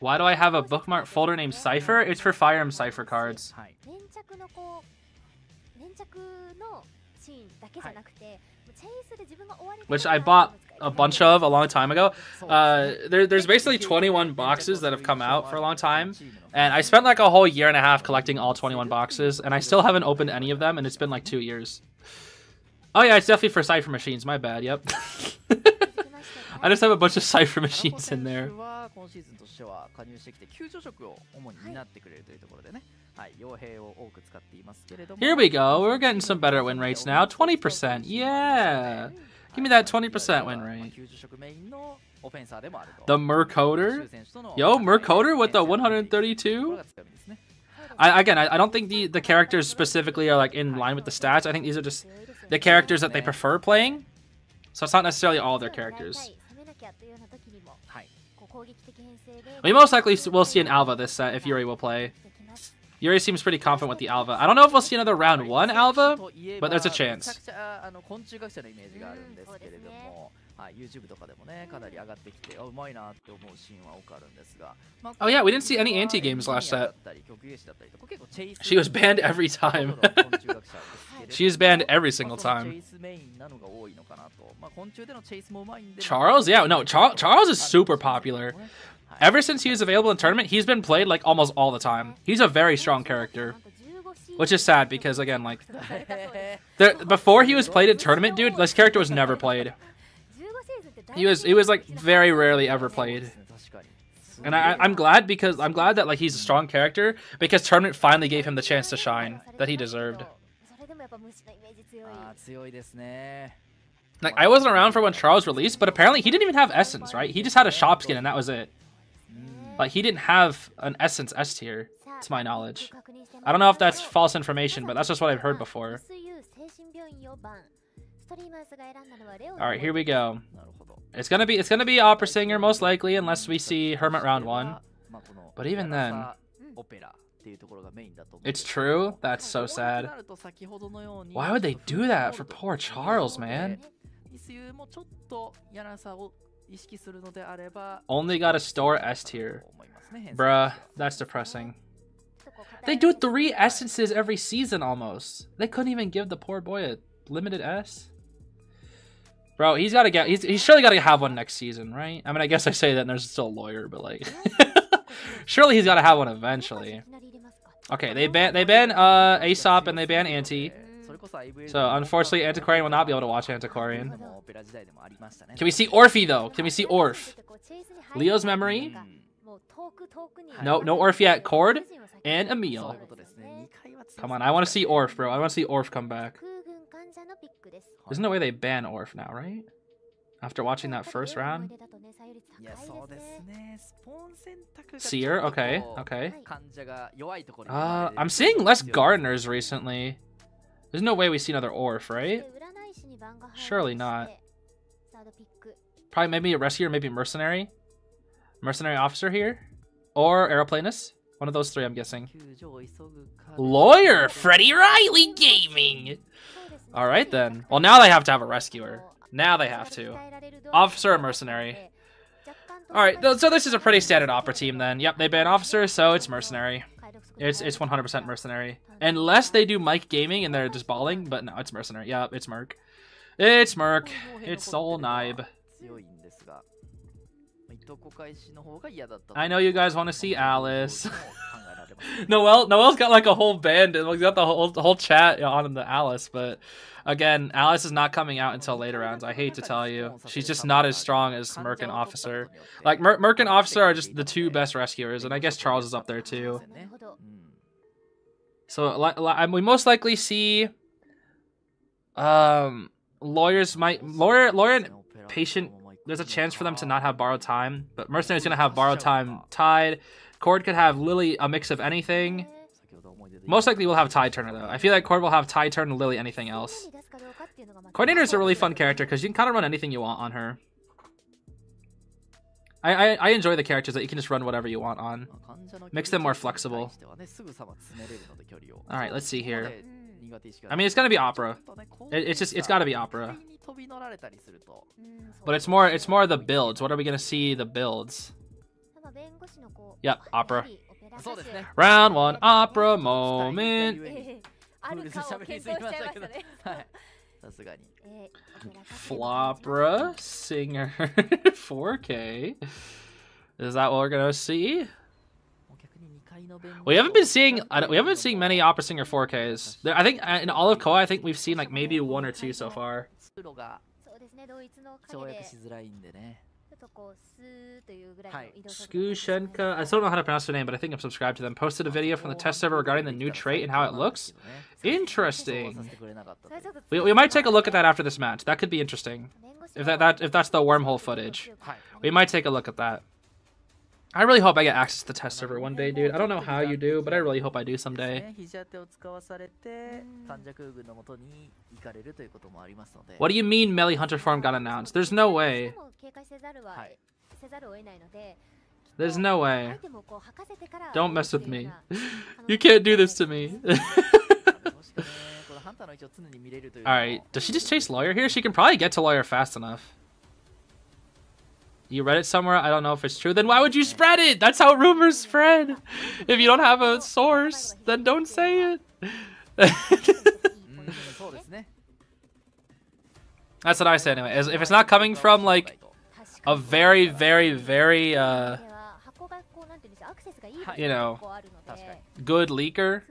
Why do I have a bookmark folder named Cypher? It's for Fire Emblem Cypher cards. Which I bought a bunch of a long time ago. Uh, there, there's basically twenty-one boxes that have come out for a long time. And I spent like a whole year and a half collecting all twenty-one boxes. And I still haven't opened any of them. And it's been like two years. Oh yeah, it's definitely for Cypher machines. My bad, yep. I just have a bunch of Cypher machines in there. Here we go. We're getting some better win rates now. twenty percent. Yeah. Give me that twenty percent win rate. The Mercoder. Yo, Mercoder with the one hundred thirty-two. I, again, I, I don't think the, the characters specifically are like in line with the stats. I think these are just the characters that they prefer playing. So it's not necessarily all their characters. We most likely will see an Alva this set if Yuri will play. Yuri seems pretty confident with the Alva. I don't know if we'll see another round one Alva, but there's a chance. はい、YouTube とかでもね、かなり上がってきて、あ、うまいなって思うシーンは多くあるんですが。Oh yeah, we didn't see any anti games last set. She was banned every time. She is banned every single time. Charles? Yeah, no, Char Charles is super popular. Ever since he was available in tournament, he's been played like almost all the time. He's a very strong character. Which is sad because, again, like, there, before he was played at tournament, dude, this character was never played. He was, he was like, very rarely ever played. And I, I'm glad because, I'm glad that, like, he's a strong character because tournament finally gave him the chance to shine that he deserved. Like, I wasn't around for when Charles released, but apparently he didn't even have Essence, right? He just had a shop skin and that was it. Like, he didn't have an Essence S tier, to my knowledge. I don't know if that's false information, but that's just what I've heard before. Alright, here we go. It's gonna be it's gonna be Opera Singer, most likely, unless we see Hermit round one. But even then... It's true? That's so sad. Why would they do that for poor Charles, man? Only got a store S tier. Bruh, that's depressing. They do three essences every season almost. They couldn't even give the poor boy a limited S. Bro, he's gotta get he's, he's surely gotta have one next season, right? I mean, I guess I say that and there's still a lawyer, but like surely he's gotta have one eventually. Okay, they ban they ban uh Aesop and they ban Anti. So unfortunately Antiquarian will not be able to watch Antiquarian. Can we see Orphe though? Can we see Orph? Leo's memory? No, no Orph yet. Cord and Emil. Come on, I want to see Orph, bro. I want to see Orph come back. There's no way they ban Orph now, right? After watching that first round? Seer? Okay, okay. Uh, I'm seeing less Gardeners recently. There's no way we see another Orph, right? Surely not. Probably maybe a Rescuer, maybe Mercenary. Mercenary Officer here. Or Aeroplanus. One of those three, I'm guessing. Lawyer! Freddie Riley Gaming! Alright then. Well, now they have to have a Rescuer. Now they have to. Officer or Mercenary. Alright, so this is a pretty standard Opera team then. Yep, they ban Officer, so it's Mercenary. It's it's one hundred percent Mercenary. Unless they do Mike Gaming and they're just balling, but no, it's Mercenary. Yep, yeah, it's Merc. It's Merc. It's Sol Naib. I know you guys want to see Alice. Noel, Noel's got like a whole band and he's got the whole, the whole chat on the Alice, but again, Alice is not coming out until later rounds. I hate to tell you. She's just not as strong as Merc and Officer. Like, Mer Merc and Officer are just the two best rescuers, and I guess Charles is up there too. So, we most likely see... Um, lawyers might... Lawyer, lawyer and patient... There's a chance for them to not have Borrowed Time, but Mercenary's gonna have Borrowed Time Tide. Cord could have Lily, a mix of anything. Most likely we'll have Tide Turner though. I feel like Cord will have Tide Turner, Lily, anything else. Coordinator's a really fun character because you can kind of run anything you want on her. I, I, I enjoy the characters that you can just run whatever you want on. Makes them more flexible. Alright, let's see here. I mean, it's gonna be Opera. It, it's just, it's gotta be Opera. But it's more, it's more the builds. What are we gonna see the builds? Yep, Opera. Round one, Opera moment. Flopra Singer four K. Is that what we're gonna see? We haven't been seeing we haven't been seeing many Opera Singer four Ks. There, I think in all of C O A, I think we've seen like maybe one or two so far. Skushenka, I still don't know how to pronounce her name, but I think I'm subscribed to them. Posted a video from the test server regarding the new trait and how it looks. Interesting. We, we might take a look at that after this match. That could be interesting. If that, that if that's the wormhole footage, we might take a look at that. I really hope I get access to the test server one day, dude. I don't know how you do, but I really hope I do someday. What do you mean Melly Hunter Farm got announced? There's no way. There's no way. Don't mess with me. You can't do this to me. Alright, does she just chase Lawyer here? She can probably get to Lawyer fast enough. You read it somewhere. I don't know if it's true. Then why would you spread it? That's how rumors spread. If you don't have a source, then don't say it. That's what I say anyway. If it's not coming from like a very, very, very, uh, you know, good leaker,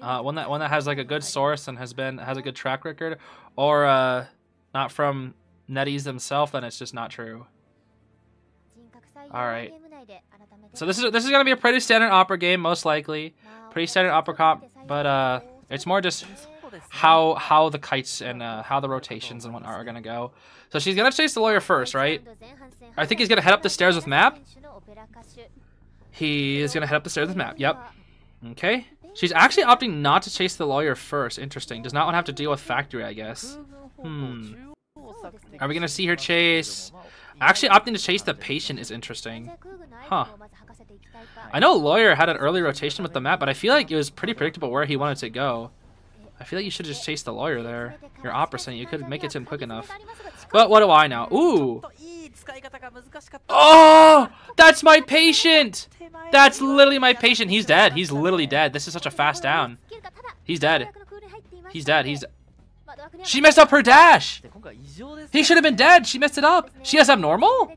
uh, one that one that has like a good source and has been has a good track record, or uh, not from Netties themselves, then it's just not true. All right. So this is this is gonna be a pretty standard opera game, most likely, pretty standard opera comp, but uh, it's more just how how the kites and uh, how the rotations and whatnot are gonna go. So she's gonna chase the lawyer first, right? I think he's gonna head up the stairs with map. He is gonna head up the stairs with map. Yep. Okay. She's actually opting not to chase the lawyer first. Interesting. Does not want to have to deal with factory, I guess. Hmm. Are we gonna see her chase? Actually, opting to chase the patient is interesting. Huh. I know lawyer had an early rotation with the map, but I feel like it was pretty predictable where he wanted to go. I feel like you should just chase the lawyer there. You're opera saying you could make it to him quick enough. But what do I know? Ooh! Oh! That's my patient! That's literally my patient. He's dead. He's literally dead. This is such a fast down. He's dead. He's dead. He's... She messed up her dash! He should have been dead! She messed it up! She has abnormal?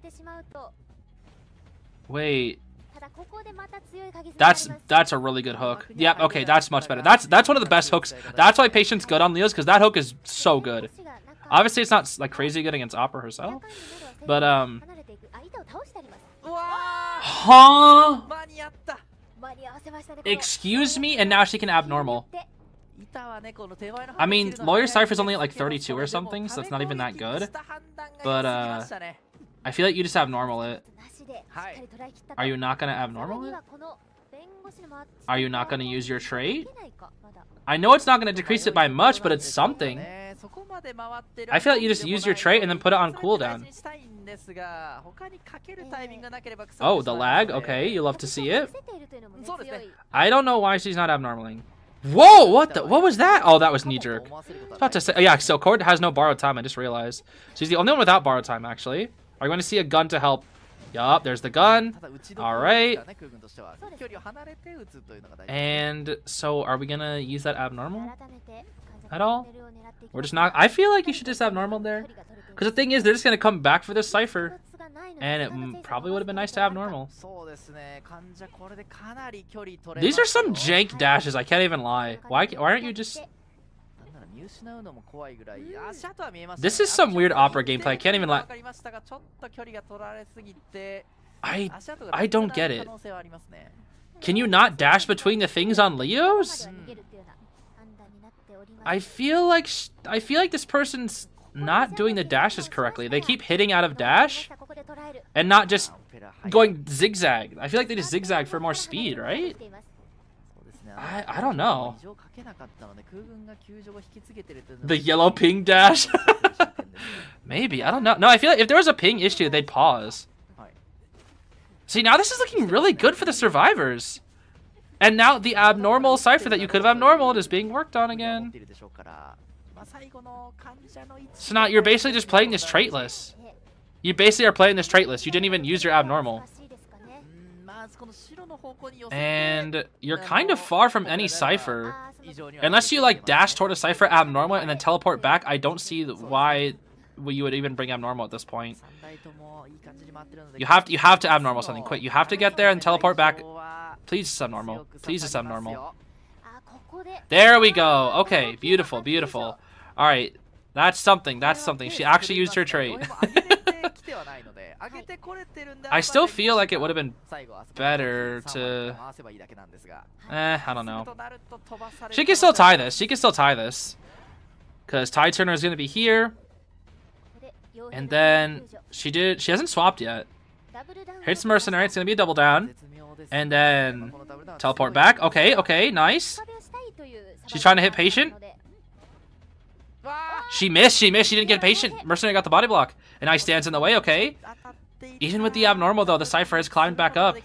Wait... That's that's a really good hook. Yep, okay, that's much better. That's that's one of the best hooks. That's why Patient's good on Leo's, because that hook is so good. Obviously, it's not like crazy good against Opera herself, but um. Huh? Excuse me, and now she can abnormal. I mean, Lawyer Cypher's only at like thirty-two or something, so it's not even that good. But uh, I feel like you just abnormal it. Are you not gonna abnormal it? Are you not gonna use your trait? I know it's not gonna decrease it by much, but it's something. I feel like you just use your trait and then put it on cooldown. Oh, the lag? Okay, you love to see it. I don't know why she's not abnormaling. Whoa, what the? What was that? Oh, that was knee jerk. I was about to say, oh, yeah, so Cord has no borrowed time, I just realized. She's the only one without borrowed time, actually. Are you going to see a gun to help? Yup, there's the gun. Alright. And so are we gonna use that abnormal at all? We're just not. I feel like you should just abnormal there. Because the thing is, they're just gonna come back for this cipher. And it probably would have been nice to abnormal. These are some jank dashes, I can't even lie. Why, why aren't you just... This is some weird opera gameplay. I can't even lie. I I don't get it. Can you not dash between the things on Leo's? I feel like sh I feel like this person's not doing the dashes correctly. They keep hitting out of dash and not just going zigzag. I feel like they just zigzag for more speed, right? I, I don't know. The yellow ping dash? Maybe, I don't know. No, I feel like if there was a ping issue, they'd pause. See, now this is looking really good for the survivors. And now the abnormal cipher that you could have abnormaled is being worked on again. So now you're basically just playing this traitless. You basically are playing this traitless. You didn't even use your abnormal. And you're kind of far from any cipher. Unless you like dash toward a cipher abnormal and then teleport back, I don't see why you would even bring abnormal at this point. You have to, you have to abnormal something quick. You have to get there and teleport back. Please just abnormal. Please just abnormal. There we go. Okay, beautiful, beautiful. All right, that's something. That's something. She actually used her trait. I still feel like it would have been better to... Eh, I don't know. She can still tie this. She can still tie this. Because Tide Turner is going to be here. And then she did. She hasn't swapped yet. Hits Mercenary. It's going to be a double down. And then teleport back. Okay, okay, nice. She's trying to hit patient. She missed, she missed, she didn't get patient. Mercenary got the body block. And I stands in the way, okay. Even with the abnormal though, the cipher has climbed back up.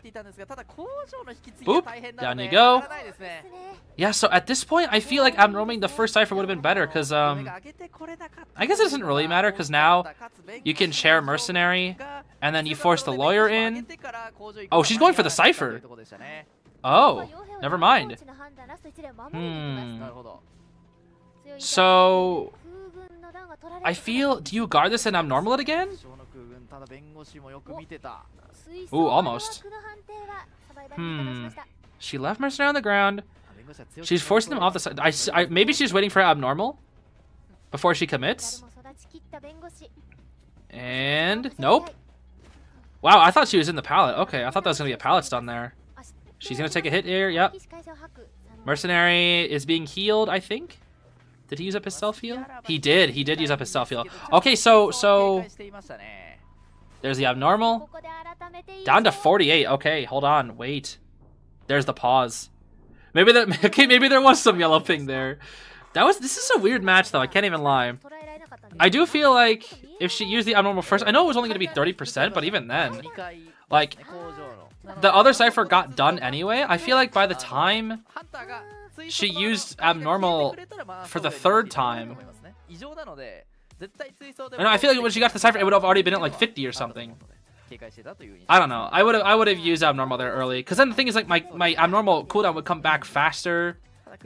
Boop, down you go. Yeah, so at this point, I feel like abnormaling the first cipher would have been better, because um, I guess it doesn't really matter, because now you can share Mercenary And then you force the lawyer in. Oh, she's going for the cipher. Oh, never mind. Hmm. So, I feel... Do you guard this and abnormal it again? Ooh, almost. Hmm. She left Mercenary on the ground. She's forcing them off the side. I, I, maybe she's waiting for abnormal before she commits. And nope. Wow, I thought she was in the pallet. Okay, I thought that was gonna be a pallet stun there. She's gonna take a hit here. Yep. Mercenary is being healed, I think. Did he use up his self heal? He did. He did use up his self heal. Okay, so so there's the abnormal. Down to forty-eight. Okay, hold on. Wait. There's the pause. Maybe that. Okay, maybe there was some yellow ping there. That was. This is a weird match though. I can't even lie. I do feel like if she used the abnormal first, I know it was only going to be thirty percent, but even then, like, the other cipher got done anyway. I feel like by the time she used abnormal for the third time, and I feel like when she got to the cipher, it would have already been at like fifty or something. I don't know. I would have I would have used abnormal there early, because then the thing is like my my abnormal cooldown would come back faster.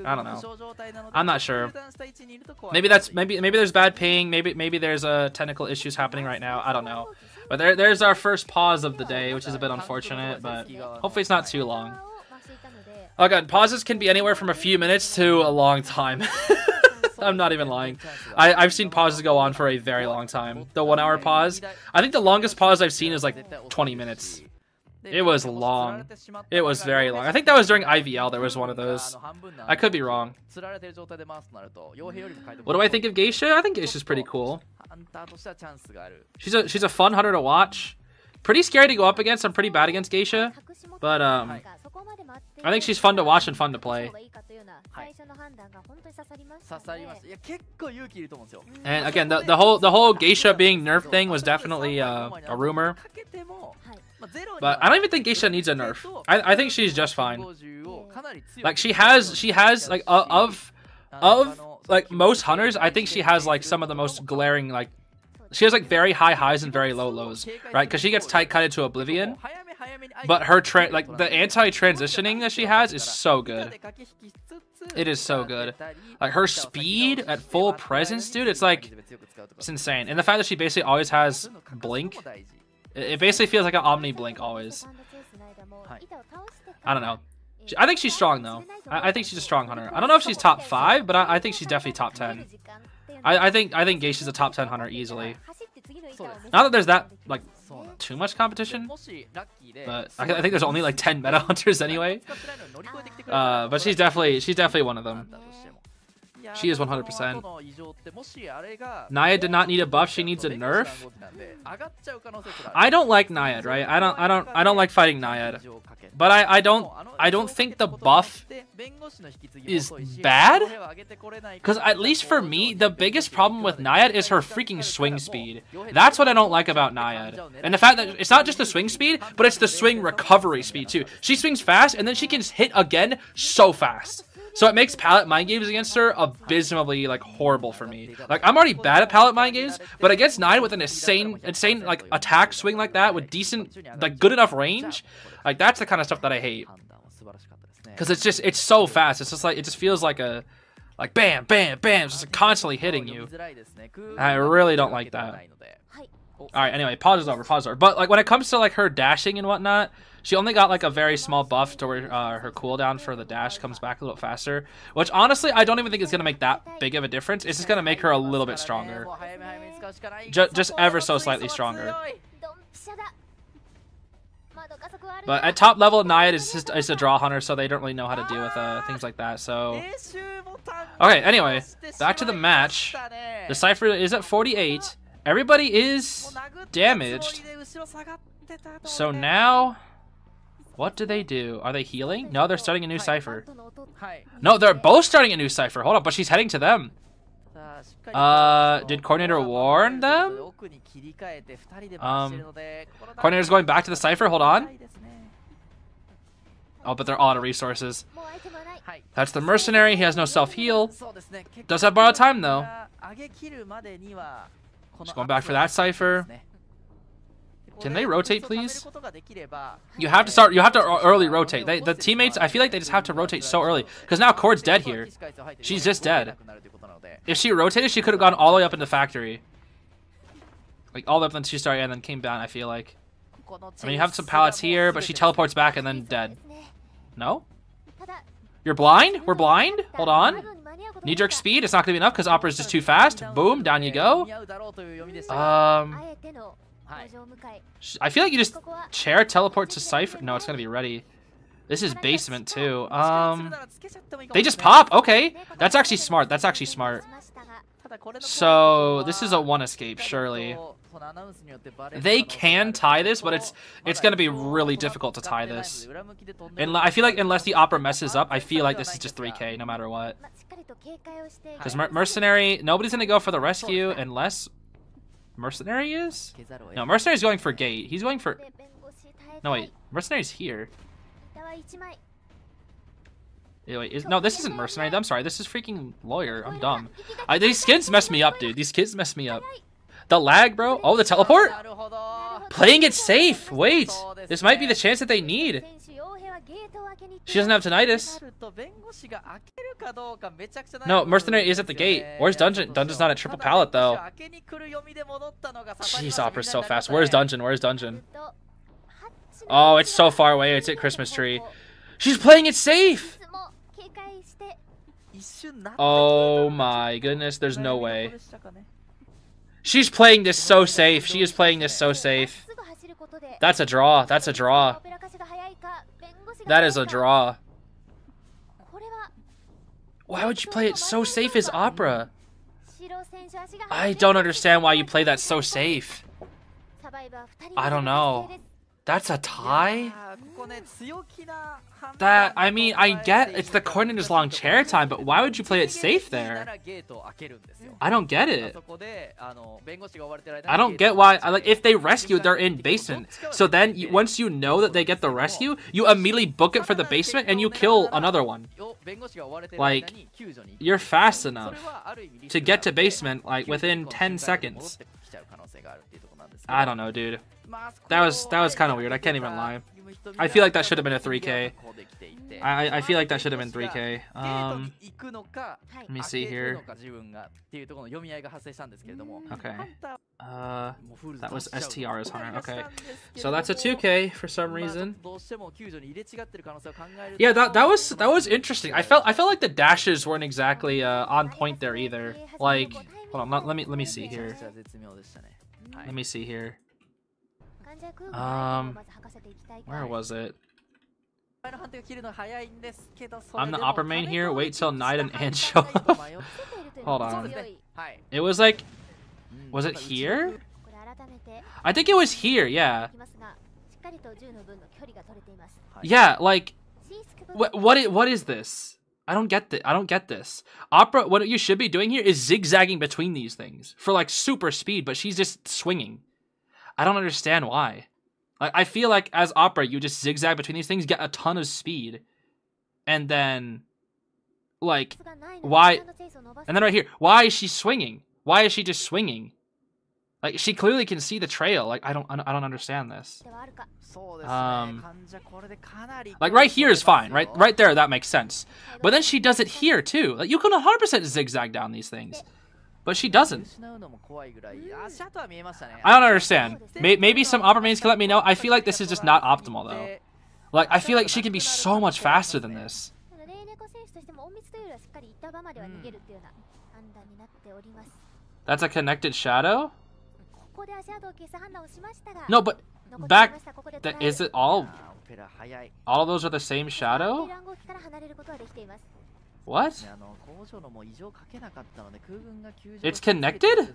I don't know. I'm not sure. Maybe that's maybe maybe there's bad ping. Maybe maybe there's a uh, technical issues happening right now. I don't know. But there there's our first pause of the day, which is a bit unfortunate. But hopefully it's not too long. Oh god, pauses can be anywhere from a few minutes to a long time. I'm not even lying. I, I've seen pauses go on for a very long time. The one hour pause. I think the longest pause I've seen is like twenty minutes. It was long. It was very long. I think that was during I V L. There was one of those. I could be wrong. What do I think of Geisha? I think Geisha's pretty cool. She's a she's a fun hunter to watch. Pretty scary to go up against. I'm pretty bad against Geisha, but um, I think she's fun to watch and fun to play. And again, the the whole the whole Geisha being nerfed thing was definitely uh, a rumor. But I don't even think Geisha needs a nerf. I, I think she's just fine. Like she has, she has like uh, of, of like most hunters, I think she has like some of the most glaring like, she has like very high highs and very low lows, right? Because she gets tight cut into oblivion. But her tra like the anti-transitioning that she has is so good. It is so good. Like her speed at full presence, dude. It's like it's insane, and the fact that she basically always has blink. It basically feels like an Omni Blink always. I don't know. She, I think she's strong, though. I, I think she's a strong hunter. I don't know if she's top five, but I, I think she's definitely top ten. I, I think I think Geisha's a top ten hunter easily. Not that there's that, like, too much competition, but I, I think there's only, like, ten meta hunters anyway. Uh, but she's definitely, she's definitely one of them. She is one hundred percent. Naya did not need a buff. She needs a nerf. I don't like Naya, right? I don't. I don't. I don't like fighting Naya. But I. I don't. I don't think the buff is bad. Because at least for me, the biggest problem with Naya is her freaking swing speed. That's what I don't like about Naya, and the fact that it's not just the swing speed, but it's the swing recovery speed too. She swings fast, and then she can hit again so fast. So it makes pallet mind games against her abysmally, like, horrible for me. Like, I'm already bad at pallet mind games, but against Nine with an insane, insane, like, attack swing like that with decent, like, good enough range, like, that's the kind of stuff that I hate. Because it's just, it's so fast. It's just like, it just feels like a, like, bam, bam, bam, just constantly hitting you. I really don't like that. All right, anyway, pause is over, pause is over. But, like, when it comes to, like, her dashing and whatnot, she only got like a very small buff to where uh, her cooldown for the dash comes back a little faster, which honestly I don't even think is going to make that big of a difference. It's just going to make her a little bit stronger. Just, just ever so slightly stronger. But at top level, Naya is just is a draw hunter, so they don't really know how to deal with uh, things like that. So, okay, anyway, back to the match. The Cypher is at forty-eight. Everybody is damaged. So now... what do they do? Are they healing? No, they're starting a new cipher. No, they're both starting a new cipher. Hold on, but she's heading to them. Uh, did coordinator warn them? Um, coordinator's going back to the cipher. Hold on. Oh, but they're out of resources. That's the mercenary. He has no self-heal. Does have borrowed time, though. She's going back for that cipher. Can they rotate, please? You have to start. You have to early rotate. They, the teammates, I feel like they just have to rotate so early. Because now Cord's dead here. She's just dead. If she rotated, she could have gone all the way up in the factory. Like, all the way up in the two-star and then came down, I feel like. I mean, you have some pallets here, but she teleports back and then dead. No? You're blind? We're blind? Hold on. Knee jerk speed. It's not going to be enough because Opera's just too fast. Boom. Down you go. Um... I feel like you just chair teleport to Cypher. No, it's going to be ready. This is basement too. Um, they just pop. Okay. That's actually smart. That's actually smart. So this is a one escape, surely. They can tie this, but it's it's going to be really difficult to tie this. And I feel like unless the Opera messes up, I feel like this is just three K no matter what. Because mer Mercenary, nobody's going to go for the rescue unless... Mercenary is? No, Mercenary's going for gate. He's going for... No, wait. Mercenary's here. Yeah, wait, is... No, this isn't Mercenary. I'm sorry. This is freaking Lawyer. I'm dumb. I, these skins mess me up, dude. These kids mess me up. The lag, bro. Oh, the teleport? Playing it safe. Wait. This might be the chance that they need. She doesn't have tinnitus. No, Mercenary is at the gate. Where's Dungeon? Dungeon's not at triple pallet, though. Jeez, Opera's so fast. Where's Dungeon? Where's Dungeon? Oh, it's so far away. It's at Christmas tree. She's playing it safe! Oh my goodness, there's no way. She's playing this so safe. She is playing this so safe. That's a draw. That's a draw. That is a draw. Why would you play it so safe as Opera? I don't understand why you play that so safe. I don't know. That's a tie? That, I mean, I get it's the coordinator's long chair time, but why would you play it safe there? I don't get it. I don't get why. I, like, if they rescue, they're in basement. So then, you, once you know that they get the rescue, you immediately book it for the basement and you kill another one. Like, you're fast enough to get to basement, like, within ten seconds. I don't know, dude. That was that was kind of weird. I can't even lie. I feel like that should have been a three K. I I feel like that should have been three K. Um, let me see here. Okay. Uh, that was S T R as Hunter. Okay. So that's a two K for some reason. Yeah, that that was that was interesting. I felt I felt like the dashes weren't exactly uh, on point there either. Like, hold on. Let, let me let me see here. Let me see here. Um, where was it? I'm the Opera main here. Wait till night and Anne show up. Hold on. It was like, was it here? I think it was here. Yeah. Yeah. Like, what? What is? What is this? I don't get this. I don't get this. Opera. What you should be doing here is zigzagging between these things for like super speed, but she's just swinging. I don't understand why. Like, I feel like as Opera, you just zigzag between these things, get a ton of speed, and then, like, why? And then right here, why is she swinging? Why is she just swinging? Like, she clearly can see the trail. Like, I don't, I don't understand this. Um, like right here is fine, right? Right there, that makes sense. But then she does it here too. Like, you can one hundred percent zigzag down these things. But she doesn't. I don't understand. Maybe some Opera mains can let me know. I feel like this is just not optimal, though. Like, I feel like she can be so much faster than this. Mm. That's a connected shadow? No, but back... That, is it all... All those are the same shadow? What? It's connected?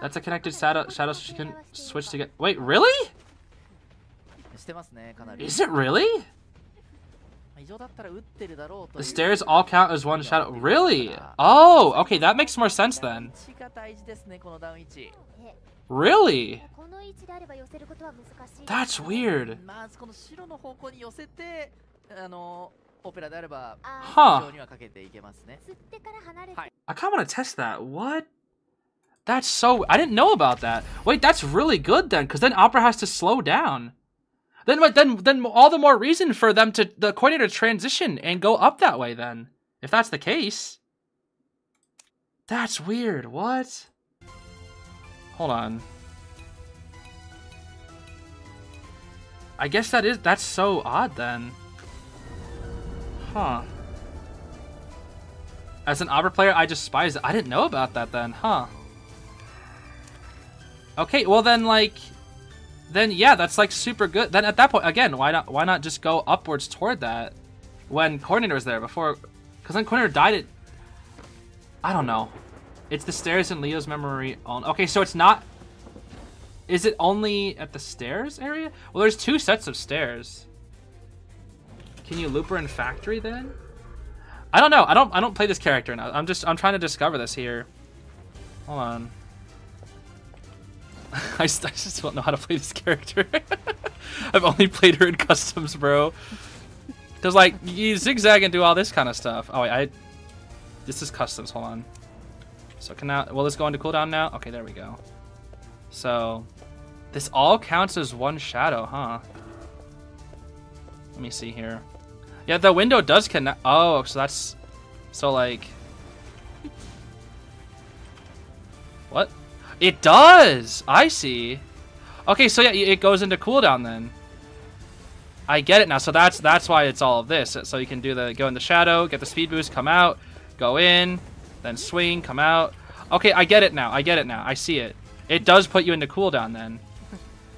That's a connected shadow, shadow so she can switch to get... Wait, really? Is it really? The stairs all count as one shadow. Really? Oh, okay, that makes more sense then. Really? That's weird. Huh. I kind of want to test that. What? That's so... I didn't know about that. Wait, that's really good then, because then Opera has to slow down. Then then, then all the more reason for them to... the coordinator to transition and go up that way then. If that's the case. That's weird. What? Hold on. I guess that is... that's so odd then. Huh. As an Opera player, I despise it. I didn't know about that then. Huh. Okay, well then, like... then, yeah, that's, like, super good. Then at that point, again, why not Why not just go upwards toward that when Coordinator was there before... because then Coordinator died at... I don't know. It's the stairs in Leo's memory on... okay, so it's not... is it only at the stairs area? Well, there's two sets of stairs. Can you loop her in Factory then? I don't know. I don't I don't play this character now. I'm just I'm trying to discover this here. Hold on. I, just, I just don't know how to play this character. I've only played her in customs, bro. Cause like you zigzag and do all this kind of stuff. Oh wait, I this is customs, hold on. So can I will this go into cooldown now? Okay, there we go. So this all counts as one shadow, huh? Let me see here. Yeah, the window does connect. Oh, so that's... so, like... what? It does! I see. Okay, so yeah, it goes into cooldown then. I get it now. So that's that's why it's all of this. So you can do the... go in the shadow, get the speed boost, come out, go in, then swing, come out. Okay, I get it now. I get it now. I see it. It does put you into cooldown then.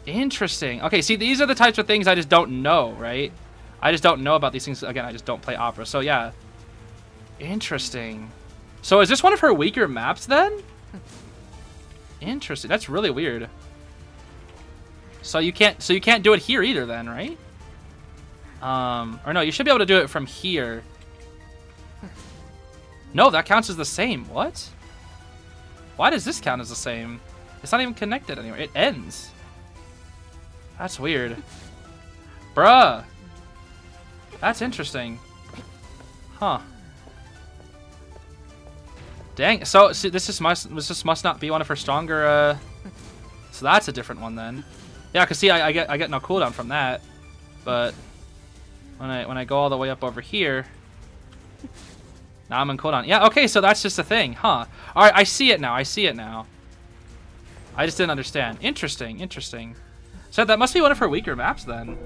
Interesting. Okay, see, these are the types of things I just don't know, right? I just don't know about these things. Again, I just don't play Opera. So, yeah. Interesting. So, is this one of her weaker maps, then? Interesting. That's really weird. So, you can't so you can't do it here either, then, right? Um, or no, you should be able to do it from here. No, that counts as the same. What? Why does this count as the same? It's not even connected anywhere. It ends. That's weird. Bruh. That's interesting. Huh. Dang. So, so this is must this just must not be one of her stronger uh so that's a different one then. Yeah, cuz see I, I get I get no cooldown from that. But when I when I go all the way up over here, now I'm in cooldown. Yeah, okay, so that's just a thing, huh? All right, I see it now. I see it now. I just didn't understand. Interesting, interesting. So that must be one of her weaker maps then.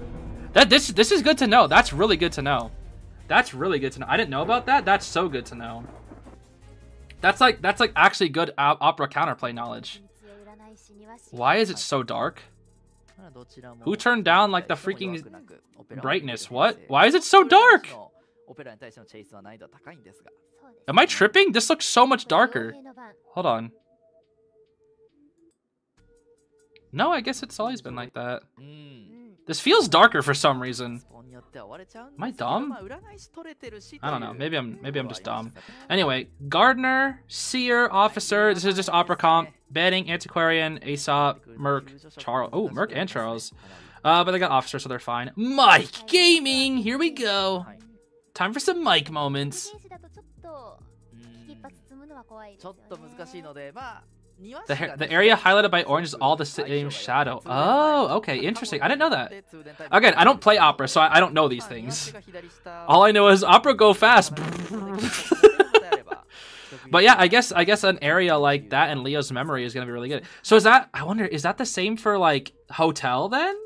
That this this is good to know. That's really good to know. That's really good to know. I didn't know about that. That's so good to know. That's like that's like actually good op opera counterplay knowledge. Why is it so dark? Who turned down like the freaking brightness? What? Why is it so dark? Am I tripping? This looks so much darker. Hold on. No, I guess it's always been like that. This feels darker for some reason. Am I dumb? I don't know. Maybe I'm maybe I'm just dumb. Anyway, Gardener, Seer, Officer. This is just Opera comp. Banning, Antiquarian, Aesop, Merc, Charles. Oh, Merc and Charles. Uh, but they got Officer, so they're fine. Mike Gaming! Here we go. Time for some Mike moments. The, the area highlighted by orange is all the same shadow. Oh, okay, interesting. I didn't know that. Again, I don't play Opera, so I, I don't know these things. All I know is Opera go fast. But yeah, I guess I guess an area like that in Leo's memory is gonna be really good. So is that? I wonder, is that the same for like hotel then?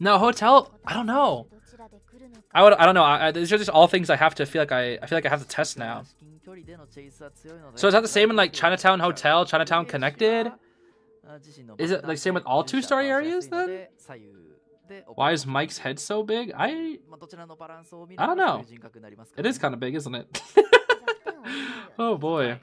No, hotel. I don't know. I would. I don't know. I, these are just all things I have to feel like I. I feel like I have to test now. So is that the same in like Chinatown Hotel, Chinatown Connected? Is it like same with all two-story areas then? Why is Mike's head so big? I I don't know. It is kind of big, isn't it? Oh boy.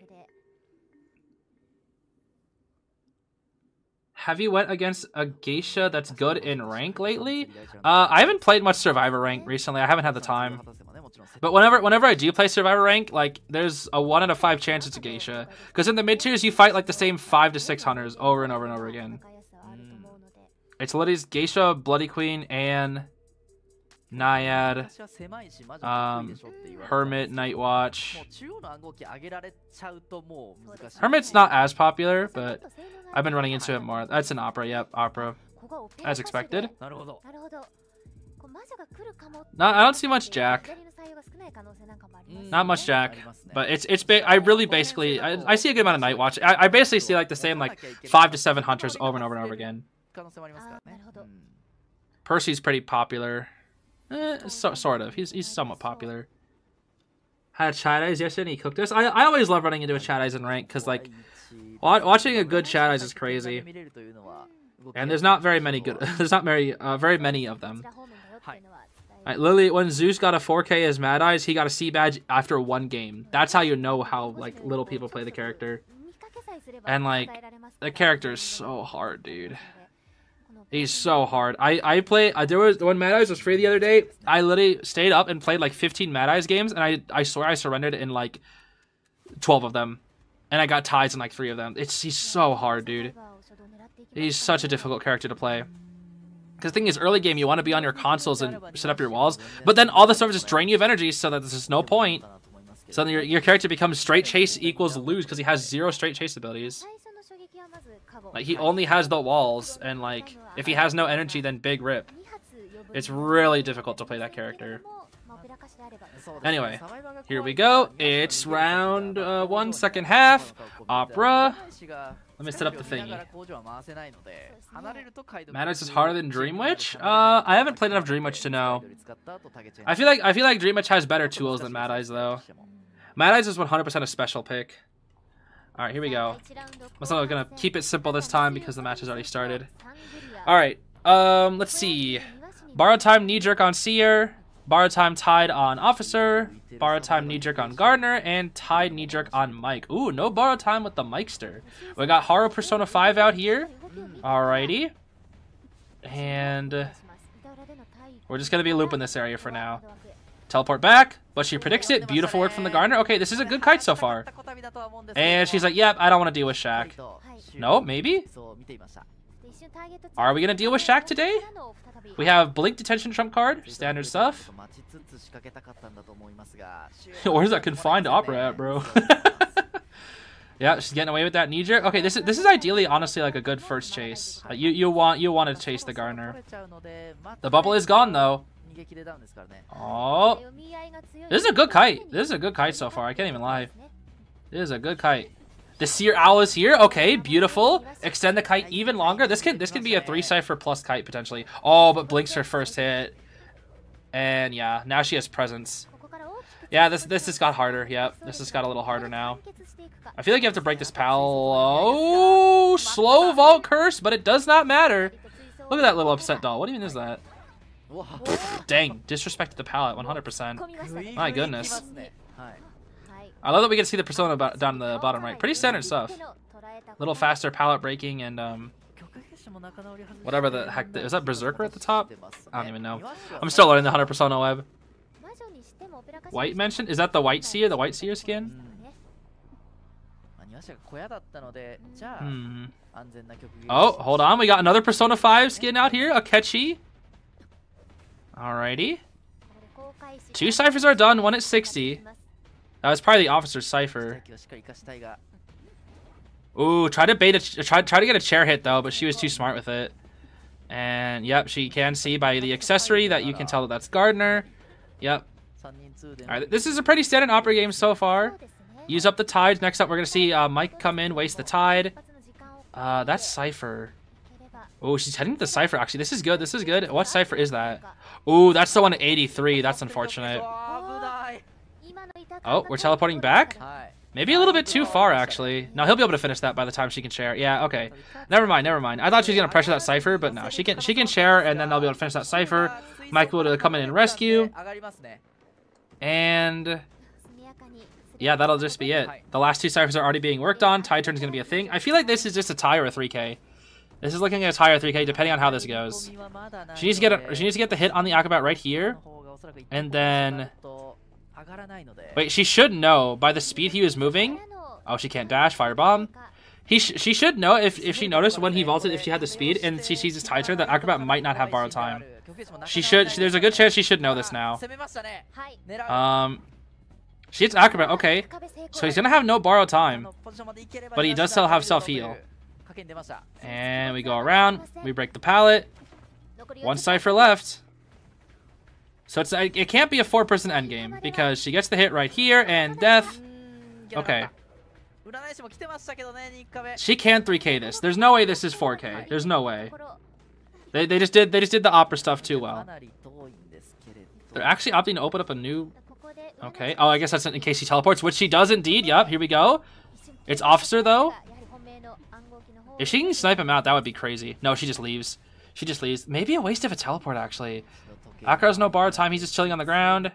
Have you went against a Geisha that's good in rank lately? Uh, I haven't played much Survivor rank recently. I haven't had the time. But whenever whenever I do play Survivor rank, like, there's a one out of five chance it's a Geisha. Because in the mid-tiers, you fight, like, the same five to six hunters over and over and over again. Mm. It's literally Geisha, Bloody Queen, and Naiad, um, Hermit, Nightwatch. Hermit's not as popular, but I've been running into it more. That's an opera, yep, opera. As expected. Not, I don't see much Jack. Not much Jack, but it's it's. Ba I really basically I, I see a good amount of Nightwatch. I, I basically see like the same like five to seven hunters over and over and over again. Percy's pretty popular, eh, so, sort of. He's he's somewhat popular. Had Chad Eyes yesterday and he cooked us. I I always love running into a Chad Eyes in rank because like watching a good Chad Eyes is crazy. And there's not very many good. There's not very uh, very many of them. Alright, Lily, when Zeus got a four K as Mad Eyes, he got a C badge after one game. That's how you know how like little people play the character. And like the character is so hard, dude. He's so hard. I I play. Uh, there was when Mad Eyes was free the other day. I literally stayed up and played like fifteen Mad Eyes games, and I I swear I surrendered in like twelve of them, and I got ties in like three of them. It's he's so hard, dude. He's such a difficult character to play. Because the thing is, early game, you want to be on your consoles and set up your walls, but then all the servers just drain you of energy so that there's no point. So then your, your character becomes straight chase equals lose because he has zero straight chase abilities. Like, he only has the walls, and, like, if he has no energy, then big rip. It's really difficult to play that character. Anyway, here we go. It's round uh, one, second half. Opera. Let me set up the thingy. Mad Eyes is harder than Dream Witch? Uh, I haven't played enough Dream Witch to know. I feel like I feel like Dream Witch has better tools than Mad Eyes though. Mad Eyes is one hundred percent a special pick. All right, here we go. I'm still gonna keep it simple this time because the match has already started. All right, um, let's see. Borrowed Time Knee Jerk on Seer. Borrowed Time Tide on Officer, Borrowed Time Knee Jerk on Gardner, and Tide Knee Jerk on Mike. Ooh, no Borrowed Time with the Mikester. We got Haru Persona five out here. Alrighty. And we're just going to be looping this area for now. Teleport back, but she predicts it. Beautiful work from the Gardner. Okay, this is a good kite so far. And she's like, yep, I don't want to deal with Shaq. No, maybe? Are we going to deal with Shaq today? We have Blink Detention Trump card, standard stuff. Where's that confined opera at, bro? Yeah, she's getting away with that knee jerk. Okay, this is this is ideally, honestly, like a good first chase. Like, you you want you want to chase the Gardner. The bubble is gone though. Oh, this is a good kite. This is a good kite so far. I can't even lie. This is a good kite. The Seer Owl is here. Okay, beautiful. Extend the kite even longer. This could this could be a three cipher plus kite potentially. Oh, but Blink's her first hit, and yeah, now she has presence. Yeah, this this just got harder. Yep, this just got a little harder now. I feel like you have to break this pal. Oh, slow vault curse, but it does not matter. Look at that little upset doll. What even is that? Dang, disrespected the palette one hundred percent. My goodness. I love that we can see the persona down the bottom right. Pretty standard stuff. A little faster palette breaking and um, whatever the heck. The, is that Berserker at the top? I don't even know. I'm still learning the one hundred persona web. White mentioned? Is that the White Seer? The White Seer skin? Hmm. Oh, hold on. We got another Persona five skin out here. Akechi. Alrighty. Two ciphers are done. One at sixty. That was probably the officer's cipher. Ooh, try to bait a try try to get a chair hit though, but she was too smart with it. And yep, she can see by the accessory that you can tell that that's Gardner. Yep. All right, this is a pretty standard opera game so far. Use up the tides. Next up, we're gonna see uh, Mike come in, waste the tide. Uh, that's cipher. Oh, she's heading to the cipher. Actually, this is good. This is good. What cipher is that? Ooh, that's the one at eighty-three. That's unfortunate. Oh, we're teleporting back? Maybe a little bit too far, actually. No, he'll be able to finish that by the time she can share. Yeah, okay. Never mind, never mind. I thought she was going to pressure that cipher, but no. She can she can share, and then they'll be able to finish that cipher. Mike will come in and rescue. And yeah, that'll just be it. The last two ciphers are already being worked on. Tide turn is going to be a thing. I feel like this is just a tie or a three K. This is looking at a tie or a three K, depending on how this goes. She needs to get a, she needs to get the hit on the Acrobat right here. And then... Wait, she should know by the speed he was moving. Oh, she can't dash. Firebomb. He sh she should know if, if she noticed when he vaulted if she had the speed and she sees his tide turn that Acrobat might not have borrowed time. She should. She, there's a good chance she should know this now. Um, she's Acrobat. Okay, so he's gonna have no borrowed time, but he does still have self heal. And we go around. We break the pallet. One cipher left. So it's it can't be a four-person endgame because she gets the hit right here and death. Okay. She can three K this. There's no way this is four K. There's no way. They they just did they just did the opera stuff too well. They're actually opting to open up a new. Okay. Oh, I guess that's in case she teleports, which she does indeed. Yup. Here we go. It's Officer though. If she can snipe him out, that would be crazy. No, she just leaves. She just leaves. Maybe a waste of a teleport actually. Akara's no borrowed time. He's just chilling on the ground.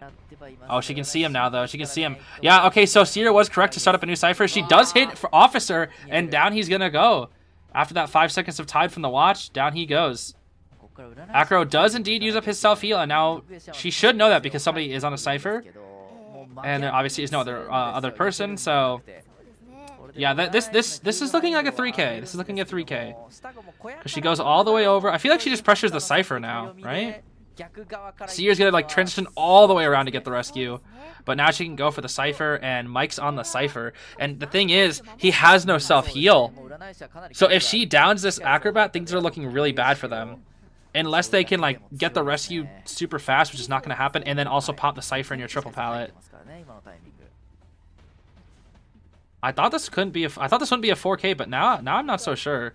Oh, she can see him now, though. She can see him. Yeah, okay, so Seer was correct to start up a new cipher. She does hit for Officer, and down he's going to go. After that five seconds of Tide from the watch, down he goes. Akaro does indeed use up his self-heal, and now she should know that because somebody is on a cipher. And there obviously is no other uh, other person, so... Yeah, that, this this this is looking like a three K. This is looking at three K. Because she goes all the way over. I feel like she just pressures the cipher now, right? Seer's gonna like transition all the way around to get the rescue, but now she can go for the cipher, and Mike's on the cipher. And the thing is, he has no self heal. So if she downs this Acrobat, things are looking really bad for them, unless they can like get the rescue super fast, which is not gonna happen, and then also pop the cipher in your triple pallet. I thought this couldn't be. A, I thought this wouldn't be a four K, but now now I'm not so sure.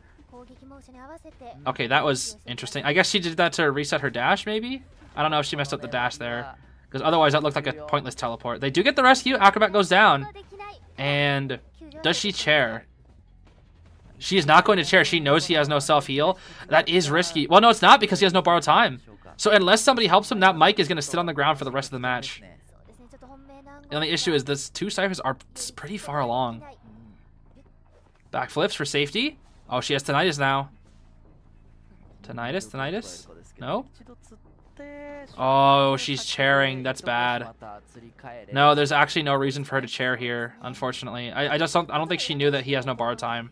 Okay, that was interesting. I guess she did that to reset her dash, maybe? I don't know if she messed up the dash there, because otherwise that looked like a pointless teleport. They do get the rescue. Acrobat goes down. And does she chair? She is not going to chair. She knows he has no self-heal. That is risky. Well, no, it's not, because he has no borrowed time. So unless somebody helps him, that Mike is going to sit on the ground for the rest of the match. The only issue is this two ciphers are pretty far along. Backflips for safety. Oh, she has tinnitus now. Tinnitus? Tinnitus? No? Oh, she's chairing. That's bad. No, there's actually no reason for her to chair here, unfortunately. I, I just don't I don't think she knew that he has no borrowed time.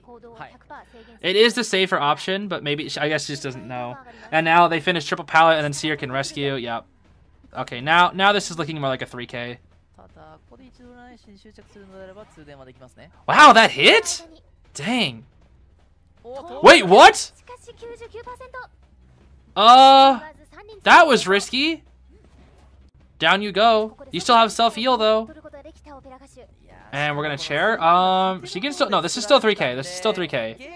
It is the safer option, but maybe she, I guess she just doesn't know. And now they finish triple pallet, and then Seer can rescue. Yep. Okay, now now this is looking more like a three K. Wow, that hit? Dang. Wait, what? Uh, that was risky. Down you go. You still have self-heal, though. And we're going to chair. Um, she can still... No, this is still three K. This is still three K.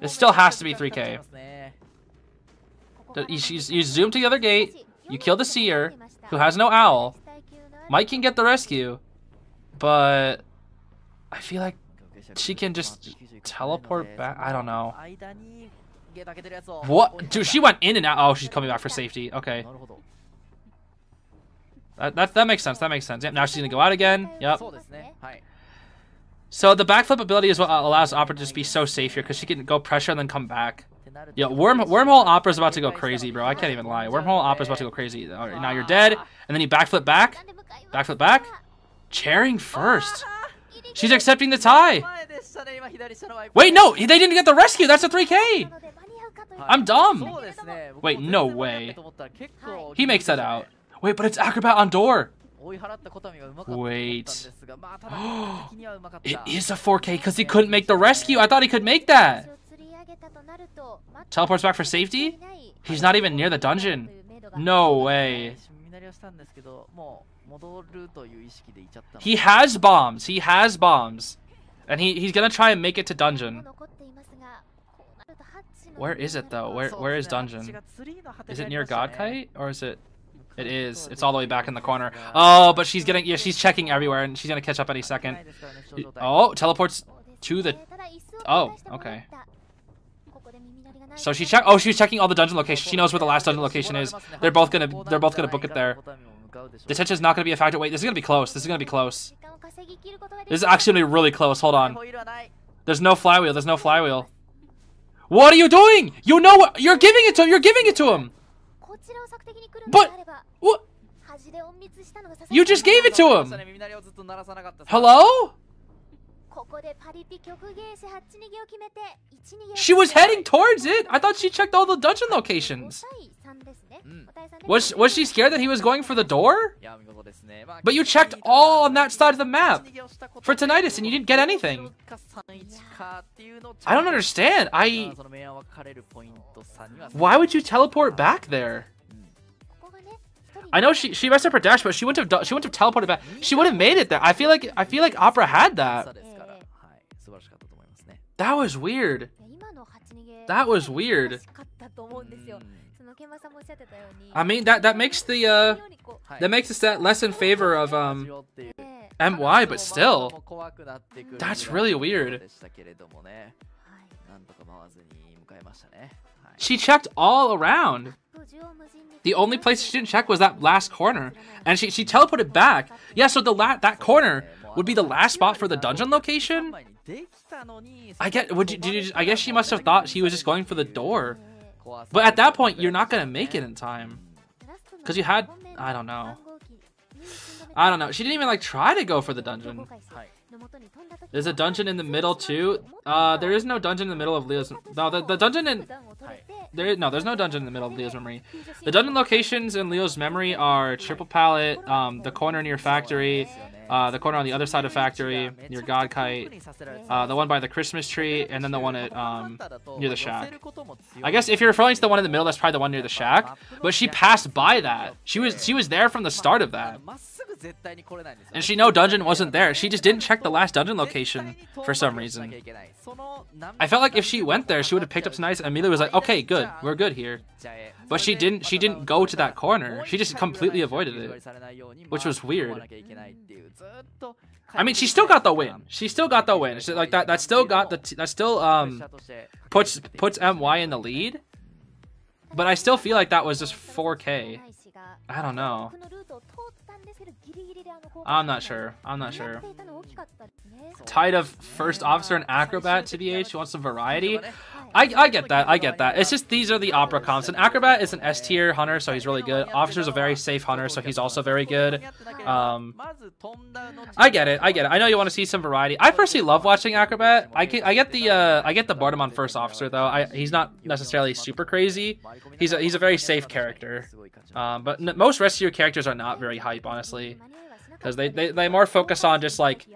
This still has to be three K. You, you zoom to the other gate. You kill the Seer, who has no owl. Mike can get the rescue. But I feel like she can just teleport back. I don't know. What? Dude, she went in and out. Oh, she's coming back for safety. Okay. That, that, that makes sense. That makes sense. Yep, now she's going to go out again. Yep. So the backflip ability is what allows Opera to just be so safe here, because she can go pressure and then come back. Yeah, worm, Wormhole Opera's about to go crazy, bro. I can't even lie. Wormhole Opera's about to go crazy. All right, now you're dead. And then you backflip back. Backflip back. Chairing first. She's accepting the tie. Wait, no, they didn't get the rescue. That's a three K. I'm dumb. Wait, no way. He makes that out. Wait, but it's Acrobat on door. Wait. It is a four K because he couldn't make the rescue. I thought he could make that. Teleports back for safety? He's not even near the dungeon. No way. He has bombs. He has bombs. And he, he's going to try and make it to dungeon. Where is it, though? Where Where is dungeon? Is it near Godkite? Or is it... It is. It's all the way back in the corner. Oh, but she's getting... Yeah, she's checking everywhere, and she's going to catch up any second. Oh, teleports to the... Oh, okay. So she check. Oh, she's checking all the dungeon locations. She knows where the last dungeon location is. They're both gonna. They're both gonna book it there. Detention's not gonna be a factor. Wait, this is gonna be close. This is gonna be close. This is actually gonna be really close. Hold on. There's no flywheel. There's no flywheel. What are you doing? You know what? You're giving it to him. You're giving it to him. But what? You just gave it to him. Hello? She was heading towards it! I thought she checked all the dungeon locations! Mm. Was was she scared that he was going for the door? But you checked all on that side of the map for tinnitus and you didn't get anything. I don't understand. I... Why would you teleport back there? I know she she messed up her dash, but she wouldn't have she wouldn't have teleported back. She would have made it there. I feel like I feel like Opera had that. That was weird. That was weird. I mean that that makes the uh that makes the stat less in favor of um M Y, but still that's really weird. She checked all around. The only place she didn't check was that last corner, and she she teleported back. Yeah, so the la that corner would be the last spot for the dungeon location. I get. Would you? Did you just, I guess she must have thought she was just going for the door. But at that point, you're not gonna make it in time, because you had. I don't know. I don't know. She didn't even like try to go for the dungeon. There's a dungeon in the middle too. Uh, there is no dungeon in the middle of Leo's. No, the, the dungeon in. There is no. There's no dungeon in the middle of Leo's memory. The dungeon locations in Leo's memory are Triple Pallet, um, the corner near Factory, uh, the corner on the other side of Factory near God Kite, uh, the one by the Christmas tree, and then the one at um near the shack. I guess if you're referring to the one in the middle, that's probably the one near the shack. But she passed by that. She was she was there from the start of that. And she no dungeon wasn't there. She just didn't check the last dungeon location for some reason. I felt like if she went there, she would have picked up tonight and immediately was like, okay, good, we're good here. But she didn't she didn't go to that corner. She just completely avoided it, which was weird. I mean, she still got the win. She still got the win. She, like that that still got the t that still um puts puts M Y in the lead. But I still feel like that was just four K. I don't know. I'm not sure. I'm not sure. Tied of first officer and acrobat to D H. She wants some variety. I, I get that. I get that. It's just these are the opera comps. And acrobat is an S tier hunter, so he's really good. Officer is a very safe hunter, so he's also very good. Um, I get it. I get it. I know you want to see some variety. I personally love watching acrobat. I can, I get the uh, I get the boredom on first officer though. I, he's not necessarily super crazy. He's a, he's a very safe character. Um, but n most rest of your characters are not very hype, honestly. Because they, they, they more focus on just, like,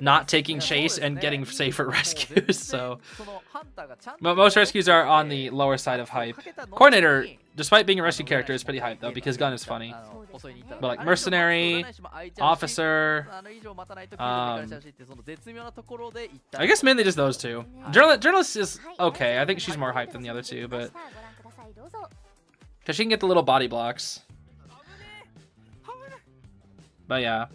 not taking chase and getting safer rescues, so... But most rescues are on the lower side of hype. Coordinator, despite being a rescue character, is pretty hype, though, because gun is funny. But, like, mercenary, officer... Um, I guess mainly just those two. Journal journalist is okay. I think she's more hype than the other two, but... Because she can get the little body blocks. But yeah,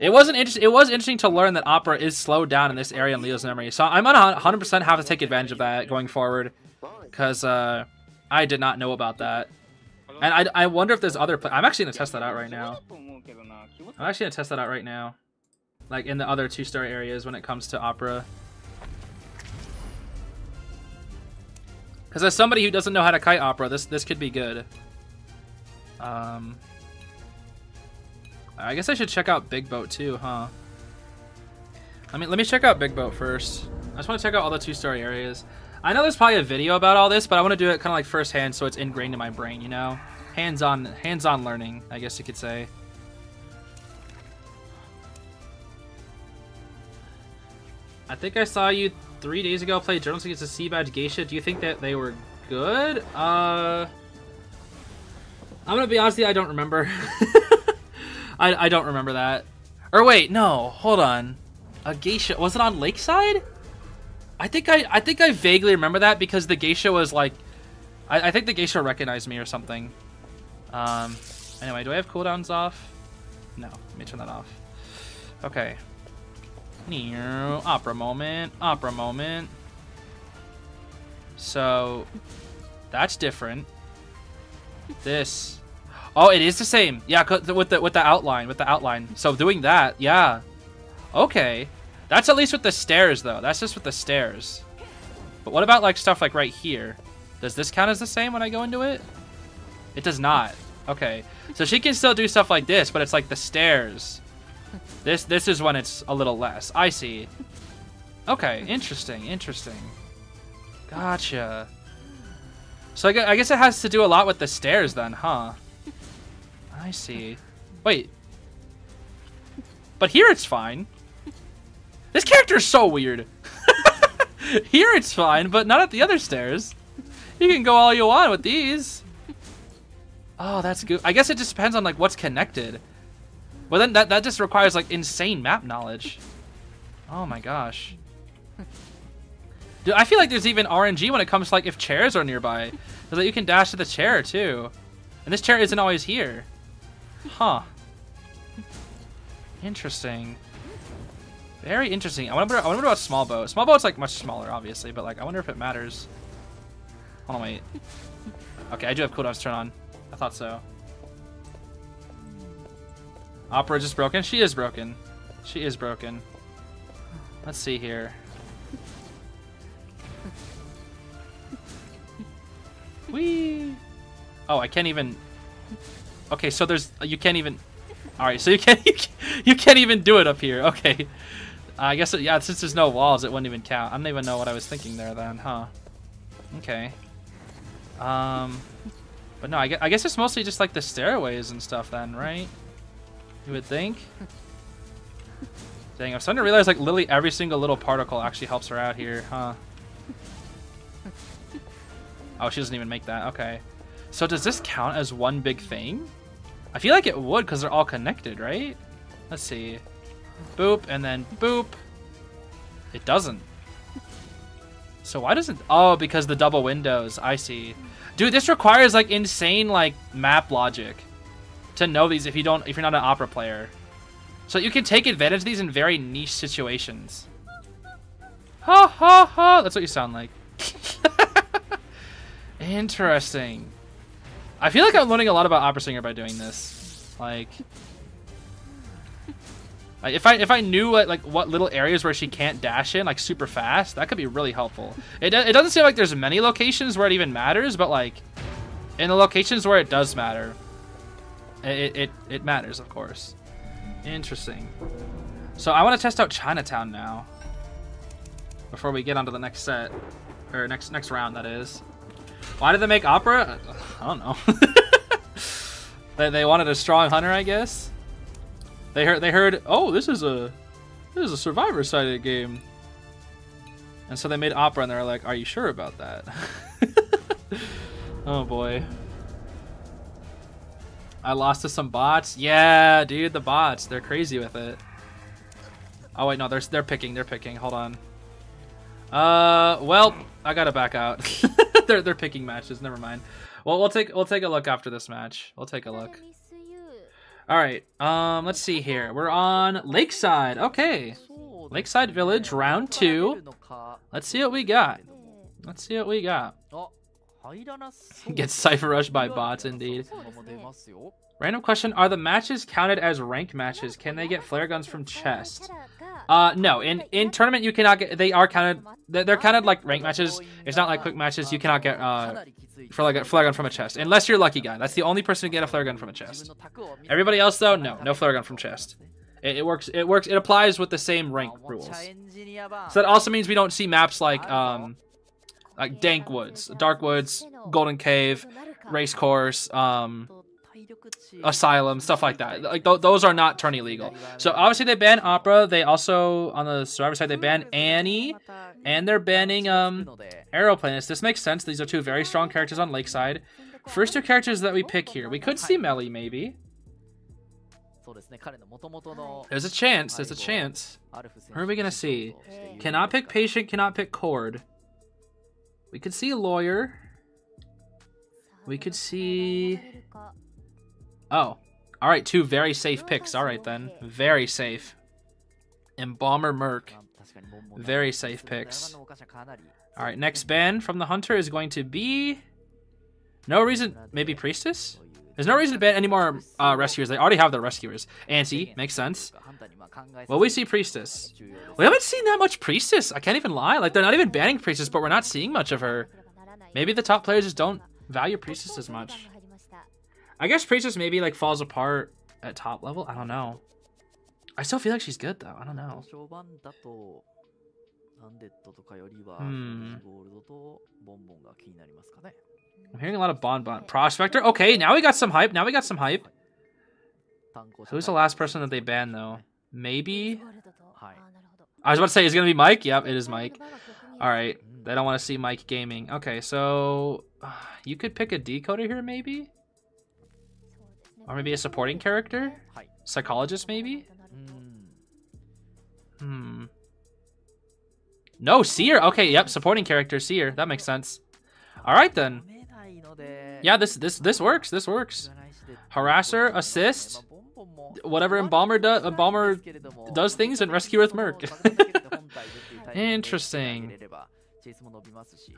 it wasn't interesting. It was interesting to learn that Opera is slowed down in this area in Leo's memory. So I'm gonna one hundred percent have to take advantage of that going forward, because uh, I did not know about that. And I, I wonder if there's other. I'm actually gonna test that out right now. I'm actually gonna test that out right now, like in the other two-star areas when it comes to Opera. Because as somebody who doesn't know how to kite Opera, this this could be good. Um. I guess I should check out Big Boat too, huh? I mean, let me check out Big Boat first. I just want to check out all the two-star areas. I know there's probably a video about all this, but I want to do it kind of like firsthand, so it's ingrained in my brain, you know? Hands-on, hands-on learning, I guess you could say. I think I saw you three days ago play Journalist Against the Sea Badge Geisha. Do you think that they were good? Uh, I'm gonna be honest with you, I don't remember. I, I don't remember that. Or wait, no, hold on. A geisha, was it on Lakeside? I think I I think I vaguely remember that because the geisha was like, I, I think the geisha recognized me or something. Um, anyway, do I have cooldowns off? No, let me turn that off. Okay. New opera moment, opera moment. So, that's different. This. Oh, it is the same. Yeah, with the with the outline, with the outline. So doing that, yeah. Okay, that's at least with the stairs though. That's just with the stairs. But what about like stuff like right here? Does this count as the same when I go into it? It does not. Okay, so she can still do stuff like this, but it's like the stairs. This this is when it's a little less. I see. Okay, interesting, interesting. Gotcha. So I guess it has to do a lot with the stairs then, huh? I see. Wait. But here it's fine. This character is so weird. Here it's fine, but not at the other stairs. You can go all you want with these. Oh, that's good. I guess it just depends on like what's connected. Well, then that, that just requires like insane map knowledge. Oh my gosh. Dude, I feel like there's even R N G when it comes to like if chairs are nearby. So that you can dash to the chair too. And this chair isn't always here. Huh. Interesting. Very interesting. I wonder, I wonder about small boat. Small boat's like much smaller, obviously, but like I wonder if it matters. Hold on, wait. Okay, I do have cooldowns turned on. I thought so. Opera just broken. She is broken. She is broken. Let's see here. Whee! Oh, I can't even. Okay, so there's you can't even. All right, so you can't you can't even do it up here. Okay, uh, I guess it, yeah. Since there's no walls, it wouldn't even count. I don't even know what I was thinking there then, huh? Okay. Um, but no, I guess, I guess it's mostly just like the stairways and stuff then, right? You would think. Dang, I'm starting to realize like literally every single little particle actually helps her out here, huh? Oh, she doesn't even make that. Okay. So does this count as one big thing? I feel like it would because they're all connected, right? Let's see. Boop, and then boop. It doesn't. So why doesn't... Oh, because the double windows. I see. Dude, this requires like insane like map logic to know these if you don't if you're not an opera player. So you can take advantage of these in very niche situations. Ha ha ha. That's what you sound like. Interesting. I feel like I'm learning a lot about opera singer by doing this. Like, like if I if I knew what, like what little areas where she can't dash in like super fast, that could be really helpful. It it doesn't seem like there's many locations where it even matters, but like in the locations where it does matter, it it it matters, of course. Interesting. So I want to test out Chinatown now before we get onto the next set or next next round, that is. Why did they make opera? I don't know. they, they wanted a strong hunter, I guess. They heard. They heard. Oh, this is a, this is a survivor-sided game. And so they made opera, and they were like, "Are you sure about that?" Oh boy. I lost to some bots. Yeah, dude, the bots. They're crazy with it. Oh wait, no, they're they're picking. They're picking. Hold on. Uh, well, I gotta back out. They're they're picking matches. Never mind. Well, we'll take we'll take a look after this match. We'll take a look. All right. Um, let's see here. We're on Lakeside. Okay, Lakeside Village, round two. Let's see what we got. Let's see what we got. Get cypher rushed by bots, indeed. Random question: are the matches counted as rank matches? Can they get flare guns from chest? Uh, no. In in tournament, you cannot get. They are counted. They're counted like rank matches. It's not like quick matches. You cannot get uh, for like a flare gun from a chest, unless you're a lucky guy. That's the only person who can get a flare gun from a chest. Everybody else though, no, no flare gun from chest. It, it works. It works. It applies with the same rank rules. So that also means we don't see maps like um. Like Dank Woods, Dark Woods, Golden Cave, Race Course, um, Asylum, stuff like that. Like th those are not tourney legal. So obviously they ban opera. They also on the survivor side they ban Annie, and they're banning um Aeroplanes. This makes sense. These are two very strong characters on Lakeside. First two characters that we pick here, we could see Melly maybe. There's a chance. There's a chance. Who are we gonna see? Cannot pick Patient. Cannot pick Cord. We could see a lawyer. We could see... Oh. Alright, two very safe picks. Alright then. Very safe. Embalmer Merc. Very safe picks. Alright, next ban from the Hunter is going to be... No reason... Maybe Priestess? There's no reason to ban any more uh, rescuers. They already have their rescuers. Anti. Makes sense. Well, we see Priestess. We haven't seen that much Priestess. I can't even lie. Like, they're not even banning Priestess, but we're not seeing much of her. Maybe the top players just don't value Priestess as much. I guess Priestess maybe, like, falls apart at top level. I don't know. I still feel like she's good, though. I don't know. Hmm. I'm hearing a lot of Bonbon. Prospector? Okay, now we got some hype. Now we got some hype. Who's the last person that they banned, though? Maybe? I was about to say, is it going to be Mike? Yep, it is Mike. Alright, they don't want to see Mike Gaming. Okay, so... Uh, you could pick a decoder here, maybe? Or maybe a supporting character? Psychologist, maybe? Hmm. No, Seer! Okay, yep, supporting character, Seer. That makes sense. Alright, then. Yeah, this this this works. This works. Harasser, assist, whatever embalmer does. Embalmer does things, and rescue with Merc. Interesting.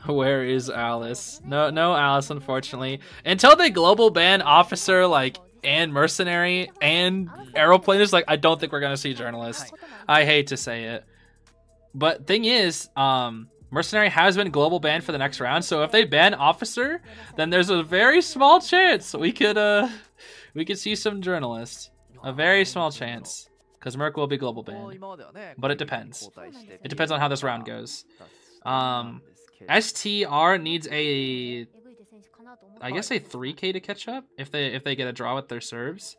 Where is Alice? No, no Alice, unfortunately. Until they global ban Officer, like, and Mercenary and Aeroplaners, like, I don't think we're gonna see Journalist. I hate to say it, but thing is, um. Mercenary has been global banned for the next round, so if they ban Officer, then there's a very small chance we could uh, we could see some Journalists. A very small chance, because Merc will be global banned. But it depends. It depends on how this round goes. Um, S T R needs a, I guess a three K to catch up if they if they get a draw with their serves.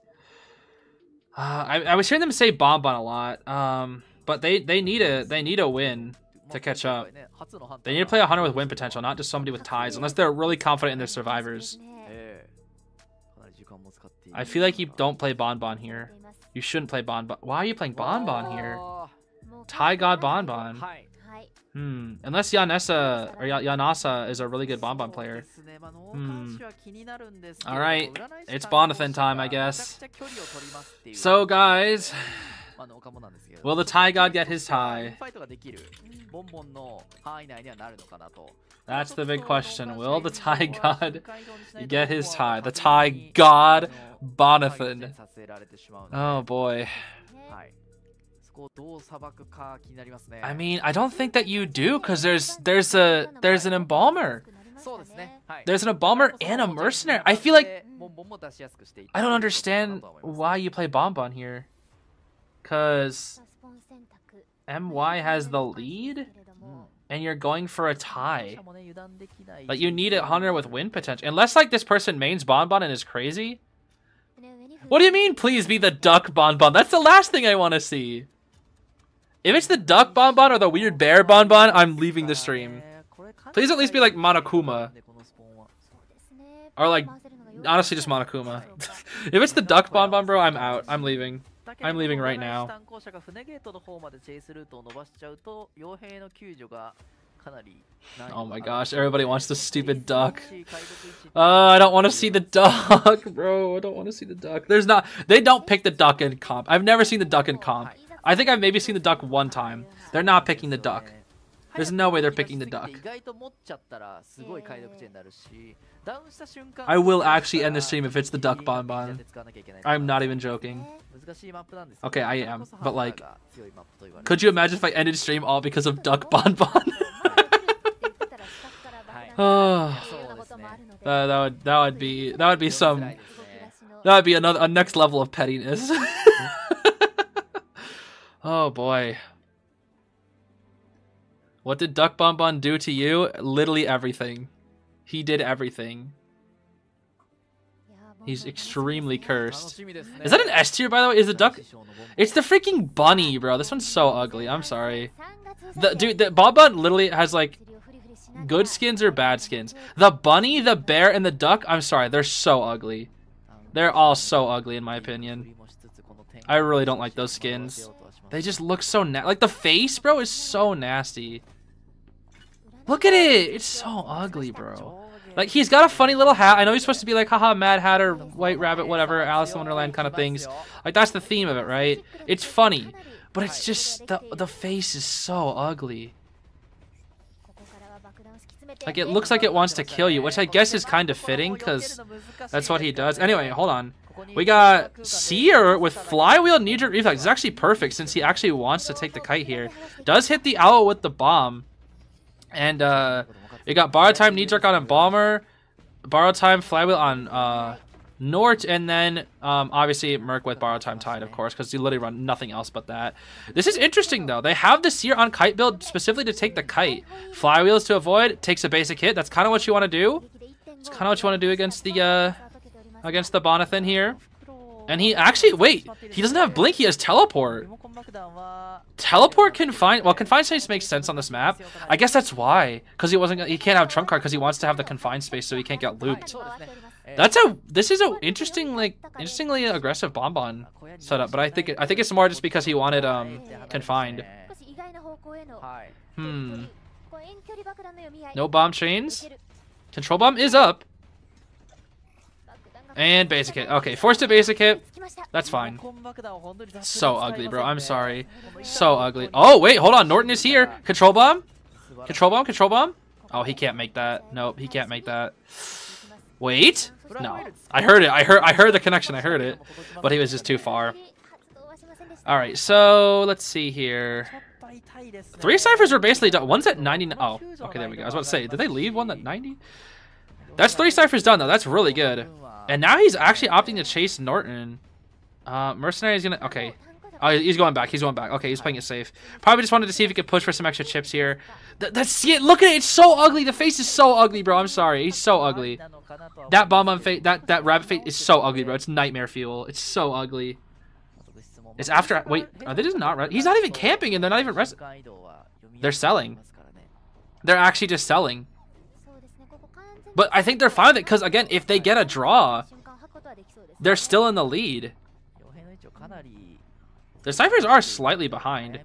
Uh, I, I was hearing them say Bonbon a lot, um, but they they need a they need a win. To catch up. They need to play a hunter with win potential, not just somebody with ties, unless they're really confident in their survivors. I feel like you don't play Bonbon here. You shouldn't play Bonbon. Why are you playing Bonbon here? Thai God Bonbon. Hmm. Unless Yanessa or Yanasa is a really good Bonbon player. Hmm. Alright. It's Bonathan time, I guess. So, guys... Will the Thai God get his tie? That's the big question. Will the Thai God get his tie? The Thai God Bonathan. Oh boy. I mean, I don't think that you do, because there's there's a there's an embalmer. There's an embalmer and a mercenary. I feel like I don't understand why you play Bonbon here. Because M Y has the lead, and you're going for a tie. Like, you need a hunter with win potential. Unless, like, this person mains Bonbon and is crazy. What do you mean, please be the duck Bonbon? That's the last thing I want to see. If it's the duck Bonbon or the weird bear Bonbon, I'm leaving the stream. Please at least be, like, Monokuma. Or, like, honestly, just Monokuma. If it's the duck Bonbon, bro, I'm out. I'm leaving. I'm leaving right now. Oh my gosh, everybody wants the stupid duck. Uh, I don't want to see the duck, bro. I don't want to see the duck. There's not. They don't pick the duck in comp. I've never seen the duck in comp. I think I've maybe seen the duck one time. They're not picking the duck. There's no way they're picking the duck. I will actually end the stream if it's the duck Bonbon. I'm not even joking. Okay, I am. But like, could you imagine if I ended stream all because of duck Bonbon? Oh, that, that would that would be that would be some that would be another a next level of pettiness. Oh boy. What did Duck Bonbon do to you? Literally everything. He did everything. He's extremely cursed. Is that an S tier, by the way? Is the duck? It's the freaking bunny, bro. This one's so ugly. I'm sorry. The dude, the Bonbon literally has like good skins or bad skins. The bunny, the bear, and the duck. I'm sorry, they're so ugly. They're all so ugly in my opinion. I really don't like those skins. They just look so na- like the face, bro, is so nasty. Look at it! It's so ugly, bro. Like, he's got a funny little hat. I know he's supposed to be like, haha, Mad Hatter, White Rabbit, whatever, Alice in Wonderland kind of things. Like, that's the theme of it, right? It's funny. But it's just, the, the face is so ugly. Like, it looks like it wants to kill you, which I guess is kind of fitting, because that's what he does. Anyway, hold on. We got Seer with Flywheel, Knee Jerk Reflex. It's actually perfect, since he actually wants to take the kite here. Does hit the owl with the bomb. And, uh... You got Borrowed Time, Knee Jerk on Embalmer, Borrowed Time, Flywheel on uh, Nort, and then um, obviously Merc with Borrowed Time Tide, of course, because you literally run nothing else but that. This is interesting, though. They have the Seer on kite build specifically to take the kite. Flywheels to avoid, takes a basic hit. That's kind of what you want to do. It's kind of what you want to do against the uh, against the Bonathan here. And he actually, wait, he doesn't have Blink, he has Teleport. Teleport can find, well, Confined Space makes sense on this map. I guess that's why, because he wasn't, he can't have Trump Card because he wants to have the Confined Space so he can't get looped. That's a, this is an interesting, like, interestingly aggressive Bonbon setup, but I think, it, I think it's more just because he wanted, um, Confined. Hmm. No Bomb Chains. Control Bomb is up. And basic hit. Okay, forced to basic hit. That's fine. So ugly, bro. I'm sorry. So ugly. Oh, wait. Hold on. Norton is here. Control bomb. Control bomb. Control bomb. Oh, he can't make that. Nope, he can't make that. Wait. No. I heard it. I heard I heard the connection. I heard it. But he was just too far. All right. So let's see here. Three ciphers are basically done. One's at ninety-nine. Oh, okay. There we go. I was about to say, did they leave one at ninety? That's three ciphers done, though. That's really good. And now he's actually opting to chase Norton. Uh, Mercenary is going to... Okay. Oh, he's going back. He's going back. Okay, he's playing it safe. Probably just wanted to see if he could push for some extra chips here. Th that's it. Look at it. It's so ugly. The face is so ugly, bro. I'm sorry. He's so ugly. That bomb on face... That, that rabbit face is so ugly, bro. It's nightmare fuel. It's so ugly. It's after... Wait. Are they just not... He's not even camping, and they're not even resting. They're selling. They're actually just selling. But I think they're fine with it because, again, if they get a draw, they're still in the lead. The ciphers are slightly behind.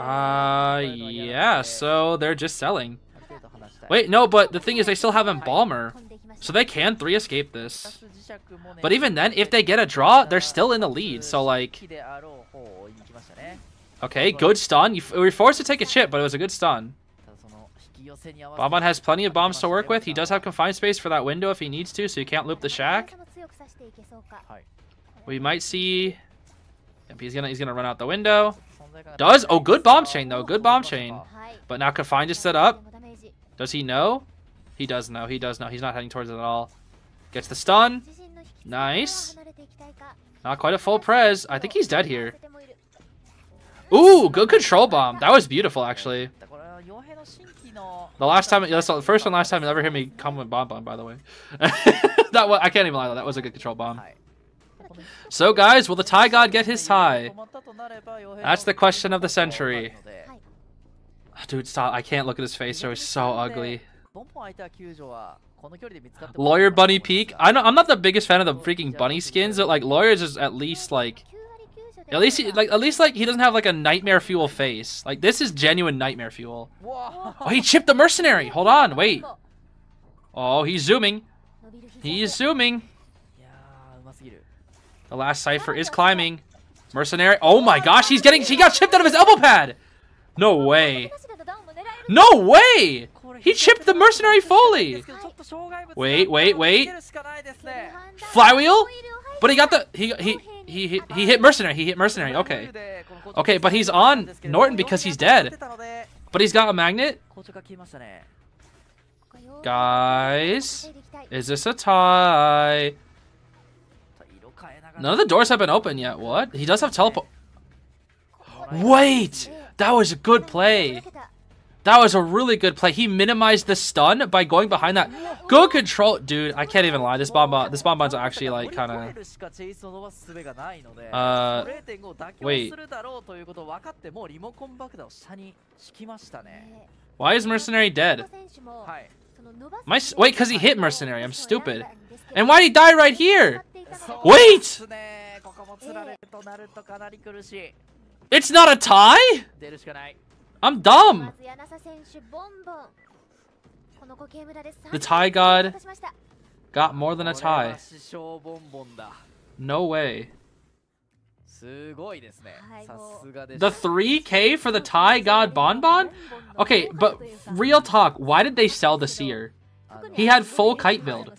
Uh, yeah, so they're just selling. Wait, no, but the thing is they still have Embalmer. So they can three escape this. But even then, if they get a draw, they're still in the lead. So, like... Okay, good stun. You were forced to take a chip, but it was a good stun. Bonbon has plenty of bombs to work with. He does have confined space for that window if he needs to, so you can't loop the shack. We might see... Yep, he's gonna he's gonna run out the window. Does? Oh, good bomb chain, though. Good bomb chain. But now confined is set up. Does he know? He does know. He does know. He's not heading towards it at all. Gets the stun. Nice. Not quite a full prez. I think he's dead here. Ooh, good control bomb. That was beautiful, actually. The last time, that's the first and last time you'll ever hear me come with Bonbon, by the way. That was, I can't even lie, that was a good control bomb. So guys, will the Thai God get his tie? That's the question of the century. Dude, stop, I can't look at his face, so he's so ugly. Lawyer Bunny Peak? I know, I'm not the biggest fan of the freaking bunny skins, but like, Lawyer's is at least like... At least, he, like, at least, like, he doesn't have, like, a nightmare fuel face. Like, this is genuine nightmare fuel. Whoa. Oh, he chipped the mercenary. Hold on, wait. Oh, he's zooming. He's zooming. The last cipher is climbing. Mercenary. Oh my gosh, he's getting. He got chipped out of his elbow pad. No way. No way. He chipped the mercenary fully. Wait, wait, wait. Flywheel. But he got the. He he. He hit, he hit mercenary. He hit mercenary. Okay, okay, but he's on Norton because he's dead. But he's got a magnet. Guys, is this a tie? None of the doors have been open yet. What? He does have teleport. Wait, that was a good play. That was a really good play. He minimized the stun by going behind that. Good control. Dude, I can't even lie. This Bonbon, this Bonbon's actually like kind of... Uh, wait. Why is Mercenary dead? My, wait, because he hit Mercenary. I'm stupid. And why did he die right here? Wait! It's not a tie? I'm dumb! The Thai God got more than a tie. No way. The three K for the Thai God Bonbon? Okay, but real talk, why did they sell the Seer? He had full kite build.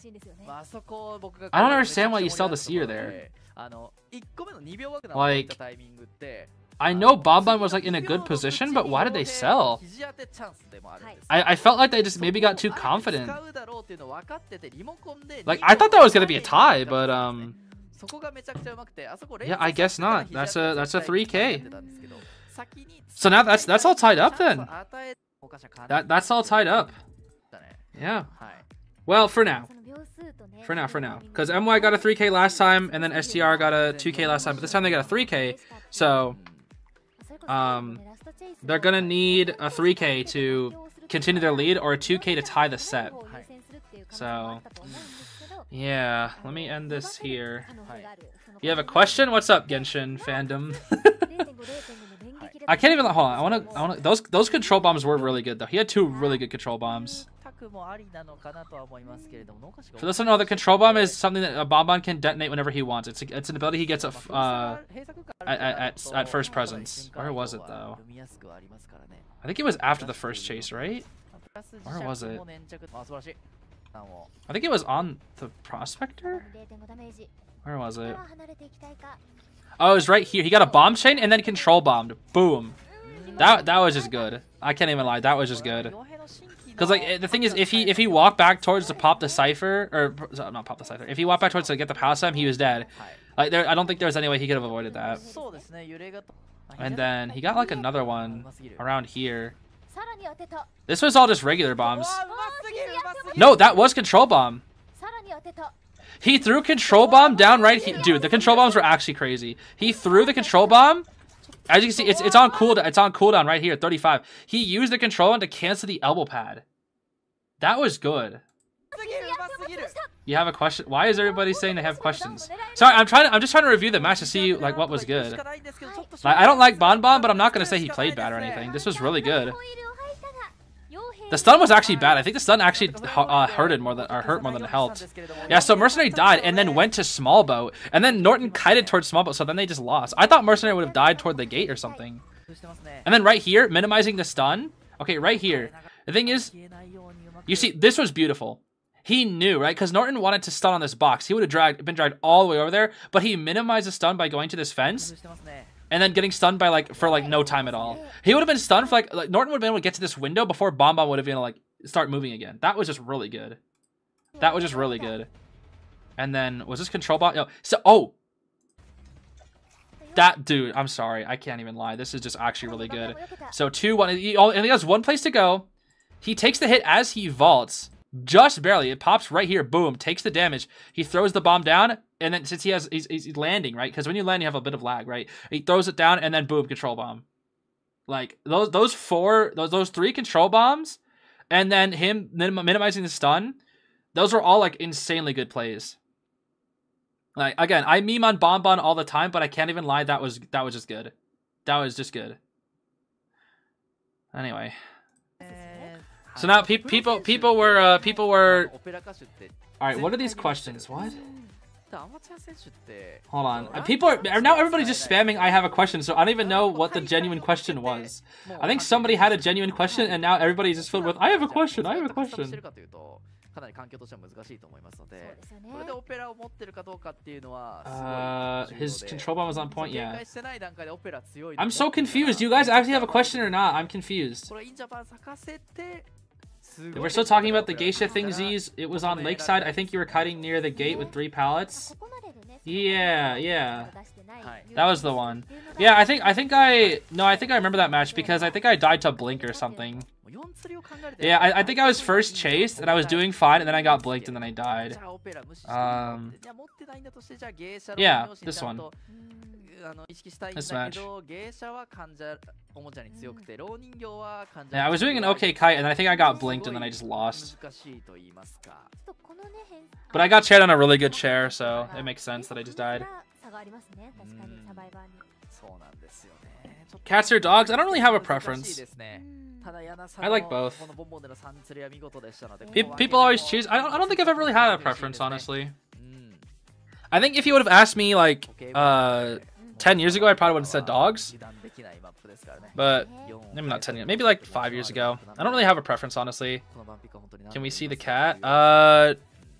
I don't understand why you sell the Seer there. Like... I know Bonbon was like in a good position, but why did they sell? I, I felt like they just maybe got too confident. Like I thought that was gonna be a tie, but um, yeah, I guess not. That's a that's a three K. So now that's that's all tied up then. That that's all tied up. Yeah. Well, for now. For now, for now. Because M Y got a three K last time, and then S T R got a two K last time. But this time they got a three K, so... Um, they're gonna need a three K to continue their lead, or a two K to tie the set. So... Yeah, let me end this here. You have a question? What's up, Genshin fandom? I can't even... Hold on, I wanna... I wanna those, those control bombs were really good, though. He had two really good control bombs. For those who know, the control bomb is something that a Bonbon can detonate whenever he wants. It's a, it's an ability he gets at, uh, at, at, at first presence. Where was it, though? I think it was after the first chase, right? Where was it? I think it was on the Prospector? Where was it? Oh, it was right here. He got a bomb chain and then control bombed. Boom. That, that was just good. I can't even lie. That was just good. Because, like, the thing is, if he if he walked back towards to pop the cipher, or not pop the cipher, if he walked back towards to get the palace time, he was dead. Like, there, I don't think there was any way he could have avoided that. And then he got, like, another one around here. This was all just regular bombs. No, that was control bomb. He threw control bomb down right here. Dude, the control bombs were actually crazy. He threw the control bomb. As you can see, it's it's on cooldown. It's on cooldown right here, thirty-five. He used the control on to cancel the elbow pad. That was good. You have a question? Why is everybody saying they have questions? Sorry, I'm trying. To, I'm just trying to review the match to see like what was good. Like, I don't like Bonbon, but I'm not gonna say he played bad or anything. This was really good. The stun was actually bad. I think the stun actually uh, hurted more than or hurt more than it helped. Yeah, so Mercenary died and then went to small boat, and then Norton kited towards small boat, so then they just lost. I thought Mercenary would have died toward the gate or something. And then right here, minimizing the stun. Okay, right here. The thing is, you see, this was beautiful. He knew, right? Because Norton wanted to stun on this box. He would have dragged, been dragged all the way over there, but he minimized the stun by going to this fence. And then getting stunned by like for like no time at all. He would have been stunned for like, like Norton would have been able to get to this window before Bonbon would have been able to like start moving again. That was just really good. That was just really good. And then was this control bot? No. So oh, that dude. I'm sorry, I can't even lie. This is just actually really good. So two one. He only, and he has one place to go. He takes the hit as he vaults, just barely. It pops right here. Boom. Takes the damage. He throws the bomb down. And then since he has, he's, he's landing, right? Because when you land, you have a bit of lag, right? He throws it down, and then boom, control bomb. Like those, those four, those those three control bombs, and then him minim minimizing the stun. Those are all like insanely good plays. Like again, I meme on Bonbon all the time, but I can't even lie. That was that was just good. That was just good. Anyway, so now pe people people were uh, people were. All right, what are these questions? What? Hold on. People are now everybody's just spamming I have a question, so I don't even know what the genuine question was. I think somebody had a genuine question and now everybody's just filled with I have a question, I have a question. Uh, his control bomb was on point, yeah. I'm so confused. Do you guys actually have a question or not? I'm confused. We're still talking about the Geisha thing, Z's. It was on Lakeside. I think you were kiting near the gate with three pallets. Yeah, yeah. That was the one. Yeah, I think I think I... No, I think I remember that match because I think I died to Blink or something. Yeah, I, I think I was first chased and I was doing fine and then I got blinked and then I died. Um, yeah, this one. This match. Yeah, I was doing an okay kite and I think I got blinked and then I just lost. But I got chaired on a really good chair, so it makes sense that I just died. Mm. Cats or dogs? I don't really have a preference. I like both. Pe people always choose. I don't, I don't think I've ever really had a preference, honestly. I think if you would have asked me like uh, ten years ago, I probably would have said dogs. But maybe not ten years, maybe like five years ago. I don't really have a preference, honestly. Can we see the cat? Uh,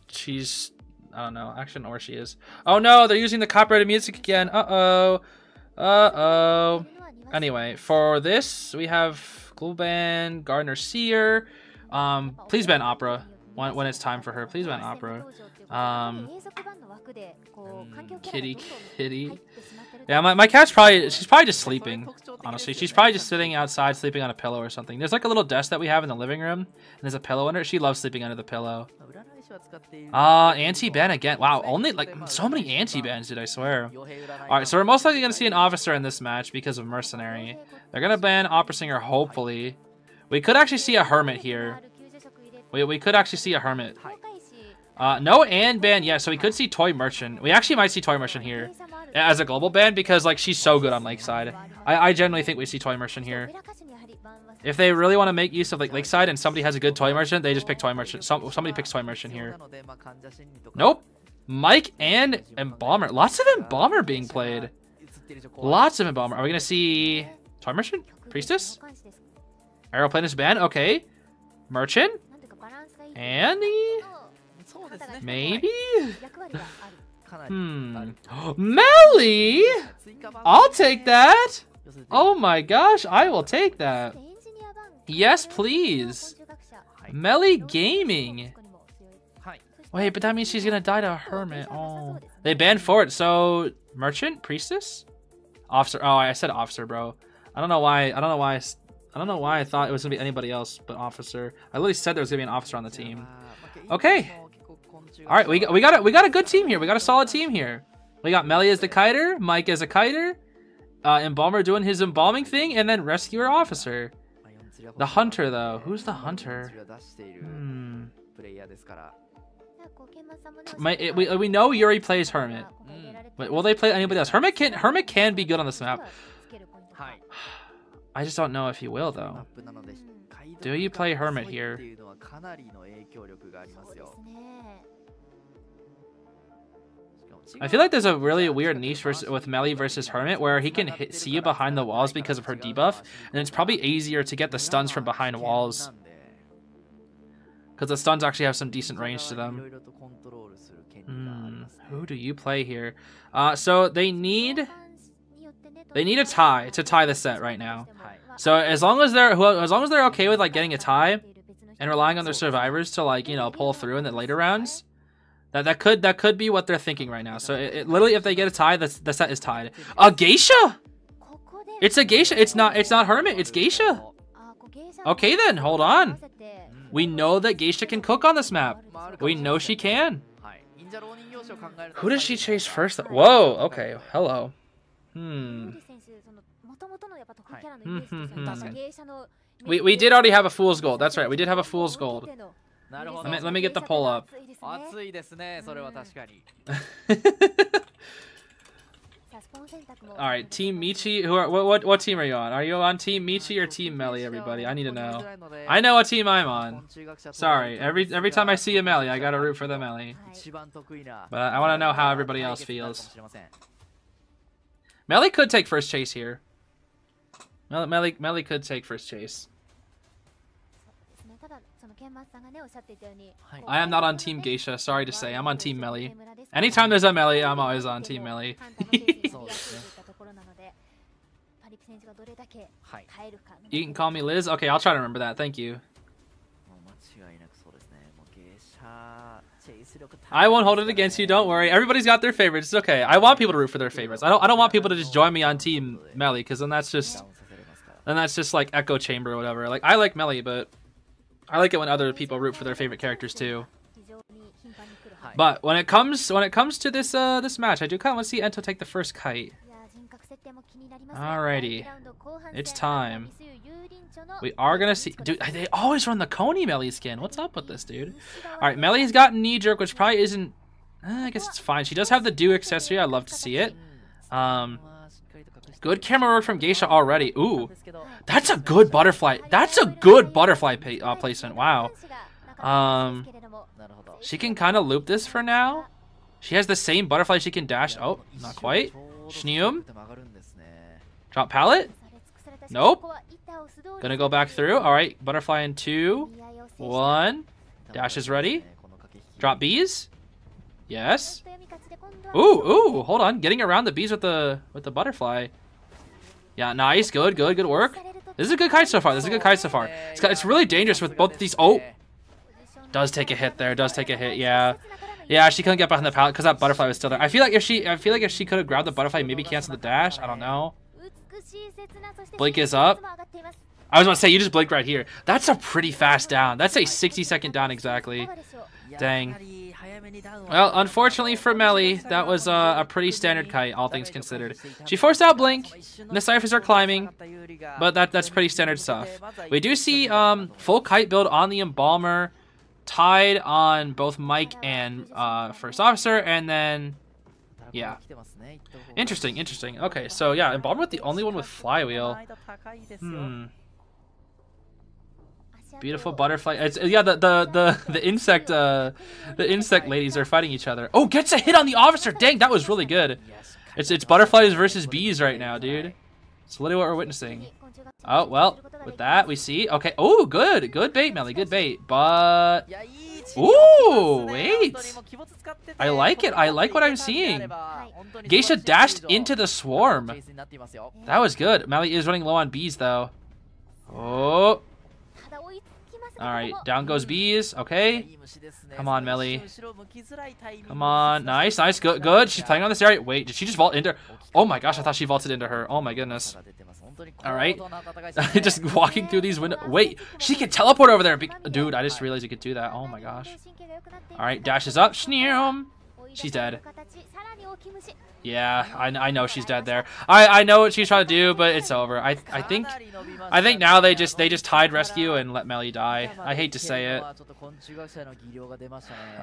she's, I don't know. I actually don't know where she is. Oh no, they're using the copyrighted music again. Uh-oh. Uh-oh. Anyway, for this, we have Globand, Gardner Seer. Um, please ban Opera. when, when it's time for her. Please win opera. Um, kitty, kitty. Yeah, my, my cat's probably, she's probably just sleeping, honestly. She's probably just sitting outside sleeping on a pillow or something. There's like a little desk that we have in the living room, and there's a pillow under it. She loves sleeping under the pillow. Uh, anti-ban again. Wow, only like so many anti-bans, dude, I swear. Alright, so we're most likely going to see an officer in this match because of Mercenary. They're going to ban Opera Singer, hopefully. We could actually see a Hermit here. We, we could actually see a Hermit. Uh, no and ban, yeah, so we could see Toy Merchant. We actually might see Toy Merchant here as a global ban because, like, she's so good on Lakeside. I, I generally think we see Toy Merchant here. If they really want to make use of, like, Lakeside and somebody has a good Toy Merchant, they just pick Toy Merchant. Some, somebody picks Toy Merchant here. Nope. Mike and Embalmer. Lots of Embalmer being played. Lots of Embalmer. Are we going to see Toy Merchant? Priestess? Aeroplane is banned. Okay. Merchant? Annie? Maybe? Hmm. Melly? I'll take that. Oh my gosh, I will take that. Yes, please. Melly Gaming. Wait, but that means she's gonna die to a Hermit. Oh. They banned Forward, so Merchant? Priestess? Officer. Oh, I said Officer, bro. I don't know why. I don't know why. I, I don't know why I thought it was gonna be anybody else but Officer. I literally said there was gonna be an Officer on the team. Okay. All right, we got we got a, we got a good team here. We got a solid team here. We got Melly as the kiter, Mike as a kiter, uh, Embalmer doing his embalming thing, and then Rescuer Officer. The Hunter though, who's the Hunter? Hmm. My, it, we we know Yuri plays Hermit. Mm. Will they play anybody else? Hermit can Hermit can be good on this map. I just don't know if he will though. Do you play Hermit here? I feel like there's a really weird niche versus, with Melly versus Hermit where he can hit, see you behind the walls because of her debuff, and it's probably easier to get the stuns from behind walls because the stuns actually have some decent range to them. Mm, who do you play here? Uh, so they need they need a tie to tie the set right now. So as long as they're as long as they're okay with like getting a tie and relying on their survivors to like, you know, pull through in the later rounds. That, that could that could be what they're thinking right now. So it, it, literally, if they get a tie, the, the set is tied. A Geisha. It's a Geisha. It's not it's not Hermit. It's Geisha. Okay then, hold on. We know that Geisha can cook on this map. We know she can. Who does she chase first? Whoa. Okay. Hello. Hmm. we we did already have a Fool's Gold. That's right. We did have a Fool's Gold. Let me, let me get the poll up. All right, Team Michi. Who are what, what? What team are you on? Are you on Team Michi or Team Melly? Everybody, I need to know. I know what team I'm on. Sorry, every every time I see a Melly, I gotta root for the Melly. But I want to know how everybody else feels. Melly could take first chase here. Melly Melly could take first chase. I am not on Team Geisha, sorry to say. I'm on Team Melly. Anytime there's a Melly, I'm always on Team Melly. You can call me Liz? Okay, I'll try to remember that. Thank you. I won't hold it against you, don't worry. Everybody's got their favorites. It's okay. I want people to root for their favorites. I don't I don't want people to just join me on Team Melly, because then that's just then that's just like echo chamber or whatever. Like I like Melly, but I like it when other people root for their favorite characters too. But when it comes when it comes to this uh this match, I do kind of want to see Ento take the first kite. Alrighty, it's time. We are gonna see. Dude, they always run the Coney Melly skin. What's up with this, dude? All right, Melly's got Knee Jerk, which probably isn't. Uh, I guess it's fine. She does have the do accessory. I love to see it. Um. Good camera work from Geisha already. Ooh, that's a good butterfly. That's a good butterfly pay, uh, placement. Wow. Um, she can kind of loop this for now. She has the same butterfly she can dash. Oh, not quite. Shneum. Drop pallet. Nope. Gonna go back through. All right, butterfly in two, one. Dash is ready. Drop bees. Yes. Ooh, ooh, hold on. Getting around the bees with the with the butterfly. Yeah, nice. Good, good, good work. This is a good kite so far. This is a good kite so far. It's, it's really dangerous with both of these. Oh. Does take a hit there. Does take a hit. Yeah. Yeah, she couldn't get behind the pallet because that butterfly was still there. I feel like if she, I feel like if she could have grabbed the butterfly, maybe cancel the dash. I don't know. Blink is up. I was about to say, you just blink right here. That's a pretty fast down. That's a sixty second down exactly. Dang. Well, unfortunately for Melly, that was uh, a pretty standard kite, all things considered. She forced out Blink, and the Cyphers are climbing, but that that's pretty standard stuff. We do see um, full kite build on the Embalmer, tied on both Mike and uh, First Officer, and then... yeah. Interesting, interesting. Okay, so yeah, Embalmer with the only one with Flywheel. Hmm. Beautiful butterfly. It's, yeah, the the the the insect uh, the insect ladies are fighting each other. Oh, gets a hit on the Officer. Dang, that was really good. It's it's butterflies versus bees right now, dude. It's literally what we're witnessing. Oh well, with that we see. Okay. Oh, good, good bait, Melly. Good bait. But ooh, wait. I like it. I like what I'm seeing. Geisha dashed into the swarm. That was good. Melly is running low on bees though. Oh. Alright, down goes bees. Okay. Come on, Melly. Come on. Nice, nice. Good, good. She's playing on this area. Wait, did she just vault into her? Oh my gosh, I thought she vaulted into her. Oh my goodness. Alright. Just walking through these windows. Wait, she can teleport over there. Dude, I just realized you could do that. Oh my gosh. Alright, dashes up. She's dead. Yeah, I, I know she's dead there. I I know what she's trying to do, but it's over. I I think I think now they just they just tied rescue and let Melly die. I hate to say it.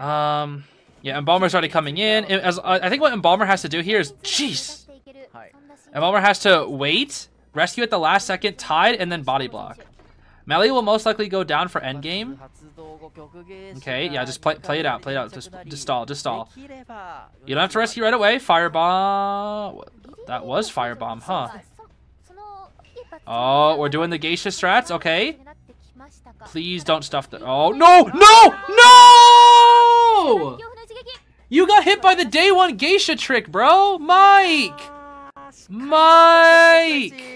Um, yeah, Embalmer's already coming in. As I think what Embalmer has to do here is, jeez, Embalmer has to wait, rescue at the last second, tied, and then body block. Melly will most likely go down for endgame. Okay, yeah, just play, play it out, play it out. Just, just stall, just stall. You don't have to rescue right away. Firebomb. That was Firebomb, huh? Oh, we're doing the Geisha strats, okay. Please don't stuff the... oh, no, no, no! You got hit by the day one Geisha trick, bro. Mike! Mike!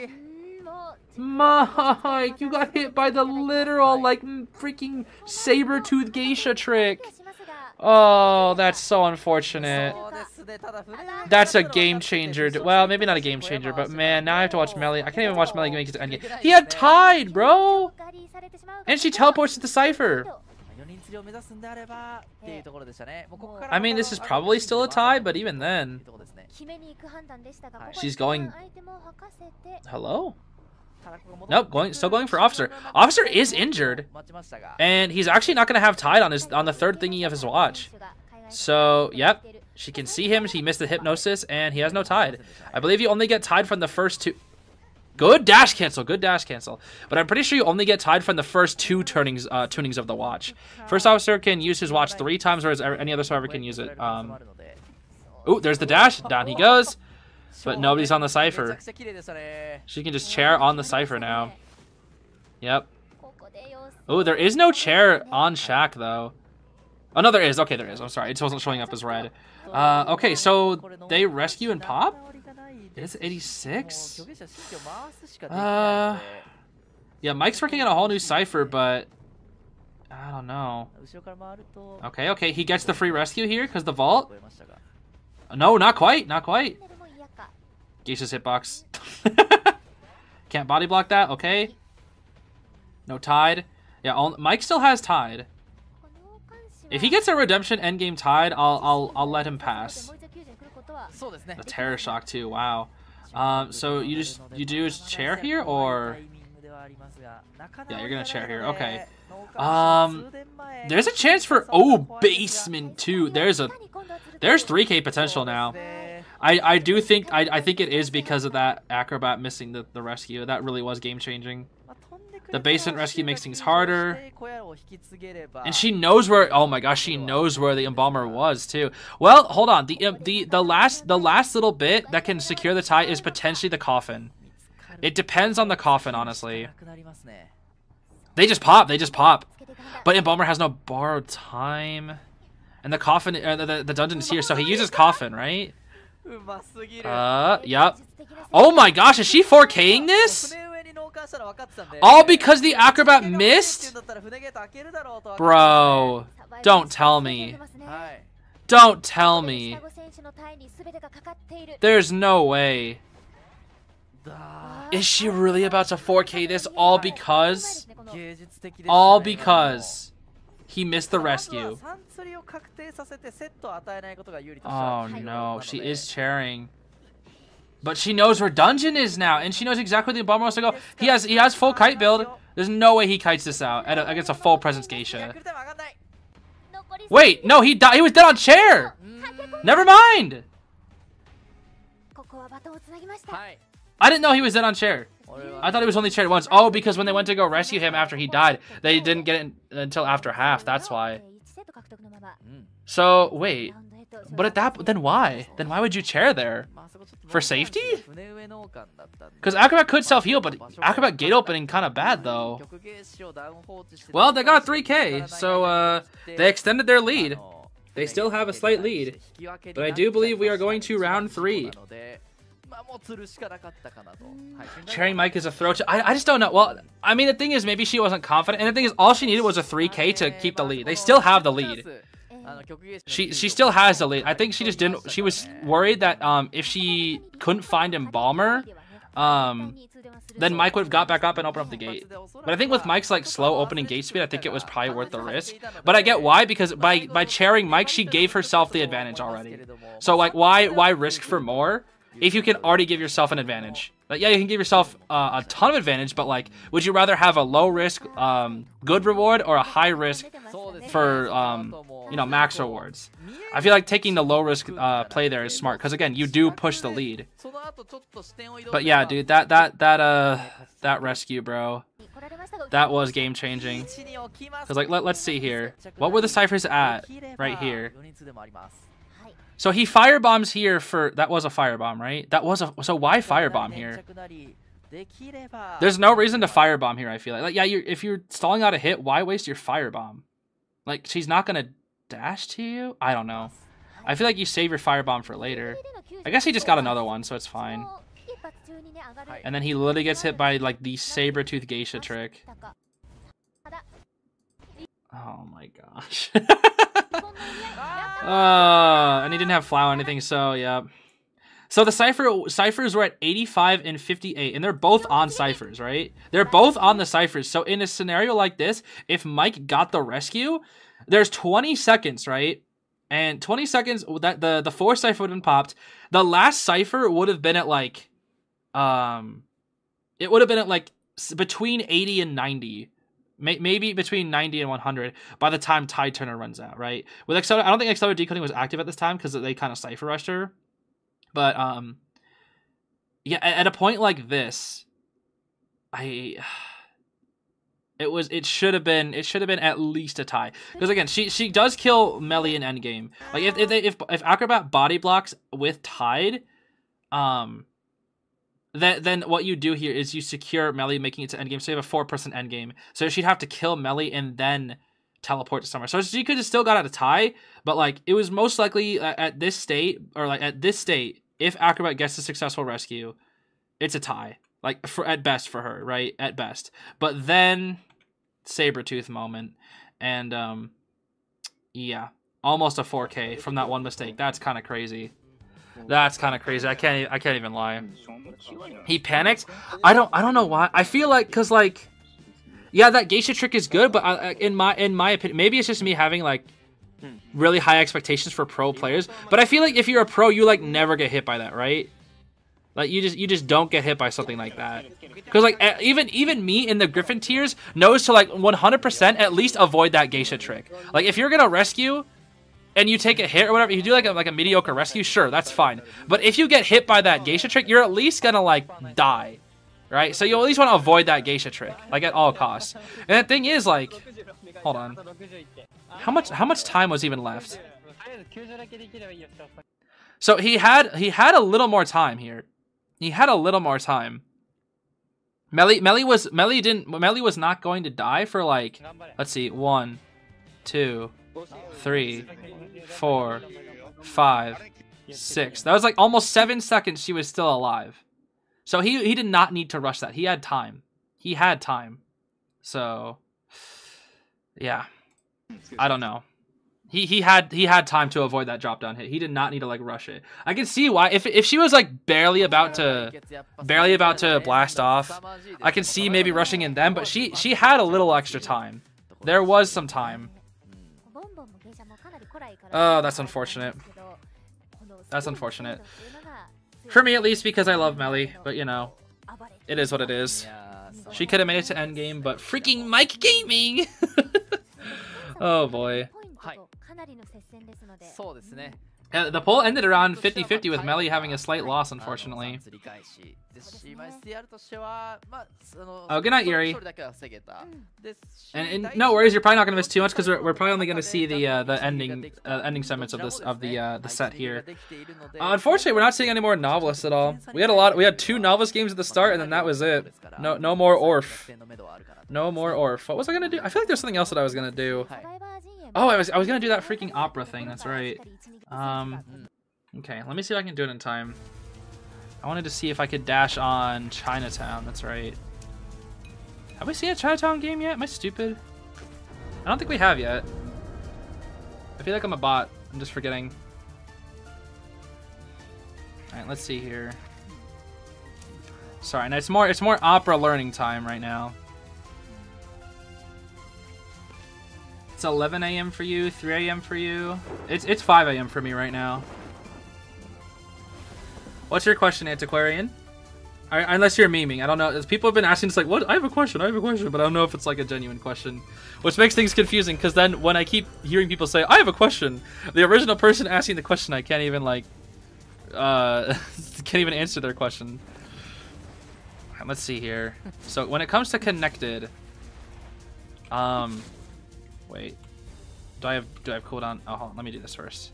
Mike, you got hit by the literal, like, freaking saber-toothed Geisha trick. Oh, that's so unfortunate. That's a game changer. Well, maybe not a game changer, but man, now I have to watch Melly. I can't even watch Melly make it to endgame. He had Tide, bro! And she teleports to the Cypher. I mean, this is probably still a tie, but even then. She's going... hello? Nope, going still going for Officer. Officer is injured, and he's actually not going to have Tide on his on the third thingy of his watch. So, yep, she can see him. She missed the hypnosis, and he has no Tide. I believe you only get Tide from the first two. Good dash cancel, good dash cancel. But I'm pretty sure you only get Tide from the first two turnings, uh, tunings of the watch. First Officer can use his watch three times, whereas any other survivor can use it. Um, ooh, there's the dash. Down he goes. But nobody's on the Cypher. She can just chair on the Cypher now. Yep. Oh, there is no chair on Shaq, though. Oh, no, there is. Okay, there is. I'm sorry. It just wasn't showing up as red. Uh, okay, so they rescue and pop? It's eighty-six? Uh, yeah, Mike's working on a whole new Cypher, but... I don't know. Okay, okay. He gets the free rescue here because the vault? No, not quite. Not quite. Geisha's hitbox. Can't body block that. Okay. No Tide. Yeah, all, Mike still has Tide. If he gets a redemption endgame Tide, I'll I'll I'll let him pass. The terror shock too. Wow. Um. So you just you do is chair here or? Yeah, you're gonna chair here. Okay. Um. There's a chance for oh basement too. There's a there's three K potential now. I, I do think I, I think it is because of that Acrobat missing the, the rescue. That really was game changing. The basement rescue makes things harder. And she knows where oh my gosh, she knows where the Embalmer was too. Well, hold on. The the the last the last little bit that can secure the tie is potentially the coffin. It depends on the coffin, honestly. They just pop, they just pop. But Embalmer has no borrowed time. And the coffin uh, the, the dungeon is here, so he uses coffin, right? Uh, yep. Oh my gosh, is she four K-ing this? All because the Acrobat missed? Bro, don't tell me. Don't tell me. There's no way. Is she really about to four K this all because? All because he missed the rescue. Oh no, she is chairing. But she knows where dungeon is now, and she knows exactly where the Embalmer wants to go. He has he has full kite build. There's no way he kites this out at a, against a full presence Geisha. Wait, no, he died. He was dead on chair. Never mind. I didn't know he was dead on chair. I thought he was only chaired once. Oh, because when they went to go rescue him after he died, they didn't get it until after half. That's why. So wait. But at that, then why? Then why would you chair there? For safety? Because Acrobat could self-heal, but Acrobat gate opening kind of bad, though. Well, they got three K, so uh, they extended their lead. They still have a slight lead, but I do believe we are going to round three. Chairing Mike is a throw to... I, I just don't know. Well, I mean, the thing is, maybe she wasn't confident, and the thing is, all she needed was a three K to keep the lead. They still have the lead. She she still has the lead. I think she just didn't. She was worried that um if she couldn't find Embalmer, um then Mike would have got back up and opened up the gate. But I think with Mike's like slow opening gate speed, I think it was probably worth the risk. But I get why, because by by chairing Mike, she gave herself the advantage already. So like why why risk for more if you can already give yourself an advantage? Like, yeah, you can give yourself uh, a ton of advantage, but like, would you rather have a low risk, um, good reward, or a high risk for, um, you know, max rewards? I feel like taking the low risk uh, play there is smart, because again, you do push the lead. But yeah, dude, that that that uh that rescue, bro, that was game changing. Cause like, let, let's see here, what were the ciphers at right here? So he firebombs here for... That was a firebomb, right? That was a... So why firebomb here? There's no reason to firebomb here, I feel like. Like, yeah, you're, if you're stalling out a hit, why waste your firebomb? Like, she's not going to dash to you? I don't know. I feel like you save your firebomb for later. I guess he just got another one, so it's fine. And then he literally gets hit by, like, the saber-tooth Geisha trick. Oh, my gosh. Uh, and he didn't have flower or anything, so yeah. So the cipher ciphers were at eighty-five and fifty-eight, and they're both on ciphers, right? They're both on the ciphers. So in a scenario like this, if Mike got the rescue, there's twenty seconds, right? And twenty seconds that the the fourth cipher would have been popped. The last cipher would have been at like, um, it would have been at like between eighty and ninety. Maybe between ninety and one hundred by the time Tide Turner runs out, right? With Acceler- I don't think Accelerate Decoding was active at this time because they kind of cipher rushed her. But, um, yeah, at, at a point like this, I... It was. It should have been. It should have been at least a tie. Because again, she she does kill Melly in endgame. Like if if they, if, if Acrobat body blocks with Tide, um. Then, then what you do here is you secure Melly, making it to endgame. So you have a four-person endgame. So she'd have to kill Melly and then teleport to somewhere. So she could have still got out a tie, but like it was most likely at this state, or like at this state, if Acrobat gets a successful rescue, it's a tie. Like for at best for her, right? At best. But then Sabretooth moment, and um, yeah, almost a four K from that one mistake. That's kind of crazy. That's kind of crazy. I can't. I can't even lie. He panicked. I don't. I don't know why. I feel like, cause like, yeah, that Geisha trick is good, but I, in my in my opinion, maybe it's just me having like really high expectations for pro players. But I feel like if you're a pro, you like never get hit by that, right? Like you just you just don't get hit by something like that. Cause like even even me in the Griffin tiers knows to like one hundred percent at least avoid that Geisha trick. Like if you're gonna rescue and you take a hit or whatever, you do like a, like a mediocre rescue, sure, that's fine. But if you get hit by that Geisha trick, you're at least gonna like die, right? So you at least want to avoid that Geisha trick, like at all costs. And the thing is, like, hold on, how much how much time was even left? So he had he had a little more time here. He had a little more time. Melly Melly was Melly didn't Melly was not going to die for like, let's see, one, two, three, four, five, six. That was like almost seven seconds she was still alive. So he he did not need to rush that. He had time. he had time. So yeah, I don't know. He he had he had time to avoid that drop down hit. He did not need to like rush it. I can see why. If if she was like barely about to barely about to blast off, I can see maybe rushing in them. But she she had a little extra time. There was some time. Oh, that's unfortunate. That's unfortunate. For me at least, because I love Melly. But you know, it is what it is. She could have made it to endgame, but freaking Mike Gaming! Oh boy. Uh, the poll ended around fifty fifty with Melly having a slight loss, unfortunately. Oh, good night, Yuri. And, and no worries, you're probably not going to miss too much because we're, we're probably only going to see the uh, the ending uh, ending segments of this of the uh, the set here. Uh, unfortunately, we're not seeing any more novelists at all. We had a lot. We had two novelist games at the start, and then that was it. No, no more Orph. No more Orph. What was I going to do? I feel like there's something else that I was going to do. Oh, I was I was gonna do that freaking opera thing. That's right. Um, okay, let me see if I can do it in time. I wanted to see if I could dash on Chinatown. That's right. Have we seen a Chinatown game yet? Am I stupid? I don't think we have yet. I feel like I'm a bot. I'm just forgetting. All right, let's see here. Sorry, and it's more it's more opera learning time right now. It's eleven A M for you, three A M for you. It's it's five A M for me right now. What's your question, Antiquarian? I, unless you're memeing, I don't know. People have been asking, it's like, what? I have a question, I have a question, but I don't know if it's like a genuine question, which makes things confusing. Because then when I keep hearing people say, I have a question, the original person asking the question, I can't even like, uh, can't even answer their question. All right, let's see here. So when it comes to connected, um. Wait, do I have do I have cooldown? Oh, hold on, let me do this first.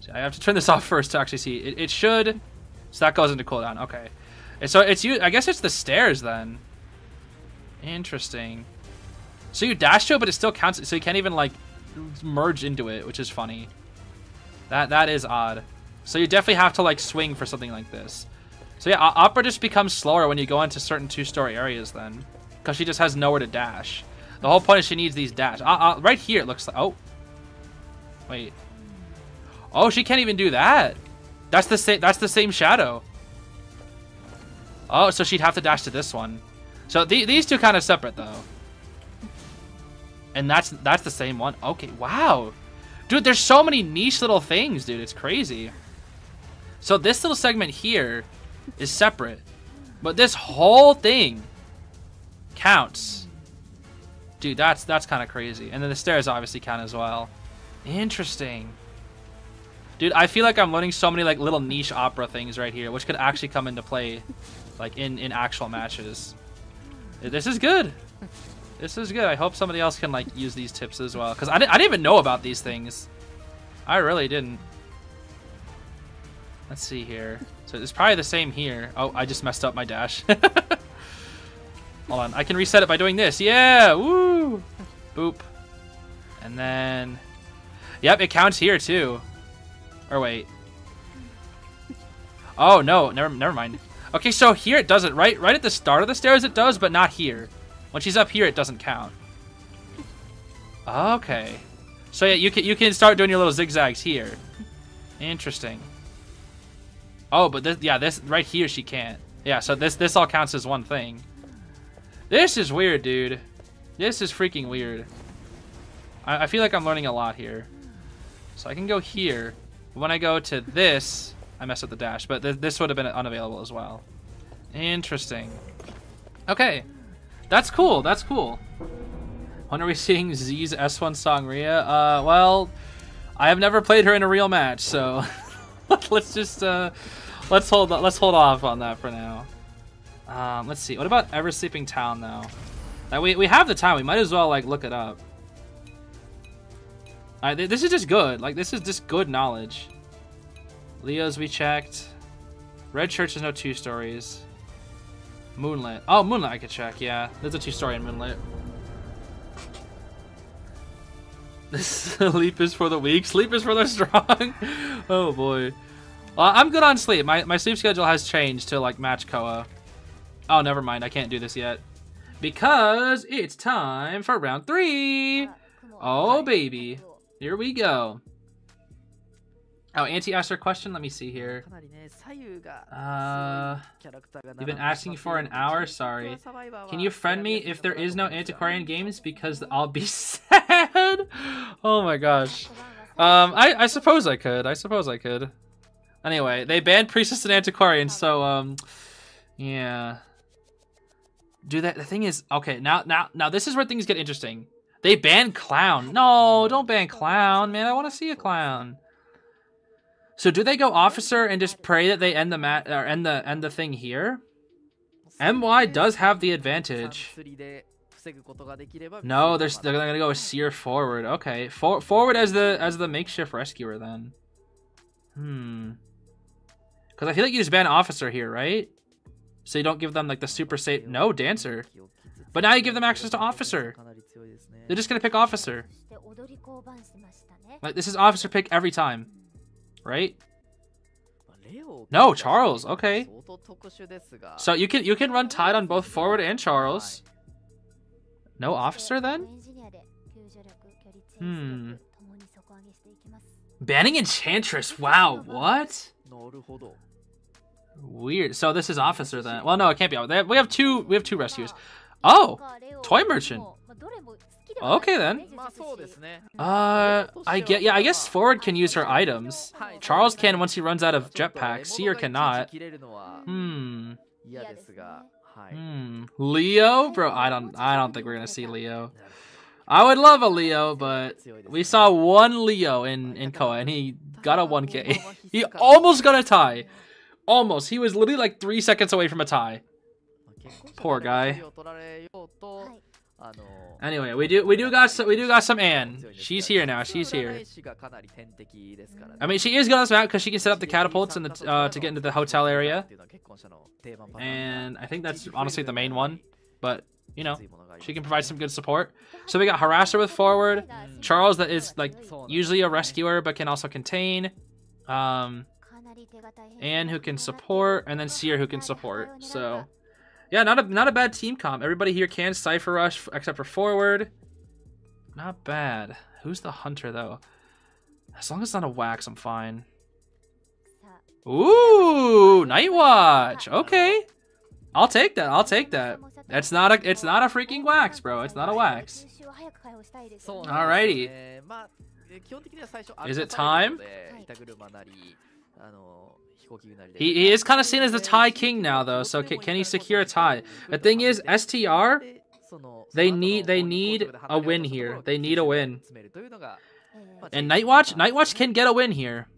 So I have to turn this off first to actually see. It, it should, so that goes into cooldown. Okay, and so it's you. I guess it's the stairs then. Interesting. So you dash to it, but it still counts. So you can't even like merge into it, which is funny. That that is odd. So you definitely have to like swing for something like this. So yeah, opera just becomes slower when you go into certain two-story areas then, because she just has nowhere to dash. The whole point is she needs these dash. Uh, uh, right here it looks like... Oh. Wait. Oh, she can't even do that. That's the same That's the same shadow. Oh, so she'd have to dash to this one. So th these two kind of separate, though. And that's that's the same one. Okay, wow. Dude, there's so many niche little things, dude. It's crazy. So this little segment here is separate. But this whole thing counts. Dude, that's that's kind of crazy. And then the stairs obviously count as well. Interesting. Dude, I feel like I'm learning so many like little niche opera things right here, which could actually come into play like in, in actual matches. This is good. This is good. I hope somebody else can like use these tips as well. Because I didn't, I didn't even know about these things. I really didn't. Let's see here. So it's probably the same here. Oh, I just messed up my dash. Hold on, I can reset it by doing this. Yeah, woo! Boop. And then... Yep, it counts here, too. Or wait. Oh, no, never never mind. Okay, so here it doesn't. Right right at the start of the stairs it does, but not here. When she's up here, it doesn't count. Okay. So yeah, you can, you can start doing your little zigzags here. Interesting. Oh, but this, yeah, this right here she can't. Yeah, so this this all counts as one thing. This is weird, dude. This is freaking weird. I, I feel like I'm learning a lot here. So I can go here. When I go to this, I messed up the dash, but th this would have been unavailable as well. Interesting. Okay. That's cool. That's cool. When are we seeing Z's S one Sangria? Uh, well, I have never played her in a real match, so let's just uh, let's hold let's hold off on that for now. Um, let's see. What about Ever Sleeping Town, though? Like, we, we have the time. We might as well, like, look it up. All right, th this is just good. Like, this is just good knowledge. Leo's we checked. Red Church is no two stories. Moonlit. Oh, Moonlit I could check, yeah. There's a two-story in Moonlit. Sleep is for the weak. Sleep is for the strong. Oh, boy. Well, I'm good on sleep. My, my sleep schedule has changed to, like, match C O A. Oh, never mind. I can't do this yet. because it's time for round three. Oh, baby. Here we go. Oh, Auntie asked her question. Let me see here. Uh, you've been asking for an hour. Sorry. Can you friend me if there is no Antiquarian games? Because I'll be sad. Oh my gosh. Um, I, I suppose I could. I suppose I could. Anyway, they banned Priestess and Antiquarian, so um, yeah. Do that. The thing is, okay. Now, now, now, this is where things get interesting. They banned Clown. No, don't ban Clown, man. I want to see a Clown. So do they go Officer and just pray that they end the mat or end the end the thing here? M Y does have the advantage. No, they're they're gonna go with Seer Forward. Okay, For forward as the as the makeshift rescuer then. Hmm. Because I feel like you just ban Officer here, right? So you don't give them like the super safe. No, Dancer. But now you give them access to Officer. They're just gonna pick Officer. Like this is Officer pick every time. Right? No, Charles. Okay. So you can you can run Tide on both Forward and Charles. No Officer then? Hmm. Banning Enchantress. Wow. What? Weird. So this is Officer then. Well, no, it can't be. We have two. We have two rescues. Oh, Toy Merchant. Okay then. Uh, I get. Yeah, I guess Forward can use her items. Charles can once he runs out of jetpacks. Seer cannot. Hmm. Hmm. Leo, bro. I don't. I don't think we're gonna see Leo. I would love a Leo, but we saw one Leo in in C O A, and he got a one K. He almost got a tie. Almost. He was literally like three seconds away from a tie. Poor guy. Anyway, we do we do got some, we do got some Anne. She's here now. She's here. I mean, she is good on this map because she can set up the catapults and the uh, to get into the hotel area. And I think that's honestly the main one. But you know, she can provide some good support. So we got Harasser with Forward, Charles that is like usually a rescuer but can also contain. Um, Anne who can support, and then Seer who can support. So. Yeah, not a not a bad team comp. Everybody here can Cypher Rush except for Forward. Not bad. Who's the hunter though? As long as it's not a Wax, I'm fine. Ooh, Nightwatch. Okay, I'll take that. I'll take that. That's not a it's not a freaking Wax, bro. It's not a Wax. Alrighty. Is it time? He, he is kind of seen as the Thai king now, though. So can, can he secure a tie? The thing is, S T R, they need they need a win here. They need a win. And Nightwatch, Nightwatch can get a win here.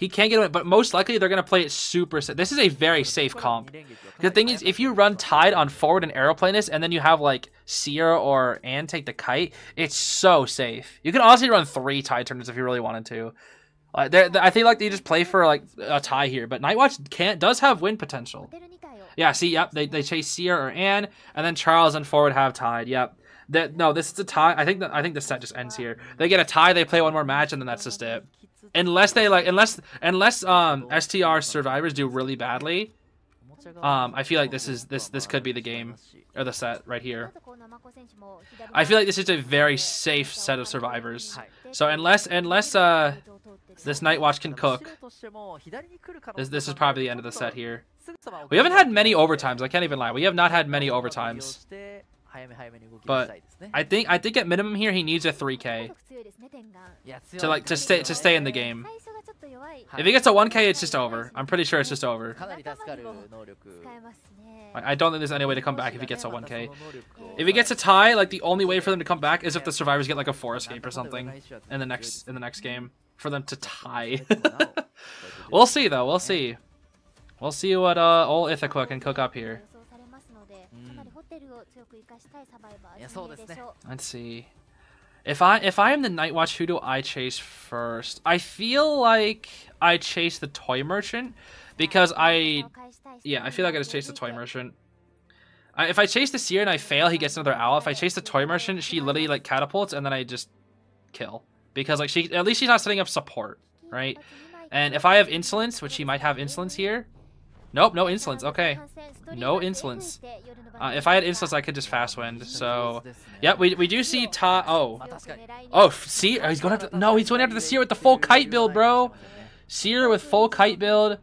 He can get a win, but most likely they're gonna play it super safe. This is a very safe comp. The thing is, if you run Tide on Forward and Aeroplanist, and then you have like Seer or Anne take the kite, it's so safe. You can honestly run three Tide Turners if you really wanted to. Uh, they're, they're, I think like they just play for like a tie here, but Nightwatch can't does have win potential. Yeah, see, yep, they they chase Seer or Anne, and then Charles and Forward have tied. Yep, that no, this is a tie. I think that I think the set just ends here. They get a tie, they play one more match, and then that's just it. Unless they like, unless unless um S T R survivors do really badly, um I feel like this is this this could be the game or the set right here. I feel like this is a very safe set of survivors. So unless unless uh. this Nightwatch can cook. This, this is probably the end of the set here. We haven't had many overtimes. I can't even lie. We have not had many overtimes. But I think I think at minimum here he needs a three K to like to stay to stay in the game. If he gets a one K, it's just over. I'm pretty sure it's just over. I don't think there's any way to come back if he gets a one K. If he gets a tie, like the only way for them to come back is if the survivors get like a four escape or something in the next in the next game. For them to tie. We'll see though, we'll see. We'll see what uh, old Ithaca can cook up here. Mm. Let's see. If I if I am the Nightwatch, who do I chase first? I feel like I chase the Toy Merchant because I yeah, I feel like I just chase the Toy Merchant. I, if I chase the Seer and I fail, he gets another owl. If I chase the Toy Merchant, she literally like catapults and then I just kill. Because like she, at least she's not setting up support, right? And if I have Insolence, which she might have Insolence here, Nope, no insolence. Okay. No insolence. Uh, if I had insolence, I could just fast wind. So, yeah, we, we do see Ta. Oh. Oh, see? He's going after. No, he's going after the Seer with the full kite build, bro. Seer with full kite build.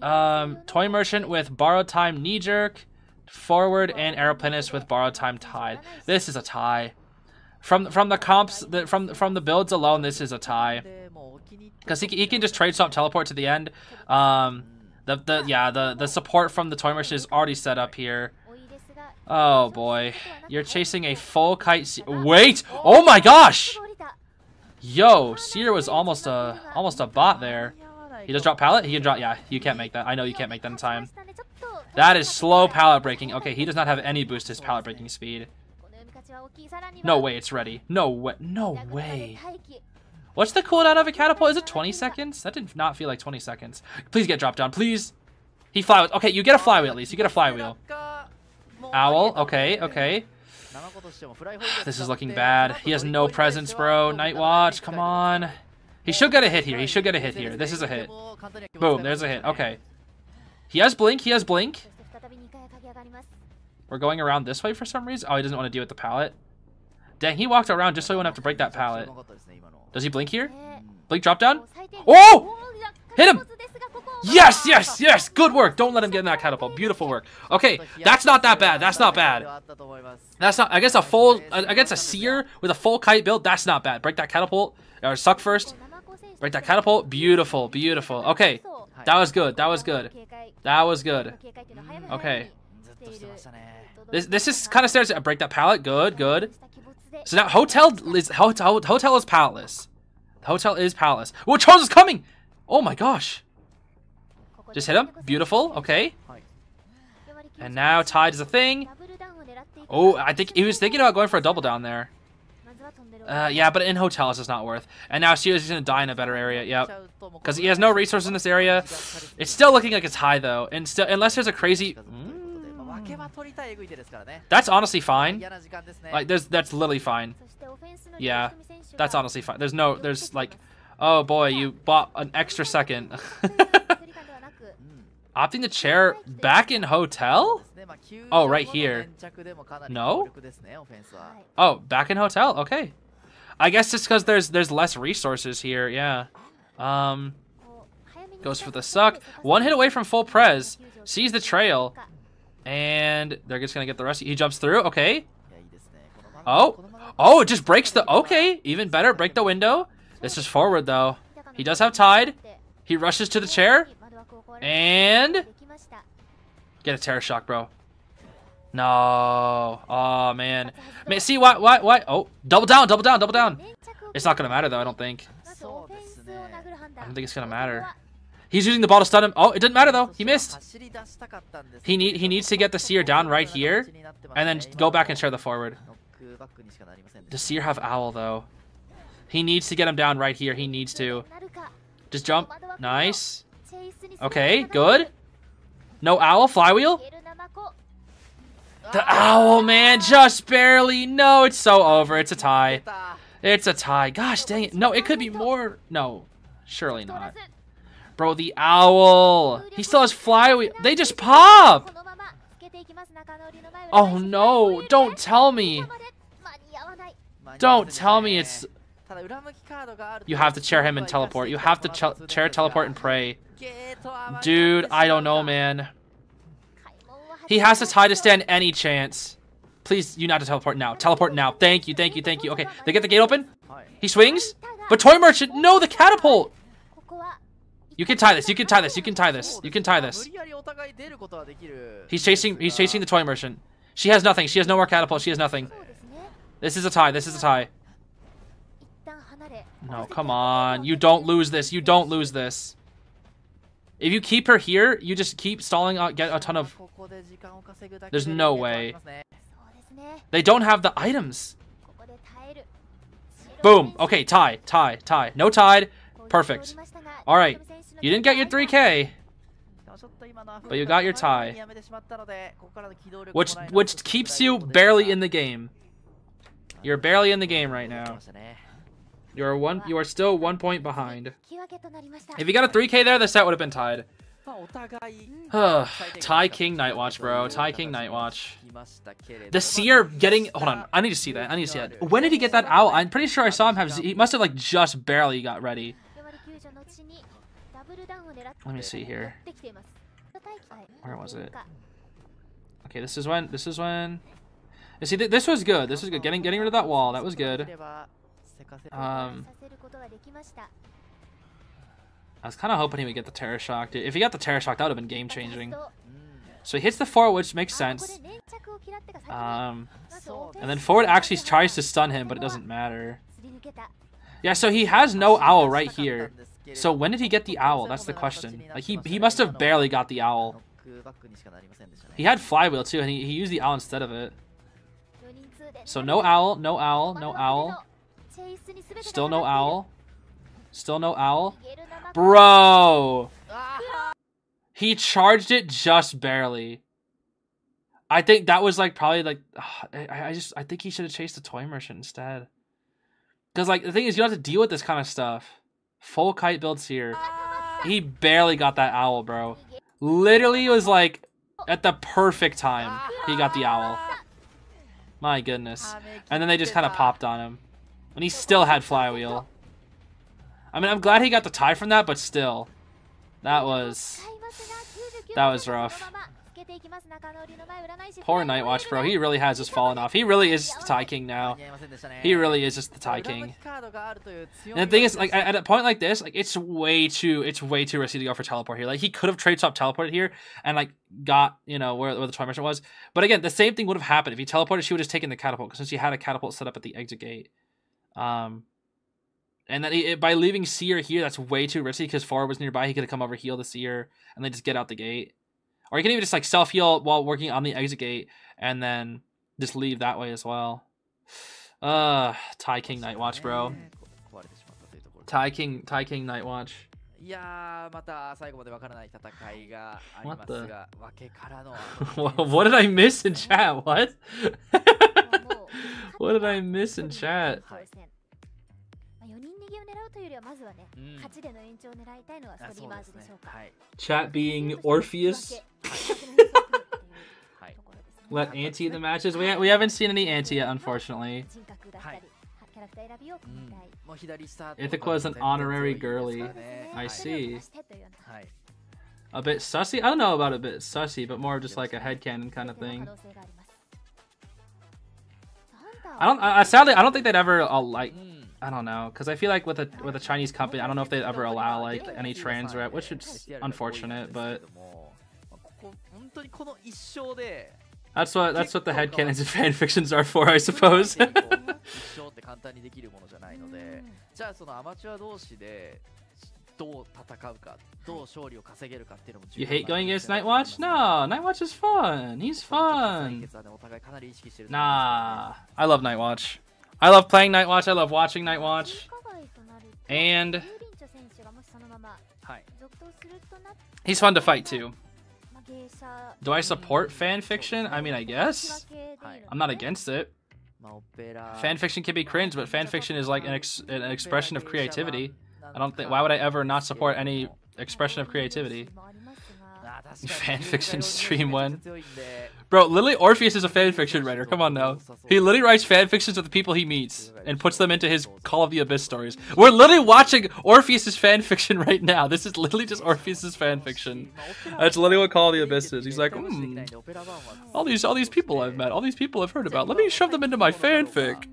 Um, Toy Merchant with Borrowed Time Knee Jerk. Forward and Aeroplanist with Borrowed Time Tide. This is a tie. From from the comps, the, from from the builds alone, this is a tie. Because he, he can just trade swap teleport to the end. Um, the the yeah the the support from the Toy Merchant is already set up here. Oh boy, you're chasing a full kite. Se Wait! Oh my gosh! Yo, Seer was almost a almost a bot there. He just dropped pallet. He can drop. Yeah, you can't make that. I know you can't make that in time. That is slow pallet breaking. Okay, he does not have any boost to his pallet breaking speed. No way it's ready. No way. No way. What's the cooldown of a catapult? Is it twenty seconds? That did not feel like twenty seconds. Please get dropped down. Please. He flywheels. Okay, you get a flywheel at least. You get a flywheel. Owl. Okay, okay. This is looking bad. He has no presence, bro. Nightwatch. Come on. He should get a hit here. He should get a hit here. This is a hit. Boom. There's a hit. Okay. He has blink. He has blink. We're going around this way for some reason. Oh, he doesn't want to deal with the pallet. Dang, he walked around just so he wouldn't have to break that pallet. Does he blink here? Blink drop down? Oh! Hit him! Yes, yes, yes! Good work! Don't let him get in that catapult. Beautiful work. Okay, that's not that bad. That's not bad. That's not... I guess a full... Against a Seer with a full kite build, that's not bad. Break that catapult. Or suck first. Break that catapult. Beautiful, beautiful. Okay. That was good. That was good. That was good. Okay. This this is kind of serious. Break that pallet. Good, good. So now hotel is hotel hotel is palatless. Hotel is palatless. Whoa, Charles is coming! Oh my gosh! Just hit him. Beautiful. Okay. And now Tide is a thing. Oh, I think he was thinking about going for a double down there. Uh, yeah, but in hotels it's not worth. And now Seer is gonna die in a better area. Yep, because he has no resource in this area. It's still looking like it's high though, and still unless there's a crazy. Mm, That's honestly fine. Like there's that's literally fine. Yeah, that's honestly fine. There's no there's like, oh boy, you bought an extra second. Opting the chair back in hotel? Oh, right here. No. Oh, back in hotel. Okay. I guess it's because there's there's less resources here. Yeah. Um, goes for the suck. One hit away from full prez. Sees the trail. And they're just gonna get the rest. He jumps through. Okay. Oh, oh! It just breaks the. Okay, even better. Break the window. This is forward though. He does have Tide. He rushes to the chair and get a terror shock, bro. No. Oh man. Man, see why? Why? Why? Oh, double down, double down, double down. It's not gonna matter though. I don't think. I don't think it's gonna matter. He's using the ball to stun him. Oh, it didn't matter though. He missed. He need he needs to get the Seer down right here, and then go back and share the forward. Does Seer have Owl though? He needs to get him down right here. He needs to. Just jump. Nice. Okay, good. No Owl. Flywheel. The Owl, man, just barely. No, it's so over. It's a tie. It's a tie. Gosh, dang it. No, it could be more. No, surely not. Bro, the owl. He still has flywheel. They just pop. Oh no! Don't tell me. Don't tell me it's. You have to chair him and teleport. You have to ch chair, teleport, and pray. Dude, I don't know, man. He has to tie to stand any chance. Please, you not to teleport now. Teleport now. Thank you, thank you, thank you. Okay, they get the gate open. He swings, but Toy Merchant. No, the catapult. You can tie this, you can tie this, you can tie this, you can tie this. He's chasing he's chasing the Toy Merchant. She has nothing, she has no more catapult, she has nothing. This is a tie, this is a tie. No, come on. You don't lose this, you don't lose this. If you keep her here, you just keep stalling out, get a ton of... There's no way. They don't have the items. Boom, okay, tie, tie, tie. No tied, perfect. Alright. You didn't get your three K, but you got your tie, which which keeps you barely in the game. You're barely in the game right now. You're one. You are still one point behind. If you got a three K there, the set would have been tied. Thai King Nightwatch, bro. Thai King Nightwatch. The Seer getting... Hold on. I need to see that. I need to see that. When did he get that out? I'm pretty sure I saw him have... He must have, like, just barely got ready. Let me see here. Where was it? Okay, this is when... This is when... You see, th this was good. This was good. Getting getting rid of that wall. That was good. Um... I was kind of hoping he would get the Terror Shock, dude. If he got the Terror Shock, that would have been game-changing. So he hits the forward, which makes sense. Um, and then forward actually tries to stun him, but it doesn't matter. Yeah, so he has no owl right here. So when did he get the owl? That's the question. Like, he, he must have barely got the owl. He had flywheel, too, and he, he used the owl instead of it. So no owl, no owl, no owl. Still no owl. Still no owl. Bro! He charged it just barely. I think that was like probably like... I, I just... I think he should have chased the Toy Merchant instead. Because like the thing is you don't have to deal with this kind of stuff. Full kite builds here. He barely got that owl, bro. Literally it was like at the perfect time he got the owl. My goodness. And then they just kind of popped on him. And he still had flywheel. I mean, I'm glad he got the tie from that, but still. That was... That was rough. Poor Nightwatch, bro. He really has just fallen off. He really is the Thai King now. He really is just the Thai King. And the thing is, like, at a point like this, like, it's way too... It's way too risky to go for teleport here. Like, he could have trade swap teleported here and, like, got, you know, where, where the Toy Merchant was. But again, the same thing would have happened. If he teleported, she would have just taken the catapult, since she had a catapult set up at the exit gate. Um... And that he, by leaving Seer here, that's way too risky because Forward was nearby. He could have come over, heal the Seer, and then just get out the gate. Or he can even just like self heal while working on the exit gate, and then just leave that way as well. Uh, Thai King Nightwatch, bro. Thai King, Thai King Nightwatch. What the? What did I miss in chat? What? What did I miss in chat? Mm. Chat being Orpheus. Let anti in the matches. We, ha we haven't seen any anti yet, unfortunately. Mm. Ithaca is an honorary girly. I see. A bit sussy? I don't know about a bit sussy, but more of just like a headcanon kind of thing. I don't. I, sadly, I don't think they'd ever uh, like... I don't know, because I feel like with a with a Chinese company, I don't know if they'd ever allow like any trans rep, which is unfortunate, but that's what that's what the headcanons and fan fictions are for, I suppose. You hate going against Nightwatch? No, Nightwatch is fun. He's fun. Nah, I love Nightwatch. I love playing Nightwatch, I love watching Nightwatch, and he's fun to fight too. Do I support fanfiction? I mean, I guess. I'm not against it. Fanfiction can be cringe, but fanfiction is like an, ex an expression of creativity. I don't think, why would I ever not support any expression of creativity? Fanfiction stream when? Bro, literally Orpheus is a fanfiction writer. Come on now. He literally writes fanfictions of the people he meets and puts them into his Call of the Abyss stories. We're literally watching Orpheus's fanfiction right now. This is literally just Orpheus's fanfiction. That's literally what Call of the Abyss is. He's like, hmm, all these, all these people I've met, all these people I've heard about, let me shove them into my fanfic.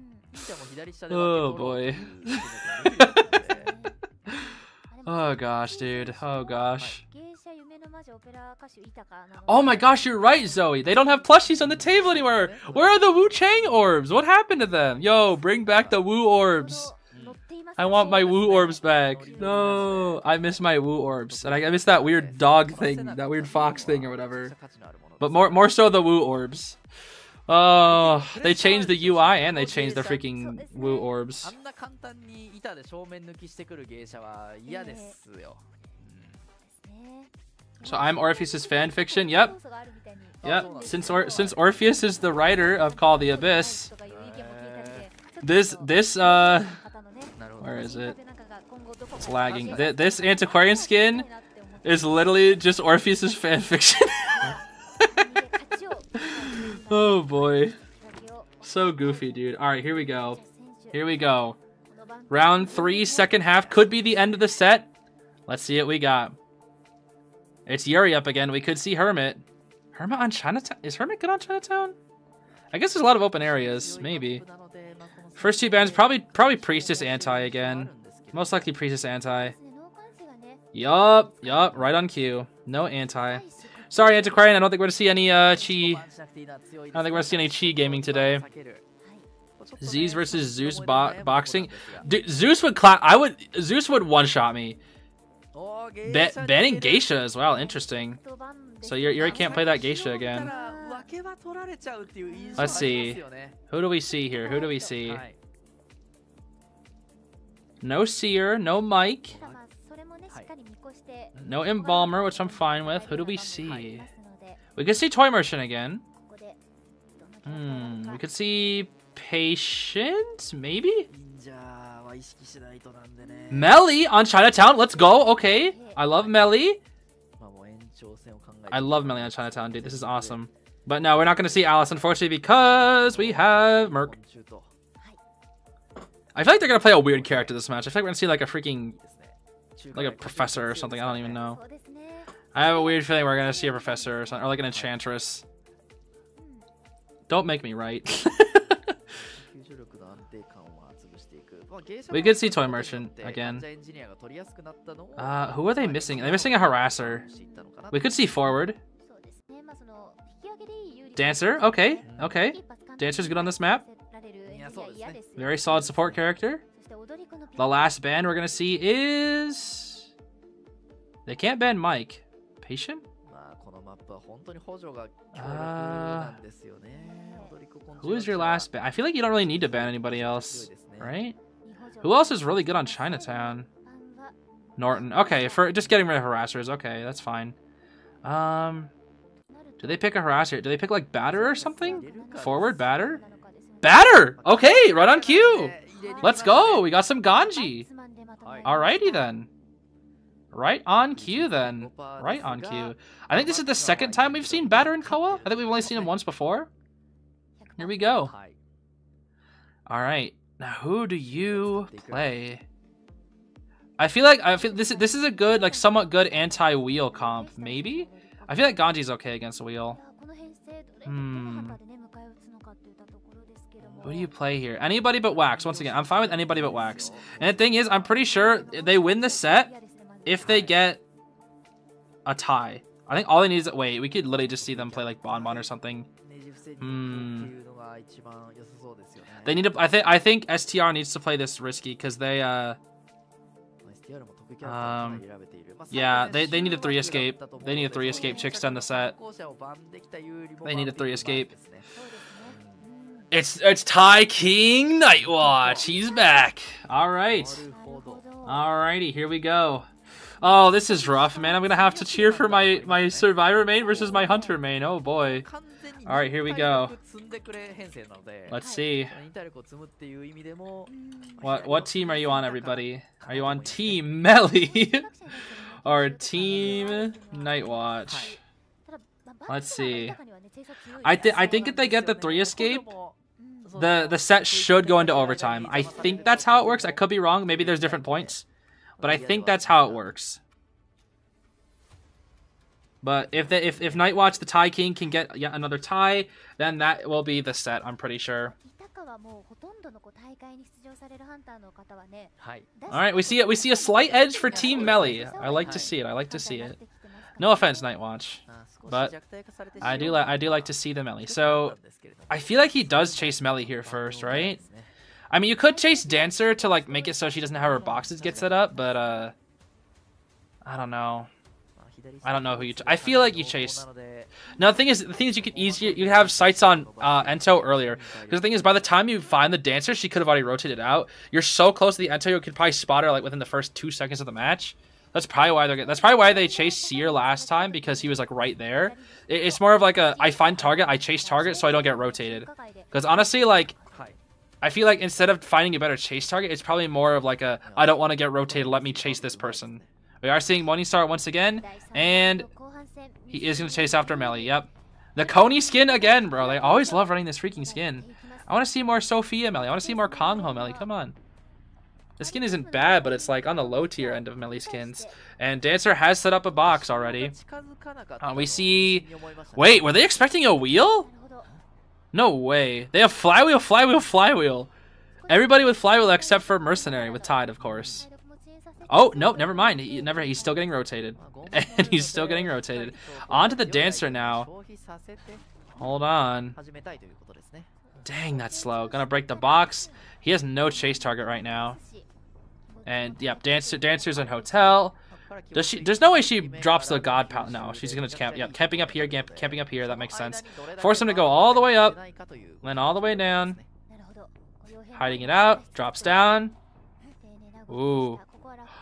Oh boy. Oh gosh, dude. Oh gosh. Oh my gosh, you're right, Zoe. They don't have plushies on the table anywhere. Where are the Wu Chang orbs? What happened to them? Yo, bring back the Wu orbs. I want my Wu orbs back. No, I miss my Wu orbs. And I miss that weird dog thing, that weird fox thing or whatever. But more, more so the Wu orbs. Oh, they changed the U I and they changed the freaking Wu orbs. So I'm Orpheus's fanfiction. Yep. Yep. Since or since Orpheus is the writer of Call of the Abyss, this this uh, where is it? It's lagging. Th this Antiquarian skin is literally just Orpheus's fanfiction. Oh boy. So goofy, dude. Alright, here we go. Here we go. Round three, second half. Could be the end of the set. Let's see what we got. It's Yuri up again. We could see Hermit. Hermit on Chinatown? Is Hermit good on Chinatown? I guess there's a lot of open areas. Maybe. First two bands, probably probably Priestess Anti again. Most likely Priestess Anti. Yup. Yup. Right on cue. No Anti. Sorry, Antiquarian. I don't think we're going to see any uh, Chi. I don't think we're going to see any Chi gaming today. Z's versus Zeus bo boxing. Dude, Zeus would clap. I would. Zeus would one-shot me. Ba banning Geisha as well. Interesting. So Yuri can't play that Geisha again. Let's see. Who do we see here? Who do we see? No Seer. No Mike. No Embalmer, which I'm fine with. Who do we see? We could see Toy Merchant again. Hmm. We could see Patient, maybe? Melly on Chinatown. Let's go. Okay. I love Melly. I love Melly on Chinatown, dude. This is awesome. But no, we're not going to see Alice, unfortunately, because we have Merc. I feel like they're going to play a weird character this match. I feel like we're going to see like a freaking... like a professor or something. I don't even know. I have a weird feeling we're going to see a professor or something. Or like an enchantress. Don't make me right. We could see Toy Merchant again. Uh, who are they missing? They're missing a harasser. We could see Forward. Dancer. Okay. Okay. Dancer's good on this map. Very solid support character. The last ban we're going to see is... they can't ban Mike. Patient? Uh, who is your last ban? I feel like you don't really need to ban anybody else, right? Who else is really good on Chinatown? Norton. Okay, for just getting rid of harassers. Okay, that's fine. Um, do they pick a harasser? Do they pick like batter or something? Forward, batter? Batter! Okay, right on cue! Let's go! We got some Ganji! Alrighty then. Right on cue then. Right on cue. I think this is the second time we've seen Batter and C O A. I think we've only seen him once before. Here we go. Alright. Now who do you play? I feel like I feel this is this is a good, like somewhat good anti-wheel comp, maybe? I feel like Ganji's okay against the wheel. Hmm. What do you play here? Anybody but Wax. Once again, I'm fine with anybody but Wax. And the thing is, I'm pretty sure they win the set if they get a tie. I think all they need is... wait, we could literally just see them play like Bonbon or something. Hmm. They need to... I think I think S T R needs to play this risky because they... Uh, um, yeah, they, they need a three escape. They need a three escape. Chick stun the set. They need a three escape. It's it's Thai King Nightwatch. He's back. All right. All righty. Here we go. Oh, this is rough, man. I'm going to have to cheer for my, my Survivor main versus my Hunter main. Oh, boy. All right. Here we go. Let's see. What, what team are you on, everybody? Are you on Team Melly or Team Nightwatch? Let's see. I think I think if they get the three escape, the the set should go into overtime. I think that's how it works. I could be wrong. Maybe there's different points, but I think that's how it works. But if the if if Nightwatch the Thai King can get yet another tie, then that will be the set. I'm pretty sure. All right, we see it. We see a slight edge for Team Melly. I like to see it. I like to see it. No offense, Nightwatch, but I do like I do like to see the Melly. So I feel like he does chase Melly here first, right? I mean, you could chase Dancer to like make it so she doesn't have her boxes get set up, but uh, I don't know. I don't know who you. Ch I feel like you chase. No, the thing is, the thing is, you could easier you have sights on uh, Ento earlier. Because the thing is, by the time you find the Dancer, she could have already rotated out. You're so close to the Ento, you could probably spot her like within the first two seconds of the match. That's probably why they're. That's probably why they chased Seer last time because he was like right there. It, it's more of like a I find target, I chase target, so I don't get rotated. Because honestly, like, I feel like instead of finding a better chase target, it's probably more of like a I don't want to get rotated. Let me chase this person, We are seeing Morningstar once again, and he is going to chase after Melly. Yep. The Coney skin again, bro. They always love running this freaking skin. I want to see more Sophia Melly. I want to see more Kangho Melly. Come on. The skin isn't bad, but it's like on the low tier end of Melly skins. And Dancer has set up a box already. Uh, we see... Wait, were they expecting a wheel? No way. They have Flywheel, Flywheel, Flywheel. Everybody with Flywheel except for Mercenary with Tide, of course. Oh, nope, never mind. He, never, he's still getting rotated. And he's still getting rotated. On to the Dancer now. Hold on. Dang, that's slow. Gonna break the box. He has no chase target right now. And, yep, dancer, Dancer's in Hotel. Does she, there's no way she drops the God Pal. No, she's going to camp. Yep, camping up here, camp, camping up here. That makes sense. Force him to go all the way up, then all the way down. Hiding it out. Drops down. Ooh.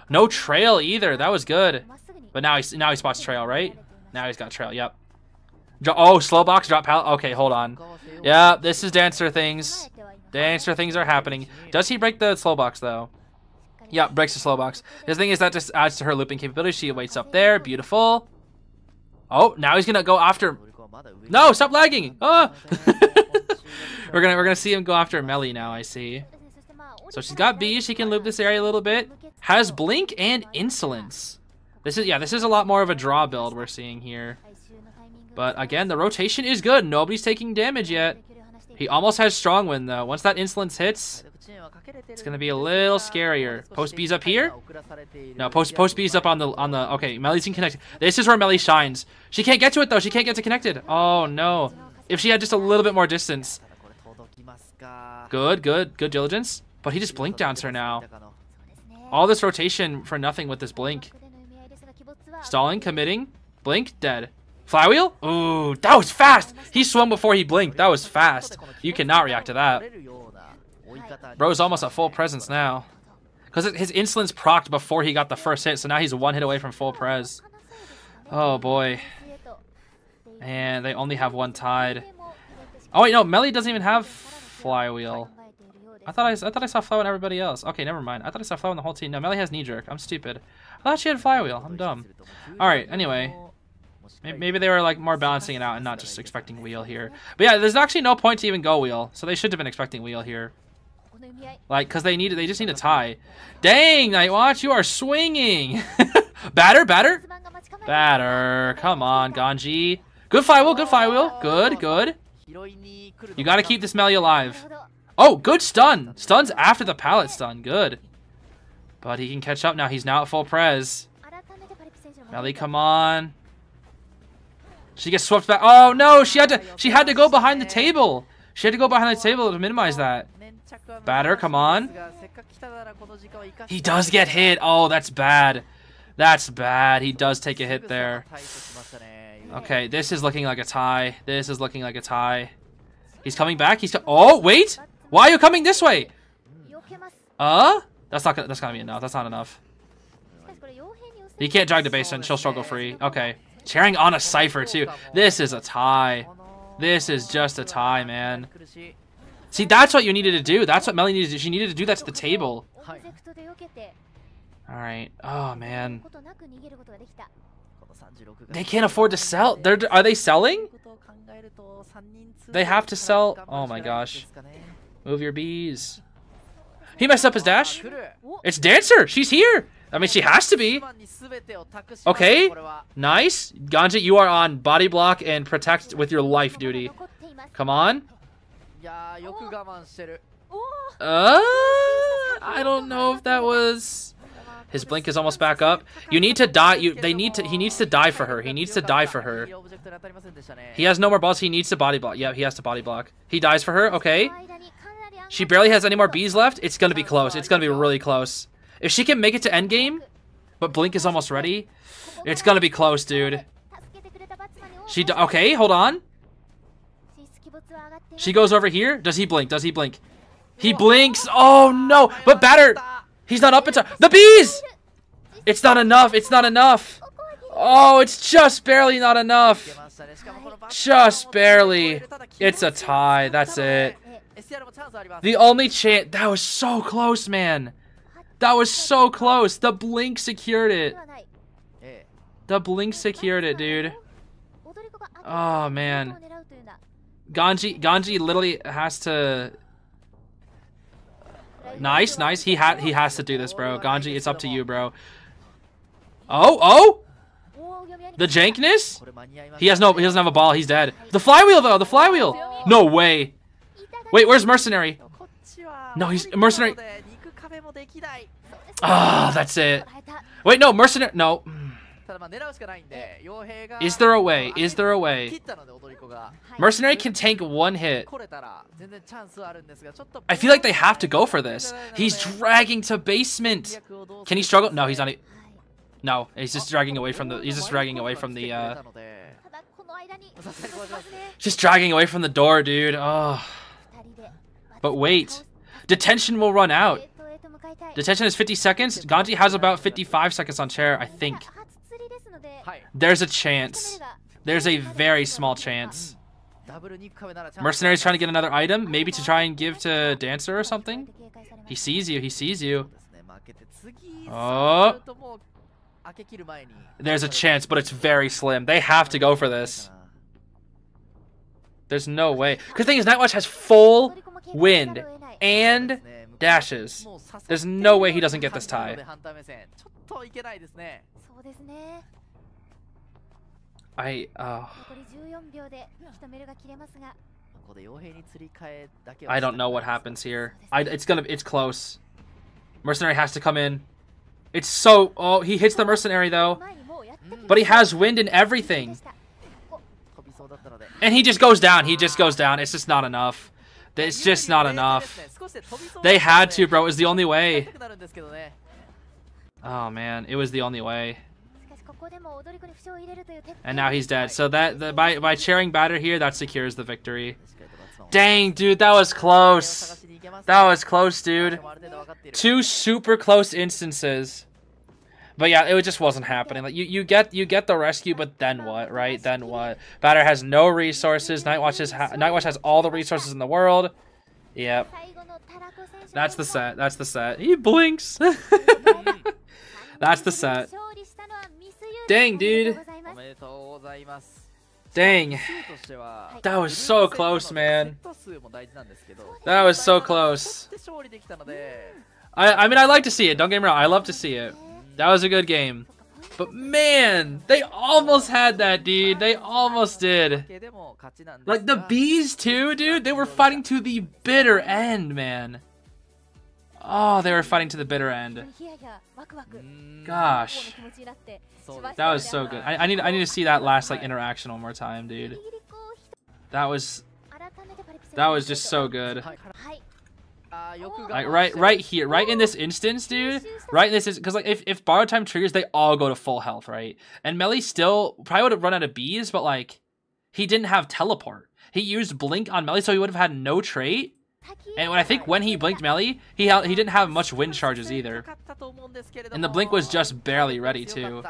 No trail either. That was good. But now, he's, now he spots trail, right? Now he's got trail. Yep. Dro oh, slow box, drop pal. Okay, hold on. Yeah, this is Dancer things. Dancer things are happening. Does he break the slow box, though? Yeah, breaks the slow box. The thing is that just adds to her looping capability. She waits up there. Beautiful. Oh, now he's gonna go after. No, stop lagging. Ah. we're gonna we're gonna see him go after Melly now. I see. So she's got B. She can loop this area a little bit. Has Blink and Insolence. This is yeah. This is a lot more of a draw build we're seeing here. But again, the rotation is good. Nobody's taking damage yet. He almost has strong wind though. Once that Insolence hits. It's gonna be a little scarier. Post B's up here? No, post post B's up on the on the okay, Melly's in connected. This is where Melly shines. She can't get to it though, she can't get to connected. Oh no. If she had just a little bit more distance. Good, good, good diligence. But he just blinked down her now. All this rotation for nothing with this blink. Stalling, committing, blink, dead. Flywheel? Ooh, that was fast! He swung before he blinked. That was fast. You cannot react to that. Bro's almost at full presence now. Because his Insolence procced before he got the first hit, so now he's one hit away from full pres. Oh, boy. And they only have one Tide. Oh, wait, no, Melly doesn't even have Flywheel. I thought I, I thought I saw Flywheel on everybody else. Okay, never mind. I thought I saw Flywheel on the whole team. No, Melly has Knee Jerk. I'm stupid. I thought she had Flywheel. I'm dumb. All right, anyway. Maybe they were like more balancing it out and not just expecting wheel here. But yeah, there's actually no point to even go wheel, so they should have been expecting wheel here. Like, cause they need, they just need a tie. Dang, Nightwatch, you are swinging. batter, batter, batter. Come on, Ganji. Good flywheel, good flywheel. Good, good. You gotta keep this Melly alive. Oh, good stun. Stun's after the pallet stun. Good. But he can catch up now. He's now at full pres. Melly, come on. She gets swept back. Oh no, she had to. She had to go behind the table. She had to go behind the table to minimize that. Batter, come on. He does get hit. Oh, that's bad. That's bad. He does take a hit there. Okay, this is looking like a tie. This is looking like a tie. He's coming back. He's co oh wait, why are you coming this way? Uh, that's not. Gonna, that's gonna be enough. That's not enough. He can't drag the base in. She'll struggle free. Okay, tearing on a cipher too. This is a tie. This is just a tie, man. See, that's what you needed to do. That's what Melly needed to do. She needed to do that to the table. Alright. Oh, man. They can't afford to sell. They're, are they selling? They have to sell. Oh, my gosh. Move your bees. He messed up his dash. It's Dancer. She's here. I mean, she has to be. Okay. Nice. Ganja, you are on body block and protect with your life duty. Come on. Uh, I don't know if that was. His blink is almost back up. You need to die. You they need to. He needs to die for her. He needs to die for her. He has no more balls. He needs to body block. Yeah, he has to body block. He dies for her. Okay. She barely has any more bees left. It's gonna be close. It's gonna be really close. If she can make it to endgame, but blink is almost ready. It's gonna be close, dude. She okay. Hold on. She goes over here. Does he blink? Does he blink? He blinks. Oh, no. But batter. He's not up in time. The bees. It's not enough. It's not enough. Oh, it's just barely not enough. Just barely. It's a tie. That's it. The only chance. That was so close, man. That was so close. The blink secured it. The blink secured it, dude. Oh, man. Ganji, Ganji literally has to... Nice, nice. He, ha he has to do this, bro. Ganji, it's up to you, bro. Oh, oh! The jankness? He has no, he doesn't have a ball. He's dead. The flywheel, though. The flywheel. No way. Wait, where's Mercenary? No, he's Mercenary. Ah, oh, that's it. Wait, no, Mercenary. No. Is there a way? Is there a way? Mercenary can tank one hit. I feel like they have to go for this. He's dragging to basement. Can he struggle? No, he's not. No, he's just dragging away from the. He's just dragging away from the. Uh, just dragging away from the door, dude. Oh. But wait, detention will run out. Detention is fifty seconds. Ganji has about fifty-five seconds on chair, I think. There's a chance. There's a very small chance. Mercenary's trying to get another item, maybe to try and give to Dancer or something. He sees you. He sees you. Oh. There's a chance, but it's very slim. They have to go for this. There's no way. Because the thing is, Nightwatch has full wind and dashes. There's no way he doesn't get this tie. I, uh... I don't know what happens here. I, it's gonna... It's close. Mercenary has to come in. It's so... Oh, he hits the Mercenary, though. But he has wind and everything. And he just goes down. He just goes down. It's just not enough. It's just not enough. They had to, bro. It was the only way. Oh, man. It was the only way. And now he's dead. So that the, by, by chairing batter here, that secures the victory. Dang, dude. That was close. That was close, dude. Two super close instances. But yeah, it just wasn't happening. Like you, you get you get the rescue, but then what, right? Then what? Batter has no resources. Nightwatch is ha Nightwatch has all the resources in the world. Yep. That's the set. That's the set. He blinks. That's the set. Dang, dude. Dang. That was so close, man. That was so close. I I mean, I like to see it. Don't get me wrong. I love to see it. That was a good game. But man, they almost had that, dude. They almost did. Like the bees too, dude. They were fighting to the bitter end, man. Oh, they were fighting to the bitter end. Gosh. That was so good. I, I need I need to see that last like interaction one more time, dude. That was That was just so good. Like right right here, right in this instance, dude. Right in this is because like if, if Borrowed Time triggers, they all go to full health, right? And Melly still probably would have run out of bees, but like he didn't have teleport. He used blink on Melly, so he would have had no trait. And when I think when he blinked Melly, he he didn't have much wind charges either. And the blink was just barely ready too.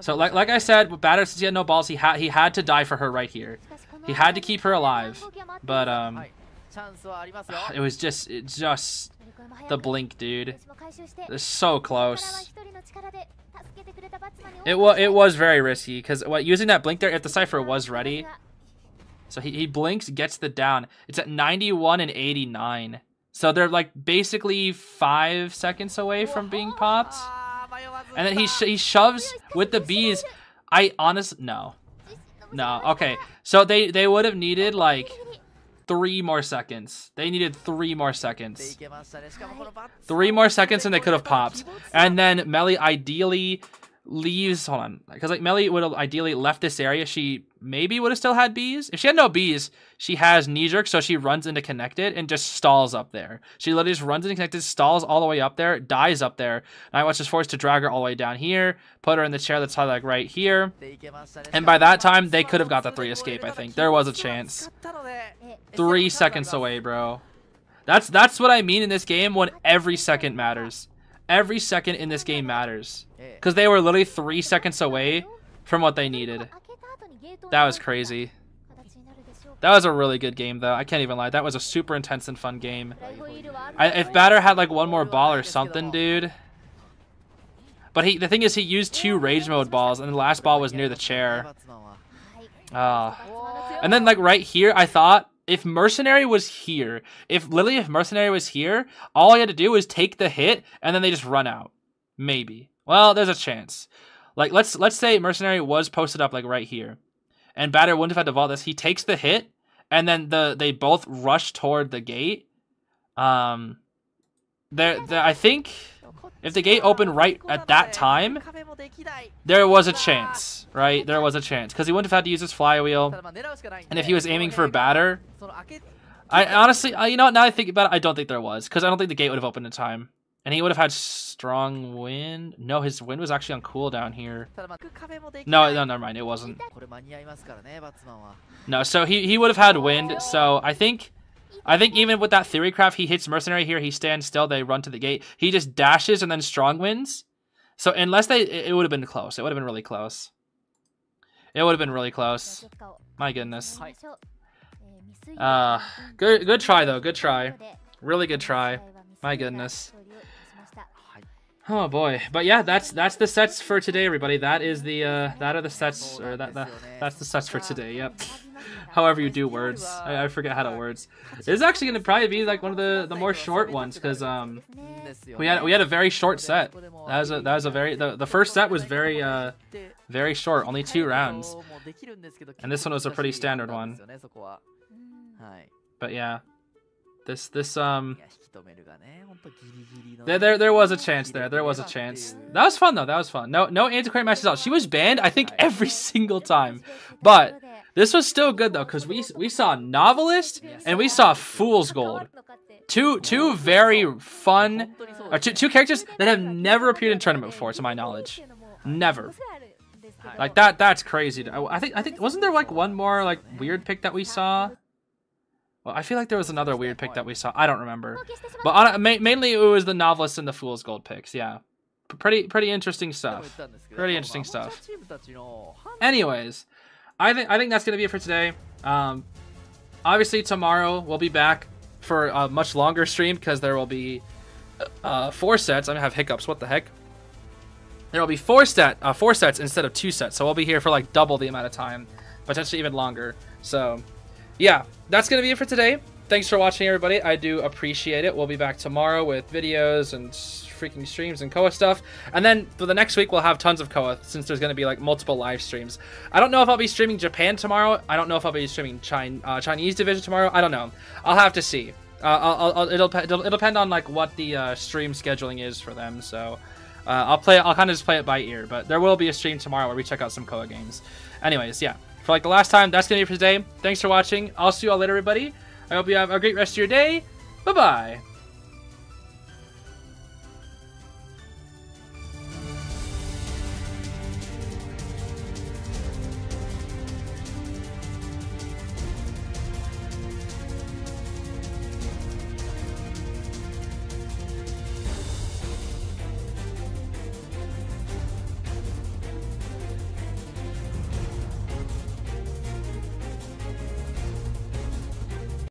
So like like I said, with Batter, since he had no balls, he had he had to die for her right here. He had to keep her alive. But um it was just it just the blink, dude. It's so close. It was it was very risky because what using that blink there, if the Cypher was ready. So he, he blinks, gets the down. It's at ninety-one and eighty-nine. So they're like basically five seconds away from being popped. And then he sh he shoves with the bees. I honestly no, no. Okay, so they they would have needed like three more seconds. They needed three more seconds. Three more seconds, and they could have popped. And then Melly ideally leaves. Hold on, because like Melly would have ideally left this area. She maybe would have still had bees. If she had no bees, she has knee jerk, so she runs into connected and just stalls up there. She literally just runs into connected, stalls all the way up there, dies up there. Nightwatch is forced to drag her all the way down here, put her in the chair that's like right here. And by that time, they could have got the three escape, I think. There was a chance. Three seconds away, bro. That's that's what I mean in this game when every second matters. Every second in this game matters. Because they were literally three seconds away from what they needed. That was crazy. That was a really good game, though. I can't even lie. That was a super intense and fun game. I, if Batter had, like, one more ball or something, dude. But he, the thing is, he used two rage mode balls, and the last ball was near the chair. Uh, and then, like, right here, I thought, if Mercenary was here, if Lily, if Mercenary was here, all I had to do was take the hit, and then they just run out. Maybe. Well, there's a chance. Like, let's let's say Mercenary was posted up, like, right here. And Batter wouldn't have had to vault this. He takes the hit, and then the they both rush toward the gate. Um, there, I think... If the gate opened right at that time, there was a chance, right? There was a chance. Because he wouldn't have had to use his flywheel. And if he was aiming for Batter, I honestly, I, you know what, now I think about it, I don't think there was. Because I don't think the gate would have opened in time. And he would have had strong wind. No, his wind was actually on cooldown here. No, no, never mind, it wasn't. No, so he, he would have had wind, so I think... I think even with that theory craft, he hits Mercenary here, he stands still, they run to the gate. He just dashes and then strong wins. So unless they, it would have been close. It would have been really close. It would have been really close. My goodness. Uh, good, good try though, good try. Really good try. My goodness. Oh boy. But yeah, that's that's the sets for today, everybody. That is the uh, that are the sets or that, that that's the sets for today. Yep. However you do words, I, I forget how to words. This is actually gonna probably be like one of the the more short ones because um we had we had a very short set. That was a that was a very the, the first set was very uh very short, only two rounds, and this one was a pretty standard one. But yeah. This, this, um, there, there, there was a chance there. There was a chance. That was fun, though. That was fun. No, no Antiquarian matches out. She was banned, I think, every single time. But this was still good, though, because we, we saw Novelist and we saw Fool's Gold. Two, two very fun, or two, two characters that have never appeared in tournament before, to my knowledge. Never. Like, that, that's crazy. I think, I think, wasn't there, like, one more, like, weird pick that we saw? Well, I feel like there was another weird pick that we saw. I don't remember. But on a, ma mainly it was the Novelist and the Fool's Gold picks, yeah. P pretty pretty interesting stuff. Pretty interesting stuff. Anyways, I think I think that's going to be it for today. Um, obviously, tomorrow we'll be back for a much longer stream because there will be uh, four sets. I'm going to have hiccups. What the heck? There will be four, set, uh, four sets instead of two sets. So we'll be here for like double the amount of time, potentially even longer. So... yeah, that's going to be it for today. Thanks for watching, everybody. I do appreciate it. We'll be back tomorrow with videos and freaking streams and C O A stuff. And then for the next week, we'll have tons of C O A since there's going to be like multiple live streams. I don't know if I'll be streaming Japan tomorrow. I don't know if I'll be streaming China, uh, Chinese division tomorrow. I don't know. I'll have to see. Uh, I'll, I'll, it'll, it'll, it'll depend on like what the uh, stream scheduling is for them. So uh, I'll play. I'll kind of just play it by ear. But there will be a stream tomorrow where we check out some C O A games. Anyways, yeah. For like the last time, that's gonna be it for today. Thanks for watching. I'll see you all later, everybody. I hope you have a great rest of your day. Bye-bye.